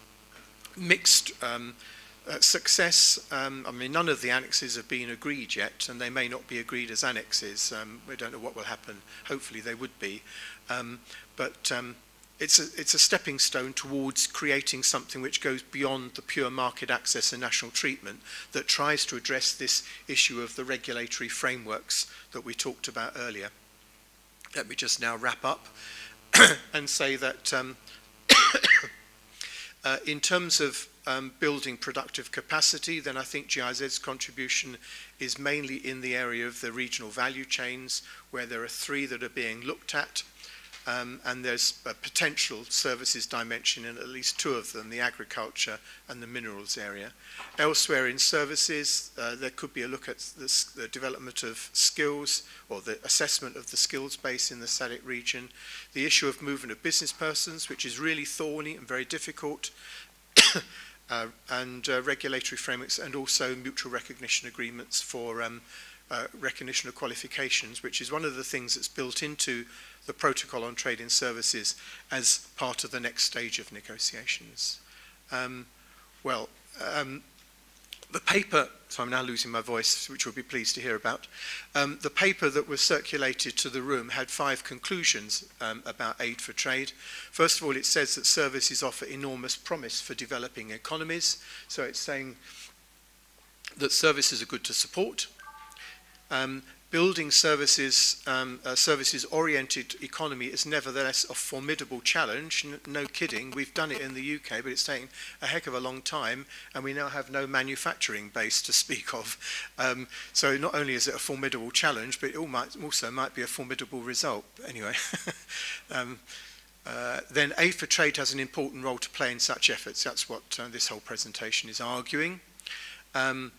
mixed um, uh, success. Um, I mean, none of the annexes have been agreed yet, and they may not be agreed as annexes. Um, we don't know what will happen. Hopefully they would be. Um, but um, it's, a, it's a stepping stone towards creating something which goes beyond the pure market access and national treatment, that tries to address this issue of the regulatory frameworks that we talked about earlier. Let me just now wrap up and say that um, Uh, in terms of um, building productive capacity, then I think G I Z's contribution is mainly in the area of the regional value chains, where there are three that are being looked at, um, and there's a potential services dimension in at least two of them, the agriculture and the minerals area. Elsewhere in services, uh, there could be a look at the, the development of skills, or the assessment of the skills base in the S A D C region, the issue of movement of business persons, which is really thorny and very difficult, uh, and uh, regulatory frameworks, and also mutual recognition agreements for um, uh, recognition of qualifications, which is one of the things that's built into the Protocol on Trade in Services as part of the next stage of negotiations. Um, well, um, the paper, so I'm now losing my voice, which you'll be pleased to hear about. Um, the paper that was circulated to the room had five conclusions um, about aid for trade. First of all, it says that services offer enormous promise for developing economies. So it's saying that services are good to support. Um, building services, um, a services-oriented economy is nevertheless a formidable challenge. No kidding, we've done it in the U K, but it's taken a heck of a long time, and we now have no manufacturing base to speak of. Um, so not only is it a formidable challenge, but it all might, also might be a formidable result. Anyway, um, uh, then aid for trade has an important role to play in such efforts. That's what uh, this whole presentation is arguing. Um,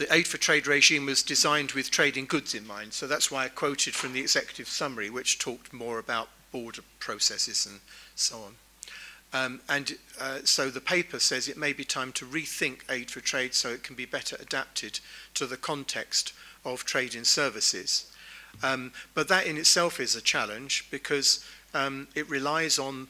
The aid for trade regime was designed with trading goods in mind, so that's why I quoted from the executive summary, which talked more about border processes and so on. Um, and uh, so the paper says it may be time to rethink aid for trade so it can be better adapted to the context of trade in services. Um, but that in itself is a challenge, because um, it relies on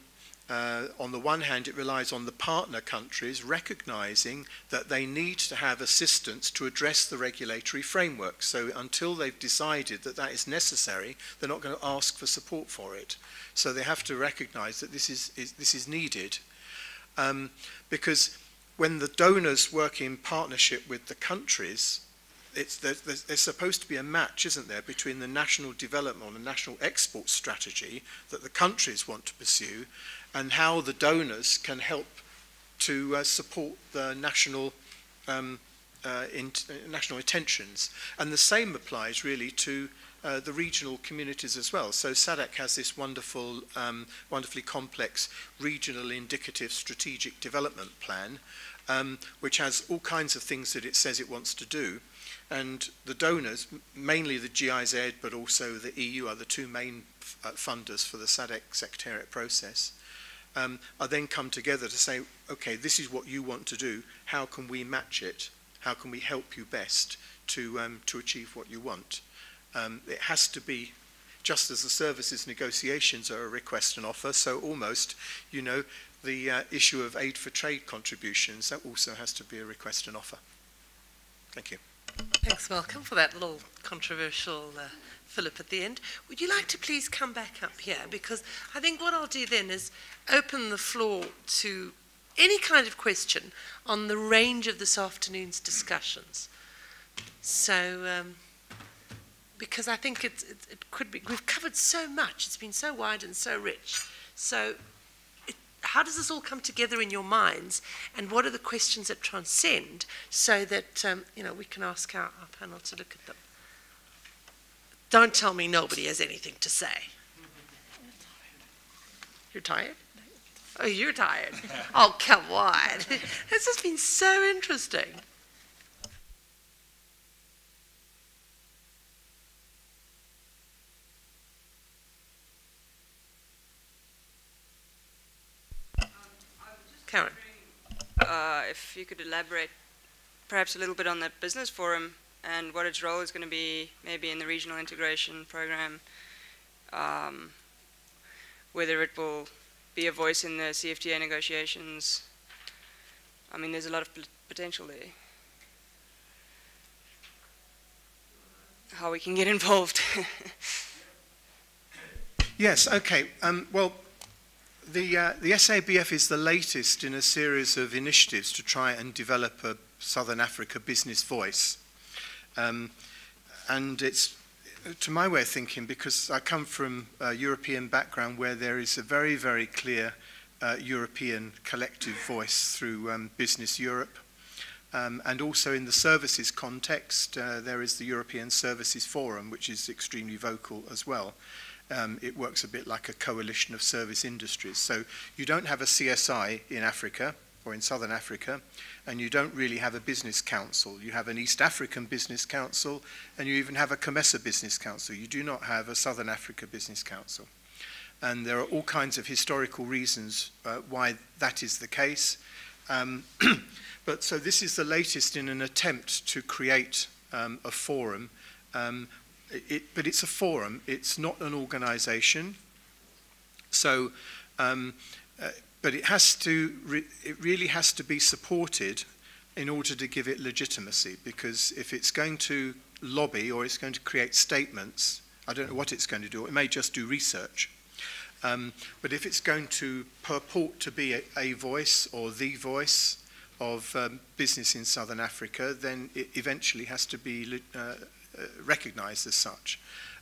Uh, on the one hand, it relies on the partner countries recognizing that they need to have assistance to address the regulatory framework. So until they've decided that that is necessary, they're not going to ask for support for it. So they have to recognize that this is, is, this is needed. Um, because when the donors work in partnership with the countries, it's, there's, there's supposed to be a match, isn't there, between the national development and national export strategy that the countries want to pursue and how the donors can help to uh, support the national, um, uh, in, uh, national intentions. And the same applies really to uh, the regional communities as well. So S A D C has this wonderful, um, wonderfully complex regional indicative strategic development plan, um, which has all kinds of things that it says it wants to do. And the donors, mainly the G I Z, but also the E U, are the two main uh, funders for the S A D C Secretariat process, um, are then come together to say, okay, this is what you want to do. How can we match it? How can we help you best to, um, to achieve what you want? Um, it has to be, just as the services negotiations are a request and offer, so almost, you know, the uh, issue of aid for trade contributions, that also has to be a request and offer. Thank you. Thanks, Malcolm, for that little controversial uh, fillip at the end. Would you like to please come back up here? Because I think what I'll do then is open the floor to any kind of question on the range of this afternoon's discussions. So, um, because I think it's, it, it could be, we've covered so much, it's been so wide and so rich. So, it, how does this all come together in your minds, and what are the questions that transcend, so that um, you know, we can ask our, our panel to look at them? Don't tell me nobody has anything to say. You're tired? Oh, you're tired. Oh, come on. This has been so interesting. Karen. Uh, if you could elaborate perhaps a little bit on that business forum and what its role is going to be, maybe in the regional integration program, um, whether it will be a voice in the C F T A negotiations. I mean, there's a lot of potential there. How we can get involved. Yes, okay. Um, well, the, uh, the S A B F is the latest in a series of initiatives to try and develop a Southern Africa business voice. Um, and it's, to my way of thinking, because I come from a European background where there is a very, very clear uh, European collective voice through um, Business Europe. Um, and also in the services context, uh, there is the European Services Forum, which is extremely vocal as well. Um, it works a bit like a coalition of service industries. So you don't have a C S I in Africa or in Southern Africa, and you don't really have a business council. You have an East African business council, and you even have a COMESA business council. You do not have a Southern Africa business council. And there are all kinds of historical reasons uh, why that is the case. Um, but so this is the latest in an attempt to create um, a forum. Um, it, but it's a forum, it's not an organization. So, um, uh, but it has to, re it really has to be supported in order to give it legitimacy, because if it's going to lobby or it's going to create statements, I don't know what it's going to do, it may just do research. Um, but if it's going to purport to be a, a voice or the voice of um, business in Southern Africa, then it eventually has to be uh, recognized as such.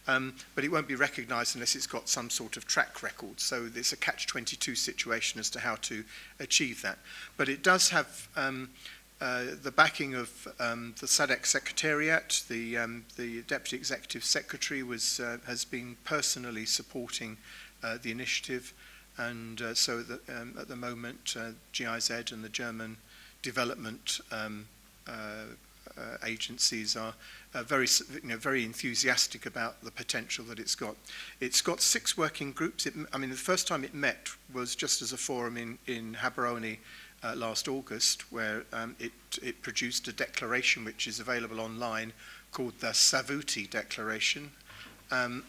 Um, but it won't be recognized unless it's got some sort of track record. So there's a catch twenty-two situation as to how to achieve that. But it does have um, uh, the backing of um, the S A D C Secretariat. The, um, the Deputy Executive Secretary was, uh, has been personally supporting Uh, the initiative, and uh, so the, um, at the moment uh, G I Z and the German development um, uh, uh, agencies are uh, very, you know, very enthusiastic about the potential that it's got. It's got six working groups. It, I mean, the first time it met was just as a forum in, in Gaborone uh, last August, where um, it, it produced a declaration which is available online called the Savuti Declaration. Um,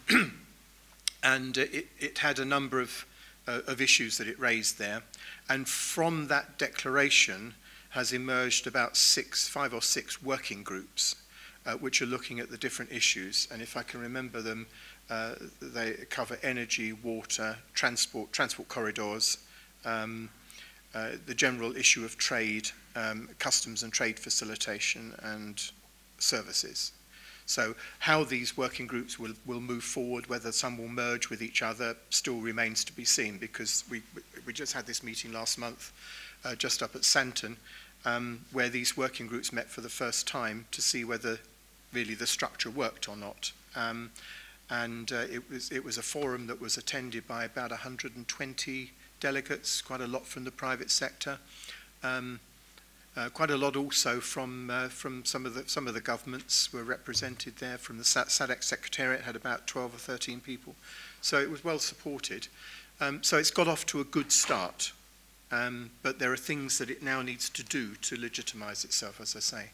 And uh, it, it had a number of, uh, of issues that it raised there. And from that declaration has emerged about six, five or six working groups, uh, which are looking at the different issues. And if I can remember them, uh, they cover energy, water, transport, transport corridors, um, uh, the general issue of trade, um, customs and trade facilitation, and services. So how these working groups will, will move forward, whether some will merge with each other, still remains to be seen, because we, we just had this meeting last month, uh, just up at Sandton, um, where these working groups met for the first time to see whether really the structure worked or not. Um, and uh, it, was, it was a forum that was attended by about one hundred twenty delegates, quite a lot from the private sector. Um, Uh, quite a lot also from uh, from some of the some of the governments were represented there. From the S A D C Secretariat had about twelve or thirteen people, so it was well supported. Um, so it's got off to a good start, um, but there are things that it now needs to do to legitimise itself, as I say.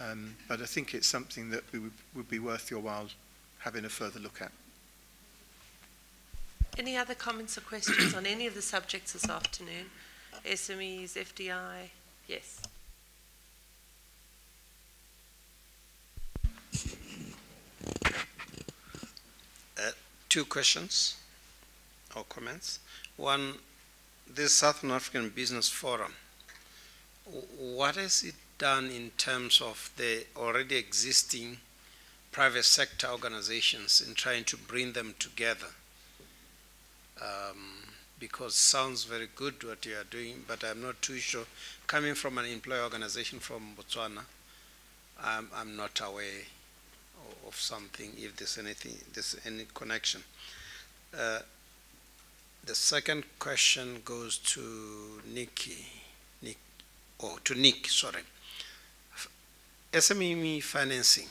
Um, but I think it's something that we would, would be worth your while having a further look at. Any other comments or questions on any of the subjects this afternoon? S M Es, F D I. Yes. Uh, two questions or comments. One, this Southern African Business Forum, what has it done in terms of the already existing private sector organizations in trying to bring them together? Um, Because sounds very good what you are doing, but I'm not too sure. Coming from an employer organization from Botswana, I'm, I'm not aware of something, if there's anything, there's any connection. Uh, the second question goes to Nikki, Nick, oh, to Nick, sorry. S M E financing.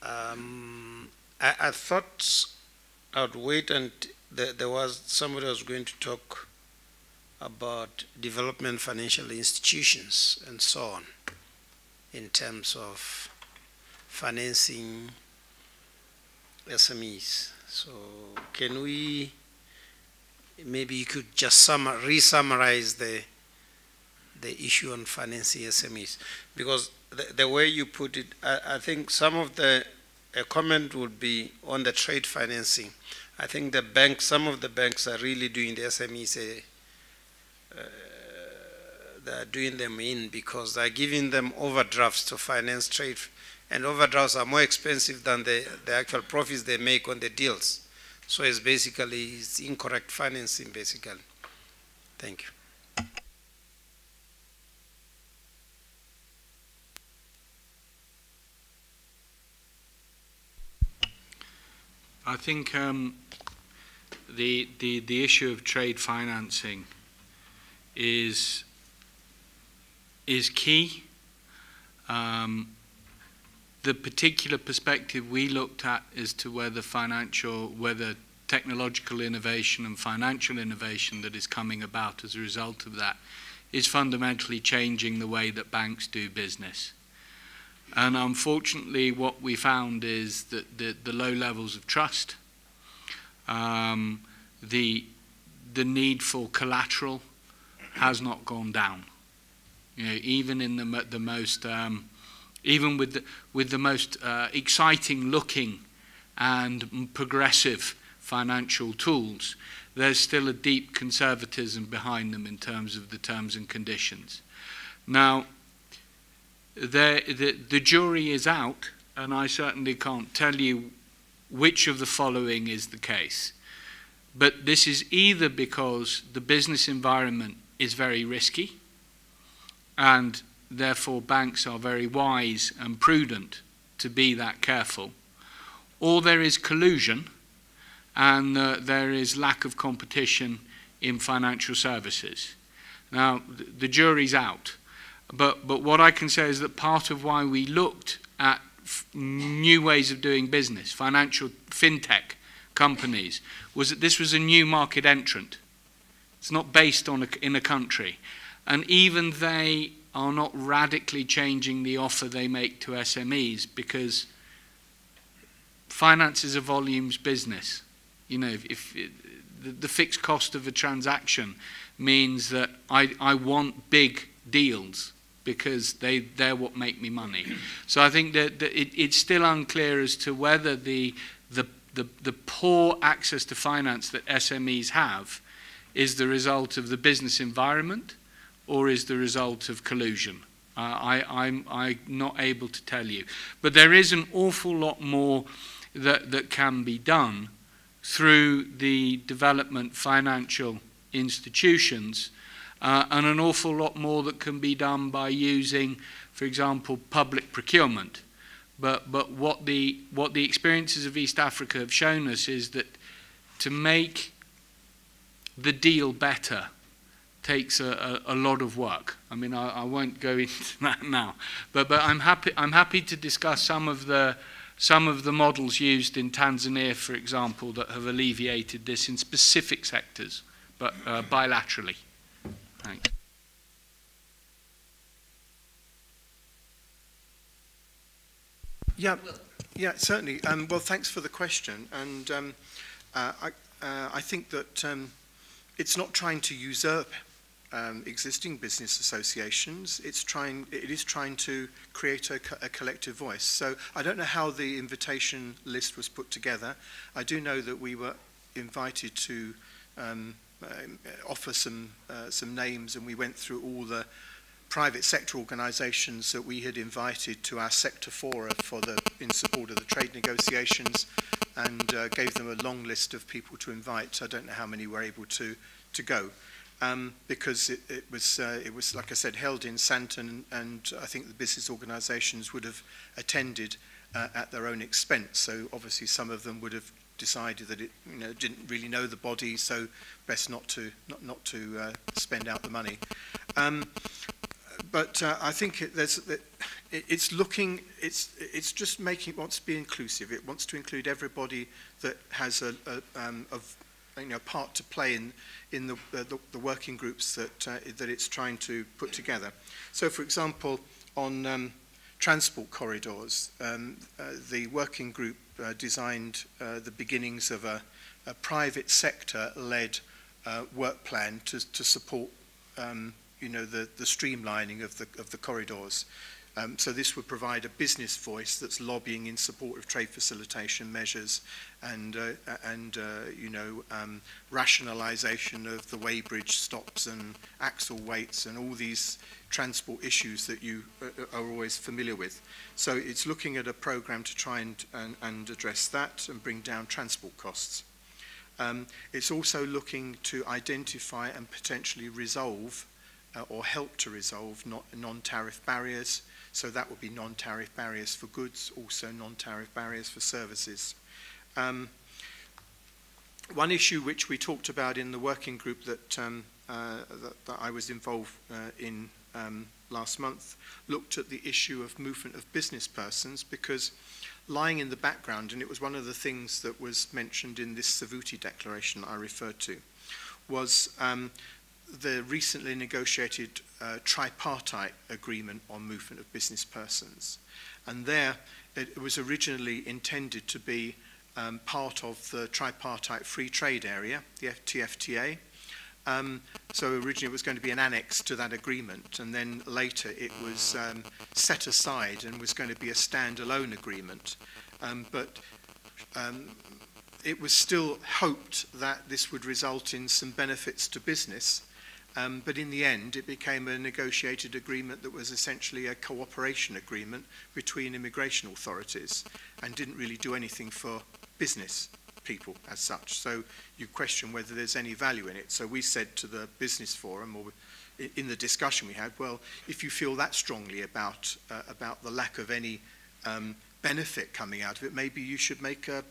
Um, I, I thought I'd wait and. There was somebody was going to talk about development financial institutions and so on. in terms of financing S M Es. So can we, maybe you could just re-summarize the, the issue on financing S M Es? Because the, the way you put it, I, I think some of the, a comment would be on the trade financing. I think the banks, some of the banks are really doing the S M Es, a, uh, they're doing them in because they're giving them overdrafts to finance trade. And overdrafts are more expensive than the, the actual profits they make on the deals. So it's basically, it's incorrect financing, basically. Thank you. I think um, the, the, the issue of trade financing is, is key. Um, the particular perspective we looked at as to whether financial, whether technological innovation and financial innovation that is coming about as a result of that is fundamentally changing the way that banks do business. And unfortunately, what we found is that the, the low levels of trust, um, the, the need for collateral has not gone down. You know, even in the, the most, um, even with the, with the most uh, exciting looking and progressive financial tools, there's still a deep conservatism behind them in terms of the terms and conditions. Now, The, the, the jury is out, and I certainly can't tell you which of the following is the case. But this is either because the business environment is very risky, and therefore banks are very wise and prudent to be that careful, or there is collusion, and uh, there is lack of competition in financial services. Now, th the jury's out. But, but what I can say is that part of why we looked at f new ways of doing business, financial fintech companies, was that this was a new market entrant. It's not based on a, in a country. And even they are not radically changing the offer they make to S M Es because finance is a volumes business. You know, if, if it, the, the fixed cost of a transaction means that I, I want big deals, because they, they're what make me money. So I think that, that it, it's still unclear as to whether the, the, the, the poor access to finance that S M Es have is the result of the business environment or is the result of collusion. Uh, I, I'm, I'm not able to tell you. But there is an awful lot more that, that can be done through the development financial institutions. Uh, and an awful lot more that can be done by using, for example, public procurement. But, but what, the, what the experiences of East Africa have shown us is that to make the deal better takes a, a, a lot of work. I mean, I, I won't go into that now. But, but I'm, happy, I'm happy to discuss some of, the, some of the models used in Tanzania, for example, that have alleviated this in specific sectors, but uh, bilaterally. Thanks. Yeah, yeah, certainly. Um, well, thanks for the question. And um, uh, I, uh, I think that um, it's not trying to usurp um, existing business associations. It's trying, it is trying to create a, co a collective voice. So I don't know how the invitation list was put together. I do know that we were invited to um, Um, offer some uh, some names, and we went through all the private sector organisations that we had invited to our sector fora for the in support of the trade negotiations, and uh, gave them a long list of people to invite. I don't know how many were able to to go, um, because it, it was uh, it was like I said held in Sandton, and I think the business organisations would have attended uh, at their own expense. So obviously some of them would have decided that it, you know, didn't really know the body, so best not to not not to uh, spend out the money. Um, but uh, I think it, there's, it, it's looking, it's it's just making it wants to be inclusive. It wants to include everybody that has a, a um, of you know part to play in in the uh, the, the working groups that uh, that it's trying to put together. So, for example, on um, transport corridors. Um, uh, the working group uh, designed uh, the beginnings of a, a private sector-led uh, work plan to, to support um, you know, the, the streamlining of the, of the corridors. Um, so this would provide a business voice that's lobbying in support of trade facilitation measures and, uh, and uh, you know, um, rationalisation of the weighbridge stops and axle weights and all these transport issues that you are always familiar with. So it's looking at a programme to try and, and, and address that and bring down transport costs. Um, it's also looking to identify and potentially resolve uh, or help to resolve non-tariff barriers. So that would be non-tariff barriers for goods, also non-tariff barriers for services. Um, one issue which we talked about in the working group that, um, uh, that, that I was involved uh, in um, last month looked at the issue of movement of business persons, because lying in the background, and it was one of the things that was mentioned in this Savuti declaration I referred to, was um, the recently negotiated uh, tripartite agreement on movement of business persons. And there, it was originally intended to be um, part of the tripartite free trade area, the T F T A. Um, so originally it was going to be an annex to that agreement, and then later it was um, set aside and was going to be a standalone agreement. Um, but um, it was still hoped that this would result in some benefits to business. Um, but in the end, it became a negotiated agreement that was essentially a cooperation agreement between immigration authorities and didn't really do anything for business people as such. So you question whether there's any value in it. So we said to the business forum, or in the discussion we had, well, if you feel that strongly about, uh, about the lack of any um, benefit coming out of it, maybe you should make a,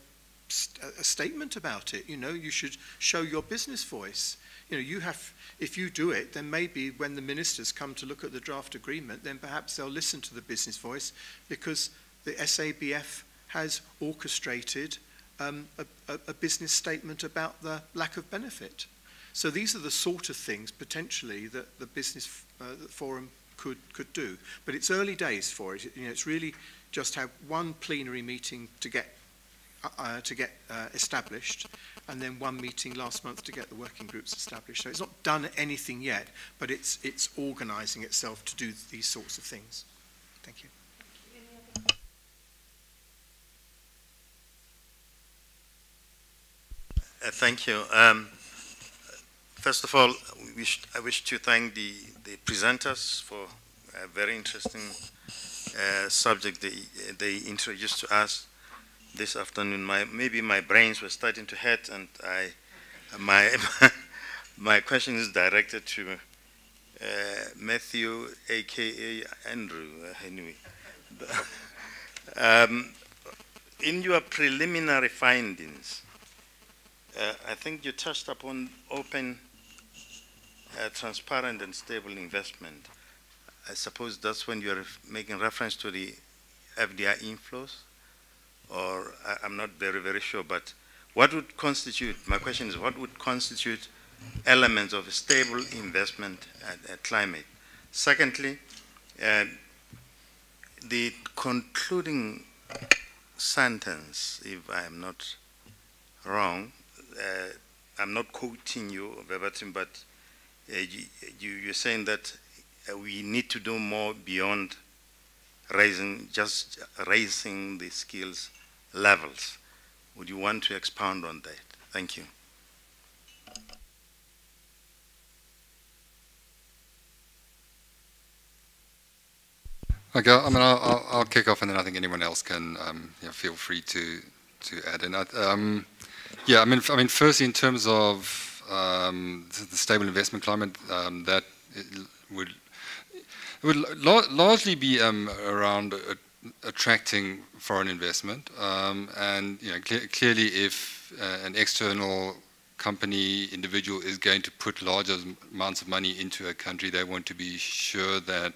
st a statement about it. You know, you should show your business voice. You know, you have, if you do it, then maybe when the ministers come to look at the draft agreement, then perhaps they'll listen to the business voice, because the S A B F has orchestrated um, a, a, a business statement about the lack of benefit. So these are the sort of things potentially that the business uh, the forum could, could do. But it's early days for it. You know, it's really just have one plenary meeting to get Uh, to get uh, established, and then one meeting last month to get the working groups established. So it's not done anything yet, but it's it's organising itself to do these sorts of things. Thank you. Uh, thank you. Um, first of all, we wish, I wish to thank the, the presenters for a very interesting uh, subject they, they introduced to us this afternoon. My, maybe my brains were starting to hurt, and I, my, my question is directed to uh, Matthew, aka Andrew uh, Henry. um, in your preliminary findings, uh, I think you touched upon open, uh, transparent, and stable investment. I suppose that's when you're making reference to the F D I inflows. Or I, I'm not very, very sure, but what would constitute, my question is, what would constitute elements of a stable investment at, at climate? Secondly, uh, the concluding sentence, if I'm not wrong, uh, I'm not quoting you verbatim, but uh, you, you, you're saying that uh, we need to do more beyond raising, just raising the skills levels. Would you want to expound on that? Thank you. Okay, I mean, I'll, I'll kick off, and then I think anyone else can um, you know, feel free to to add in. Um, yeah, I mean, I mean, firstly, in terms of um, the stable investment climate, um, that would it would la largely be um, around Uh, attracting foreign investment, um, and you know, cl clearly if uh, an external company, individual is going to put large amounts of money into a country, they want to be sure that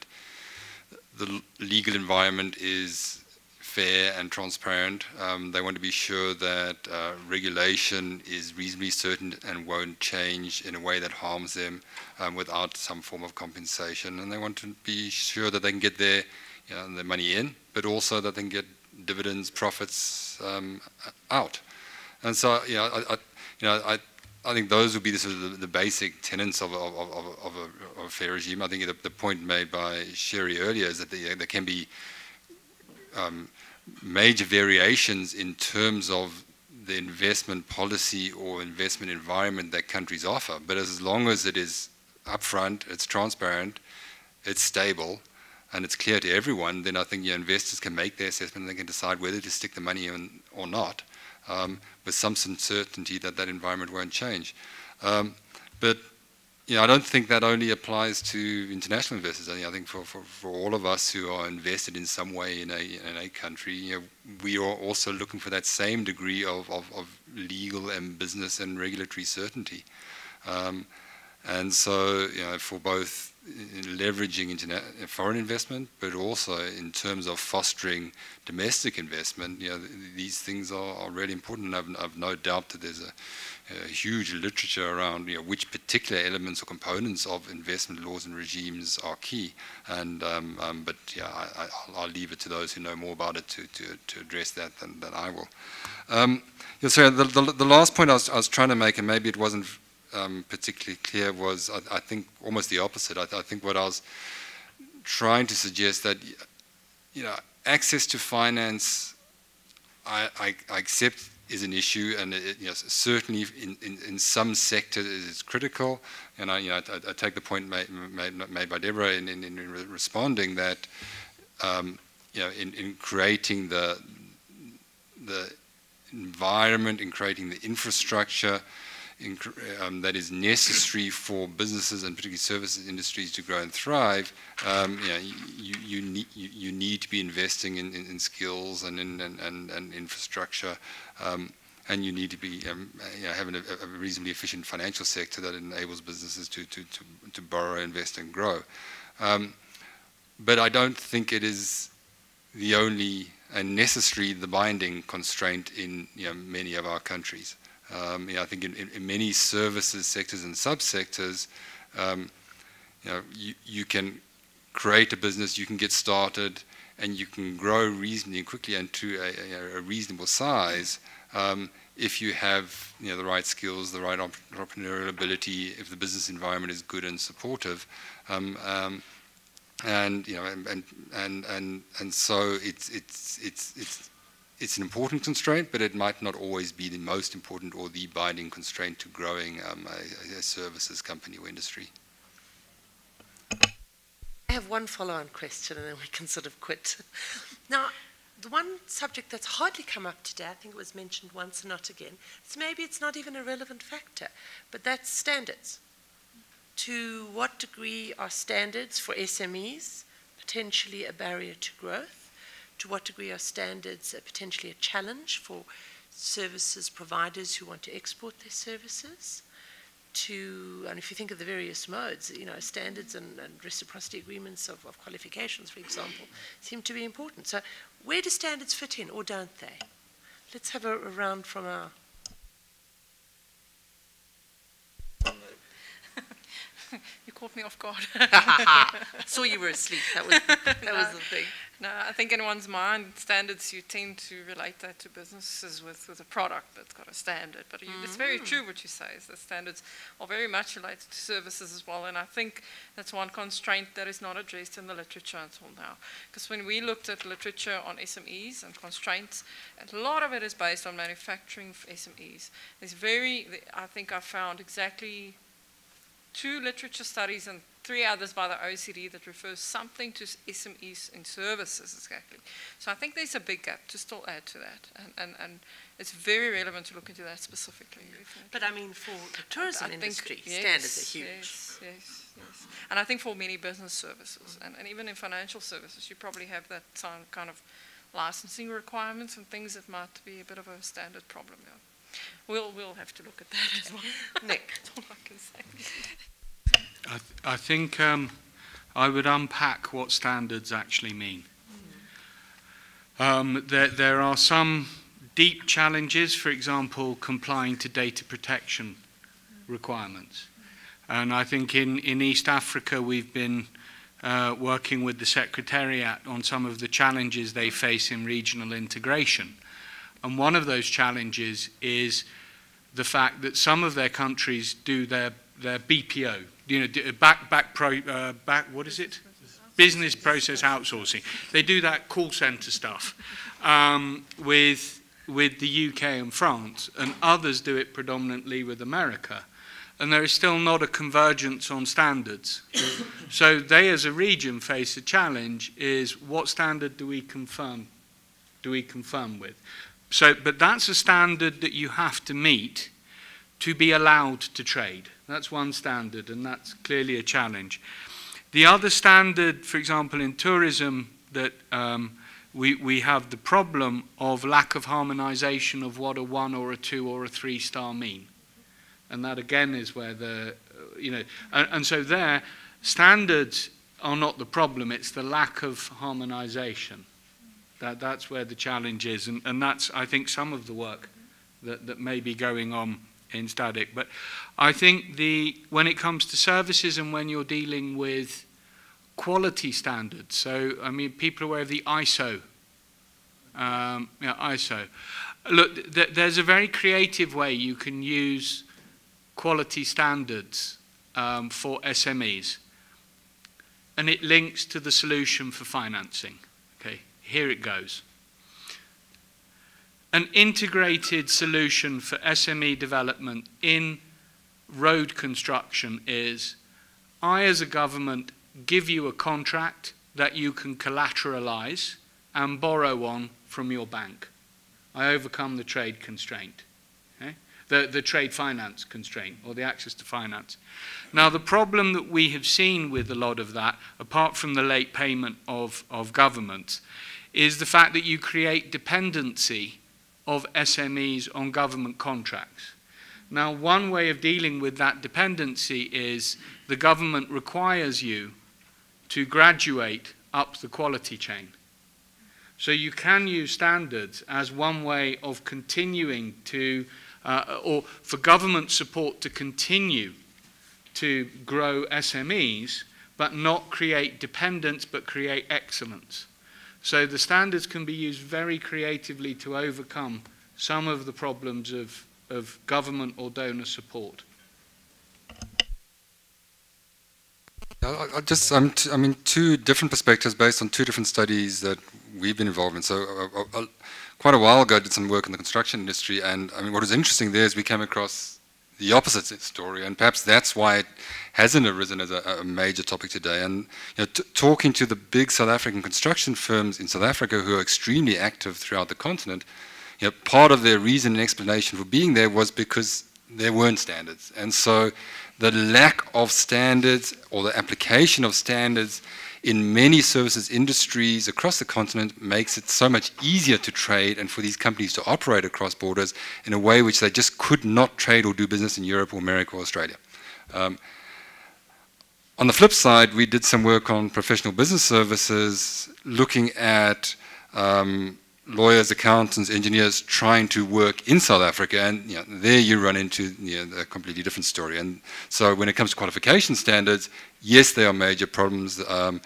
the legal environment is fair and transparent. Um, they want to be sure that uh, regulation is reasonably certain and won't change in a way that harms them um, without some form of compensation. And they want to be sure that they can get their, you know, their money in, but also that they can get dividends, profits um, out. And so, you know, I, I, you know, I, I think those would be the, sort of the basic tenets of, of, of, of, a, of a fair regime. I think the, the point made by Sherry earlier is that the, there can be um, major variations in terms of the investment policy or investment environment that countries offer. But as long as it is upfront, it's transparent, it's stable, and it's clear to everyone, then I think your investors can make their assessment and they can decide whether to stick the money in or not. Um, with some certainty that that environment won't change. Um, but you know, I don't think that only applies to international investors. I, mean, I think for, for, for all of us who are invested in some way in a, in a country, you know, we are also looking for that same degree of, of, of legal and business and regulatory certainty. Um, and so you know, for both leveraging interna foreign investment, but also in terms of fostering domestic investment, you know, th these things are, are really important. And I've, I've no doubt that there's a, a huge literature around you know, which particular elements or components of investment laws and regimes are key. And um, um, but yeah, I, I, I'll, I'll leave it to those who know more about it to to, to address that than, than I will. Um, you know, so the, the, the last point I was, I was trying to make, and maybe it wasn't Um, particularly clear, was I, I think almost the opposite. I, th I think what I was trying to suggest that you know access to finance, I, I, I accept is an issue, and it, you know, certainly in, in, in some sectors it's critical. And I you know I, I take the point made, made, made by Deborah in, in, in re responding that um, you know in, in creating the the environment, in creating the infrastructure. In, um, that is necessary for businesses and particularly services industries to grow and thrive. Um, you, know, you, you, need, you, you need to be investing in, in, in skills and in and, and, and infrastructure, um, and you need to be um, you know, having a, a reasonably efficient financial sector that enables businesses to to to, to borrow, invest, and grow. Um, but I don't think it is the only and necessary the binding constraint in you know, many of our countries. Um, you know, I think in, in many services sectors and subsectors, um, you know, you, you can create a business, you can get started, and you can grow reasonably quickly and to a, a reasonable size um, if you have you know, the right skills, the right entrepreneurial ability, if the business environment is good and supportive, um, um, and you know, and and and and, and so it's it's it's it's. It's an important constraint, but it might not always be the most important or the binding constraint to growing um, a, a services company or industry. I have one follow-on question, and then we can sort of quit. Now, the one subject that's hardly come up today, I think it was mentioned once and not again, so maybe it's not even a relevant factor, but that's standards. To what degree are standards for S M Es potentially a barrier to growth? To what degree are standards potentially a challenge for services providers who want to export their services? To, and if you think of the various modes, you know, standards and, and reciprocity agreements of, of qualifications, for example, seem to be important. So where do standards fit in, or don't they? Let's have a, a round from our... You caught me off guard. I saw you were asleep. That was that no, was the thing. No, I think in one's mind, standards, you tend to relate that to businesses with, with a product that's got a standard. But you, mm. it's very true what you say, is that standards are very much related to services as well. And I think that's one constraint that is not addressed in the literature until now. Because when we looked at literature on S M Es and constraints, a lot of it is based on manufacturing for S M Es. There's very, I think I found exactly... two literature studies and three others by the O E C D that refers something to S M Es in services exactly. So I think there's a big gap to still add to that, and, and, and it's very relevant to look into that specifically. But I mean for the tourism I industry, think, yes, standards are huge. Yes, yes, yes. And I think for many business services, and, and even in financial services, you probably have that kind of licensing requirements and things that might be a bit of a standard problem. Yeah. We'll, we'll have to look at that as well. Nick, that's all I can say. I, th I think um, I would unpack what standards actually mean. Mm. Um, there, there are some deep challenges, for example, complying to data protection requirements. And I think in, in East Africa, we've been uh, working with the Secretariat on some of the challenges they face in regional integration. And one of those challenges is the fact that some of their countries do their, their B P O, you know, back, back, pro, uh, back, what is it? Business process outsourcing. They do that call center stuff um, with, with the U K and France, and others do it predominantly with America. And there is still not a convergence on standards. So they as a region face a challenge, is what standard do we confirm, do we confirm with? So, but that's a standard that you have to meet to be allowed to trade. That's one standard, and that's clearly a challenge. The other standard, for example, in tourism, that um, we, we have the problem of lack of harmonization of what a one or a two or a three star mean. And that, again, is where the, uh, you know, and, and so there, standards are not the problem, it's the lack of harmonization. That, that's where the challenge is, and, and that's, I think, some of the work that, that may be going on in S A D C. But I think the, when it comes to services and when you're dealing with quality standards, so, I mean, people are aware of the I S O. Um, yeah, I S O. Look, th there's a very creative way you can use quality standards um, for S M Es, and it links to the solution for financing. Okay. Here it goes. An integrated solution for S M E development in road construction is, I as a government give you a contract that you can collateralize and borrow on from your bank. I overcome the trade constraint, okay? the, the trade finance constraint, or the access to finance. Now, the problem that we have seen with a lot of that, apart from the late payment of, of governments, is the fact that you create dependency of S M Es on government contracts. Now, one way of dealing with that dependency is the government requires you to graduate up the quality chain. So you can use standards as one way of continuing to, uh, or for government support to continue to grow S M Es, but not create dependence, but create excellence. So the standards can be used very creatively to overcome some of the problems of, of government or donor support. I, I just, I'm t I mean, two different perspectives based on two different studies that we've been involved in. So uh, uh, quite a while ago, I did some work in the construction industry, and I mean, what was interesting there is we came across the opposite story, and perhaps that's why it hasn't arisen as a, a major topic today. And you know, t talking to the big South African construction firms in South Africa, who are extremely active throughout the continent, you know, part of their reason and explanation for being there was because there weren't standards. And so the lack of standards, or the application of standards in many services industries across the continent, makes it so much easier to trade and for these companies to operate across borders in a way which they just could not trade or do business in Europe or America or Australia. Um, on the flip side, we did some work on professional business services, looking at um, lawyers, accountants, engineers trying to work in South Africa, and you know, there you run into you know, a completely different story. And so when it comes to qualification standards, yes, there are major problems. Um,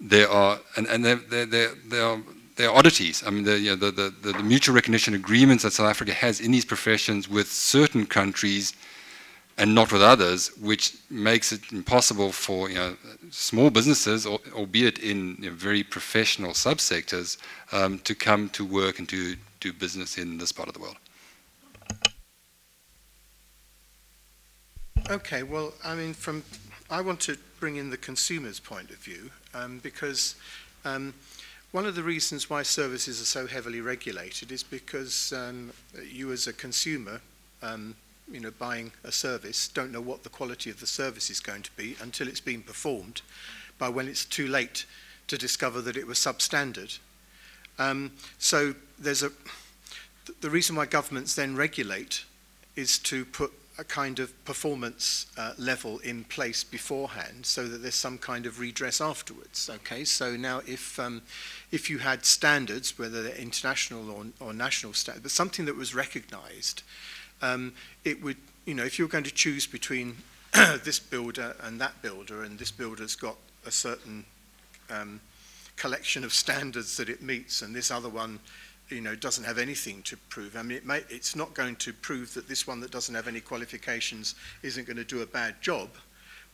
there are, and, and there, there, there, there, are, there are oddities. I mean, the, you know, the, the, the, the mutual recognition agreements that South Africa has in these professions with certain countries and not with others, which makes it impossible for you know, small businesses, or, albeit in you know, very professional subsectors, um, to come to work and to do business in this part of the world. Okay, well, I mean, from I want to bring in the consumer's point of view, um, because um, one of the reasons why services are so heavily regulated is because um, you, as a consumer, um, you know, buying a service, don't know what the quality of the service is going to be until it's been performed, by when it's too late to discover that it was substandard. Um, so there's a, the reason why governments then regulate is to put a kind of performance uh, level in place beforehand, so that there's some kind of redress afterwards. Okay, so now if um, if you had standards, whether they're international or, or national standards, but something that was recognised, um, it would, you know, if you were going to choose between this builder and that builder, and this builder's got a certain um, collection of standards that it meets, and this other one, you know, doesn't have anything to prove. I mean, it may, it's not going to prove that this one that doesn't have any qualifications isn't going to do a bad job,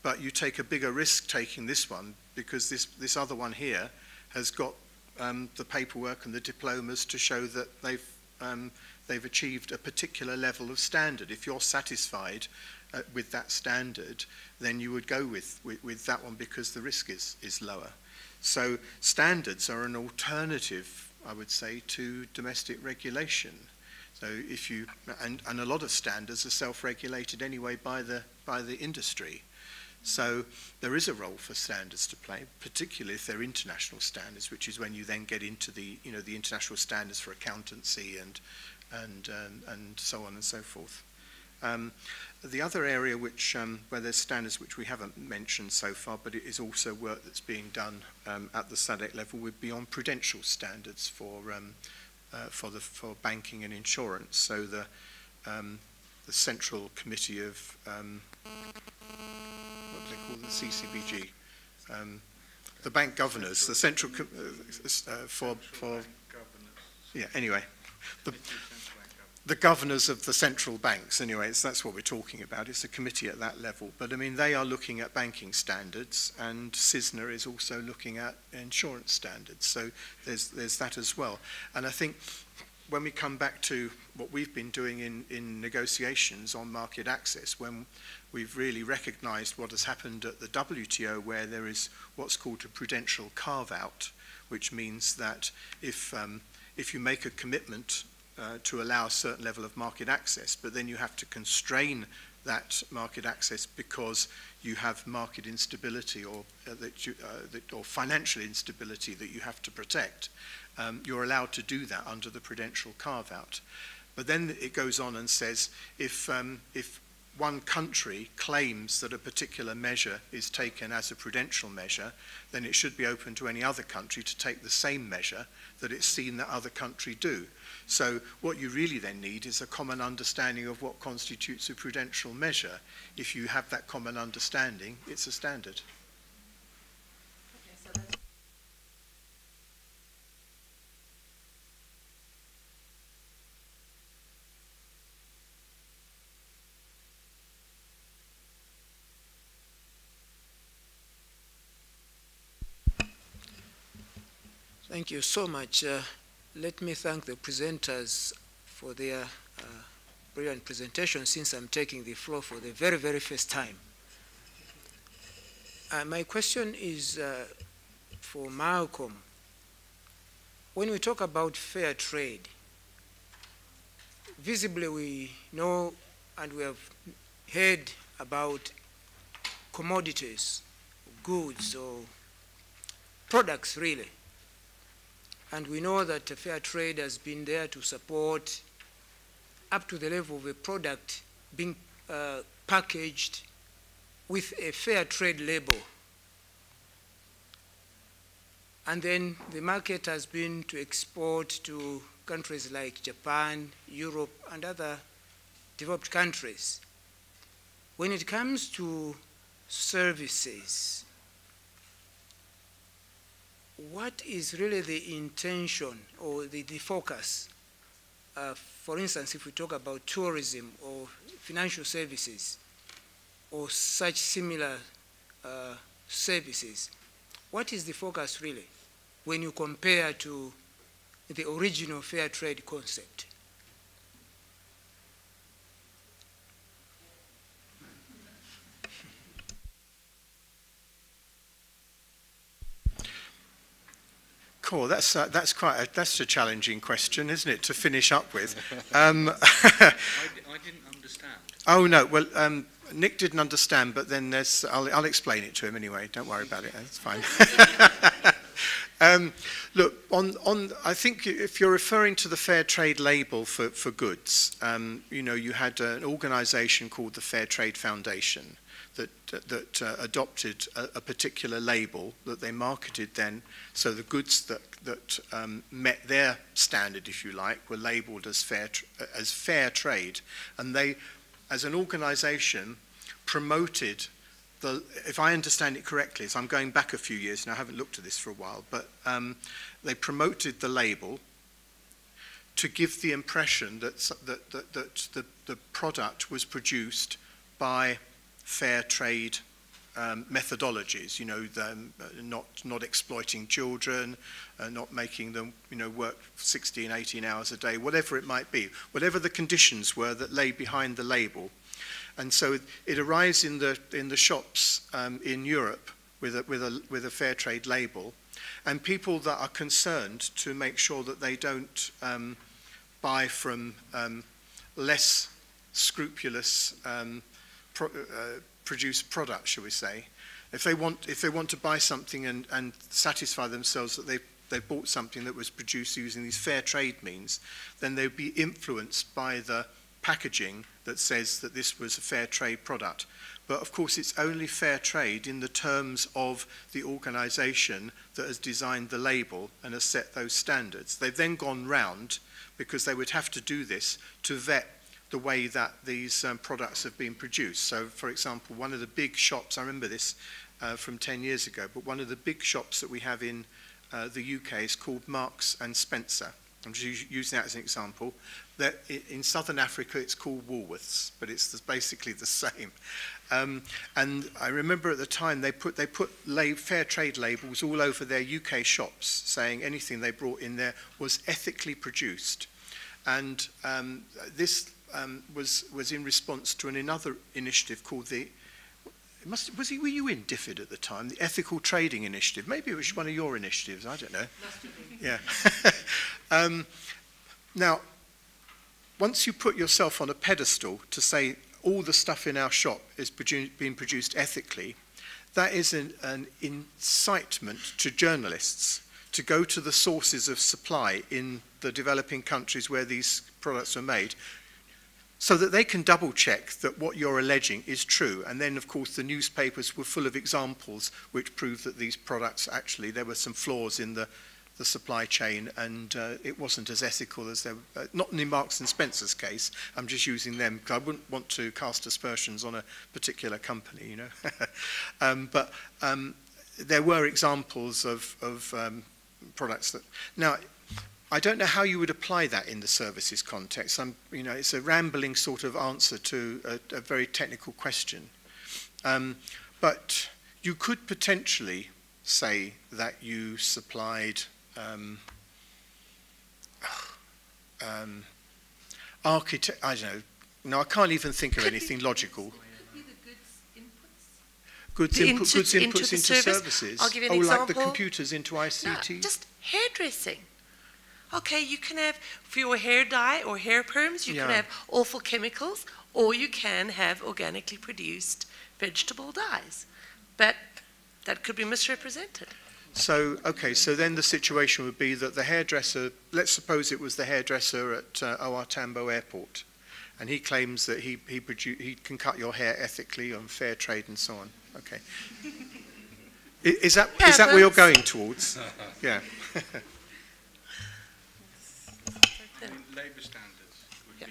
but you take a bigger risk taking this one because this, this other one here has got um, the paperwork and the diplomas to show that they've, um, they've achieved a particular level of standard. If you're satisfied uh, with that standard, then you would go with, with, with that one because the risk is, is lower. So standards are an alternative, I would say, to domestic regulation. So if you, and, and a lot of standards are self-regulated anyway by the, by the industry. So there is a role for standards to play, particularly if they're international standards, which is when you then get into the, you know, the international standards for accountancy and, and, um, and so on and so forth. Um, the other area which, um, where there's standards which we haven't mentioned so far, but it is also work that's being done um, at the S A D C level, would be on prudential standards for, um, uh, for, the, for banking and insurance. So the, um, the Central Committee of, um, what do they call the C C B G? Um, the Bank Governors, the Central, com uh, uh, for, for, yeah, anyway. The, the governors of the central banks, anyway, it's, that's what we're talking about. It's a committee at that level. But, I mean, they are looking at banking standards, and CISNA is also looking at insurance standards. So there's, there's that as well. And I think when we come back to what we've been doing in, in negotiations on market access, when we've really recognised what has happened at the W T O, where there is what's called a prudential carve-out, which means that if, um, if you make a commitment Uh, to allow a certain level of market access, but then you have to constrain that market access because you have market instability or uh, that you, uh, that, or financial instability that you have to protect. Um, you're allowed to do that under the prudential carve-out. But then it goes on and says if um, if one country claims that a particular measure is taken as a prudential measure, then it should be open to any other country to take the same measure that it's seen that other country do. So what you really then need is a common understanding of what constitutes a prudential measure. If you have that common understanding, it's a standard. Okay, so that's thank you so much. Uh, Let me thank the presenters for their uh, brilliant presentation, since I'm taking the floor for the very, very first time. Uh, my question is uh, for Malcolm. When we talk about fair trade, visibly we know and we have heard about commodities, goods, or products, really. And we know that fair trade has been there to support up to the level of a product being uh, packaged with a fair trade label. And then the market has been to export to countries like Japan, Europe, and other developed countries. When it comes to services, what is really the intention or the, the focus? Uh, for instance, if we talk about tourism or financial services or such similar uh, services, what is the focus really when you compare to the original fair trade concept? Cool. That's uh, that's quite a, that's a challenging question, isn't it, to finish up with? Um, I, I didn't understand. Oh no. Well, um, Nick didn't understand, but then there's I'll I'll explain it to him anyway. Don't worry about it. It's fine. Um, look, on, on, I think if you're referring to the fair trade label for, for goods, um, you know, you had an organization called the Fair Trade Foundation that, that uh, adopted a, a particular label that they marketed then. So the goods that, that um, met their standard, if you like, were labeled as fair, tr as fair trade. And they, as an organization, promoted the, if I understand it correctly, so I'm going back a few years, and I haven't looked at this for a while, but um, they promoted the label to give the impression that, that, that, that the, the product was produced by fair trade um, methodologies, you know, the, not, not exploiting children, uh, not making them, you know, work sixteen, eighteen hours a day, whatever it might be, whatever the conditions were that lay behind the label. And so it arrives in the in the shops um, in Europe with a with a with a fair trade label, and people that are concerned to make sure that they don't um, buy from um, less scrupulous um, pro uh, produced products, shall we say, if they want if they want to buy something and and satisfy themselves that they they bought something that was produced using these fair trade means, then they'd be influenced by the packaging that says that this was a fair trade product. But of course it's only fair trade in the terms of the organisation that has designed the label and has set those standards. They've then gone round, because they would have to do this, to vet the way that these um, products have been produced. So for example, one of the big shops, I remember this uh, from ten years ago, but one of the big shops that we have in uh, the U K is called Marks and Spencer. I'm just using that as an example. That in Southern Africa, it's called Woolworths, but it's the, basically the same. Um, and I remember at the time they put they put lab, fair trade labels all over their U K shops, saying anything they brought in there was ethically produced. And um, this um, was was in response to an, another initiative called the. It must, was he, were you in DFID at the time? The Ethical Trading Initiative. Maybe it was one of your initiatives. I don't know. Yeah. um, now. Once you put yourself on a pedestal to say all the stuff in our shop is produ being produced ethically, that is an, an incitement to journalists to go to the sources of supply in the developing countries where these products are made, so that they can double check that what you're alleging is true. And then of course the newspapers were full of examples which proved that these products actually, there were some flaws in the the supply chain, and uh, it wasn't as ethical as they were, uh, not in Marks and Spencer's case. I'm just using them because I wouldn't want to cast aspersions on a particular company, you know. um, but um, there were examples of, of um, products that. Now, I don't know how you would apply that in the services context. I'm, you know, it's a rambling sort of answer to a, a very technical question. Um, but you could potentially say that you supplied Um, um, architect, I don't know. No, I can't even think of anything logical. Could be the goods inputs. Goods, the input, into, goods inputs into, into service. services. I'll give you an oh, example. Like the computers into I C T. No, just hairdressing. Okay, you can have for your hair dye or hair perms. You yeah. can have awful chemicals, or you can have organically produced vegetable dyes. But that could be misrepresented. So, okay, so then the situation would be that the hairdresser, let's suppose it was the hairdresser at uh, O R Tambo Airport, and he claims that he, he, he can cut your hair ethically on fair trade and so on. Okay. Is that, is that where you're going towards? Yeah. Labour standards. Yeah.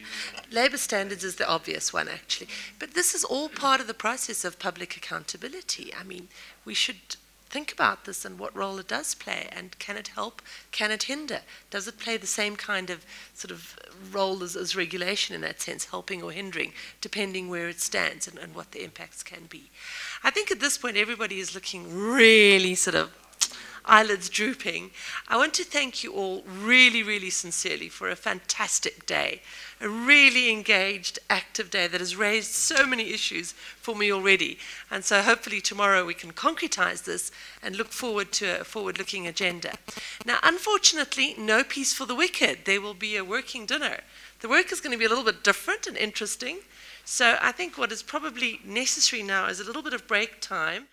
Labour standards is the obvious one, actually. But this is all part of the process of public accountability. I mean, we should think about this and what role it does play, and can it help, can it hinder? Does it play the same kind of sort of role as, as regulation in that sense, helping or hindering, depending where it stands and, and what the impacts can be? I think at this point everybody is looking really sort of eyelids drooping. I want to thank you all really, really sincerely for a fantastic day, a really engaged, active day that has raised so many issues for me already. And so hopefully tomorrow we can concretize this and look forward to a forward-looking agenda. Now, unfortunately, no peace for the wicked. There will be a working dinner. The work is going to be a little bit different and interesting. So I think what is probably necessary now is a little bit of break time.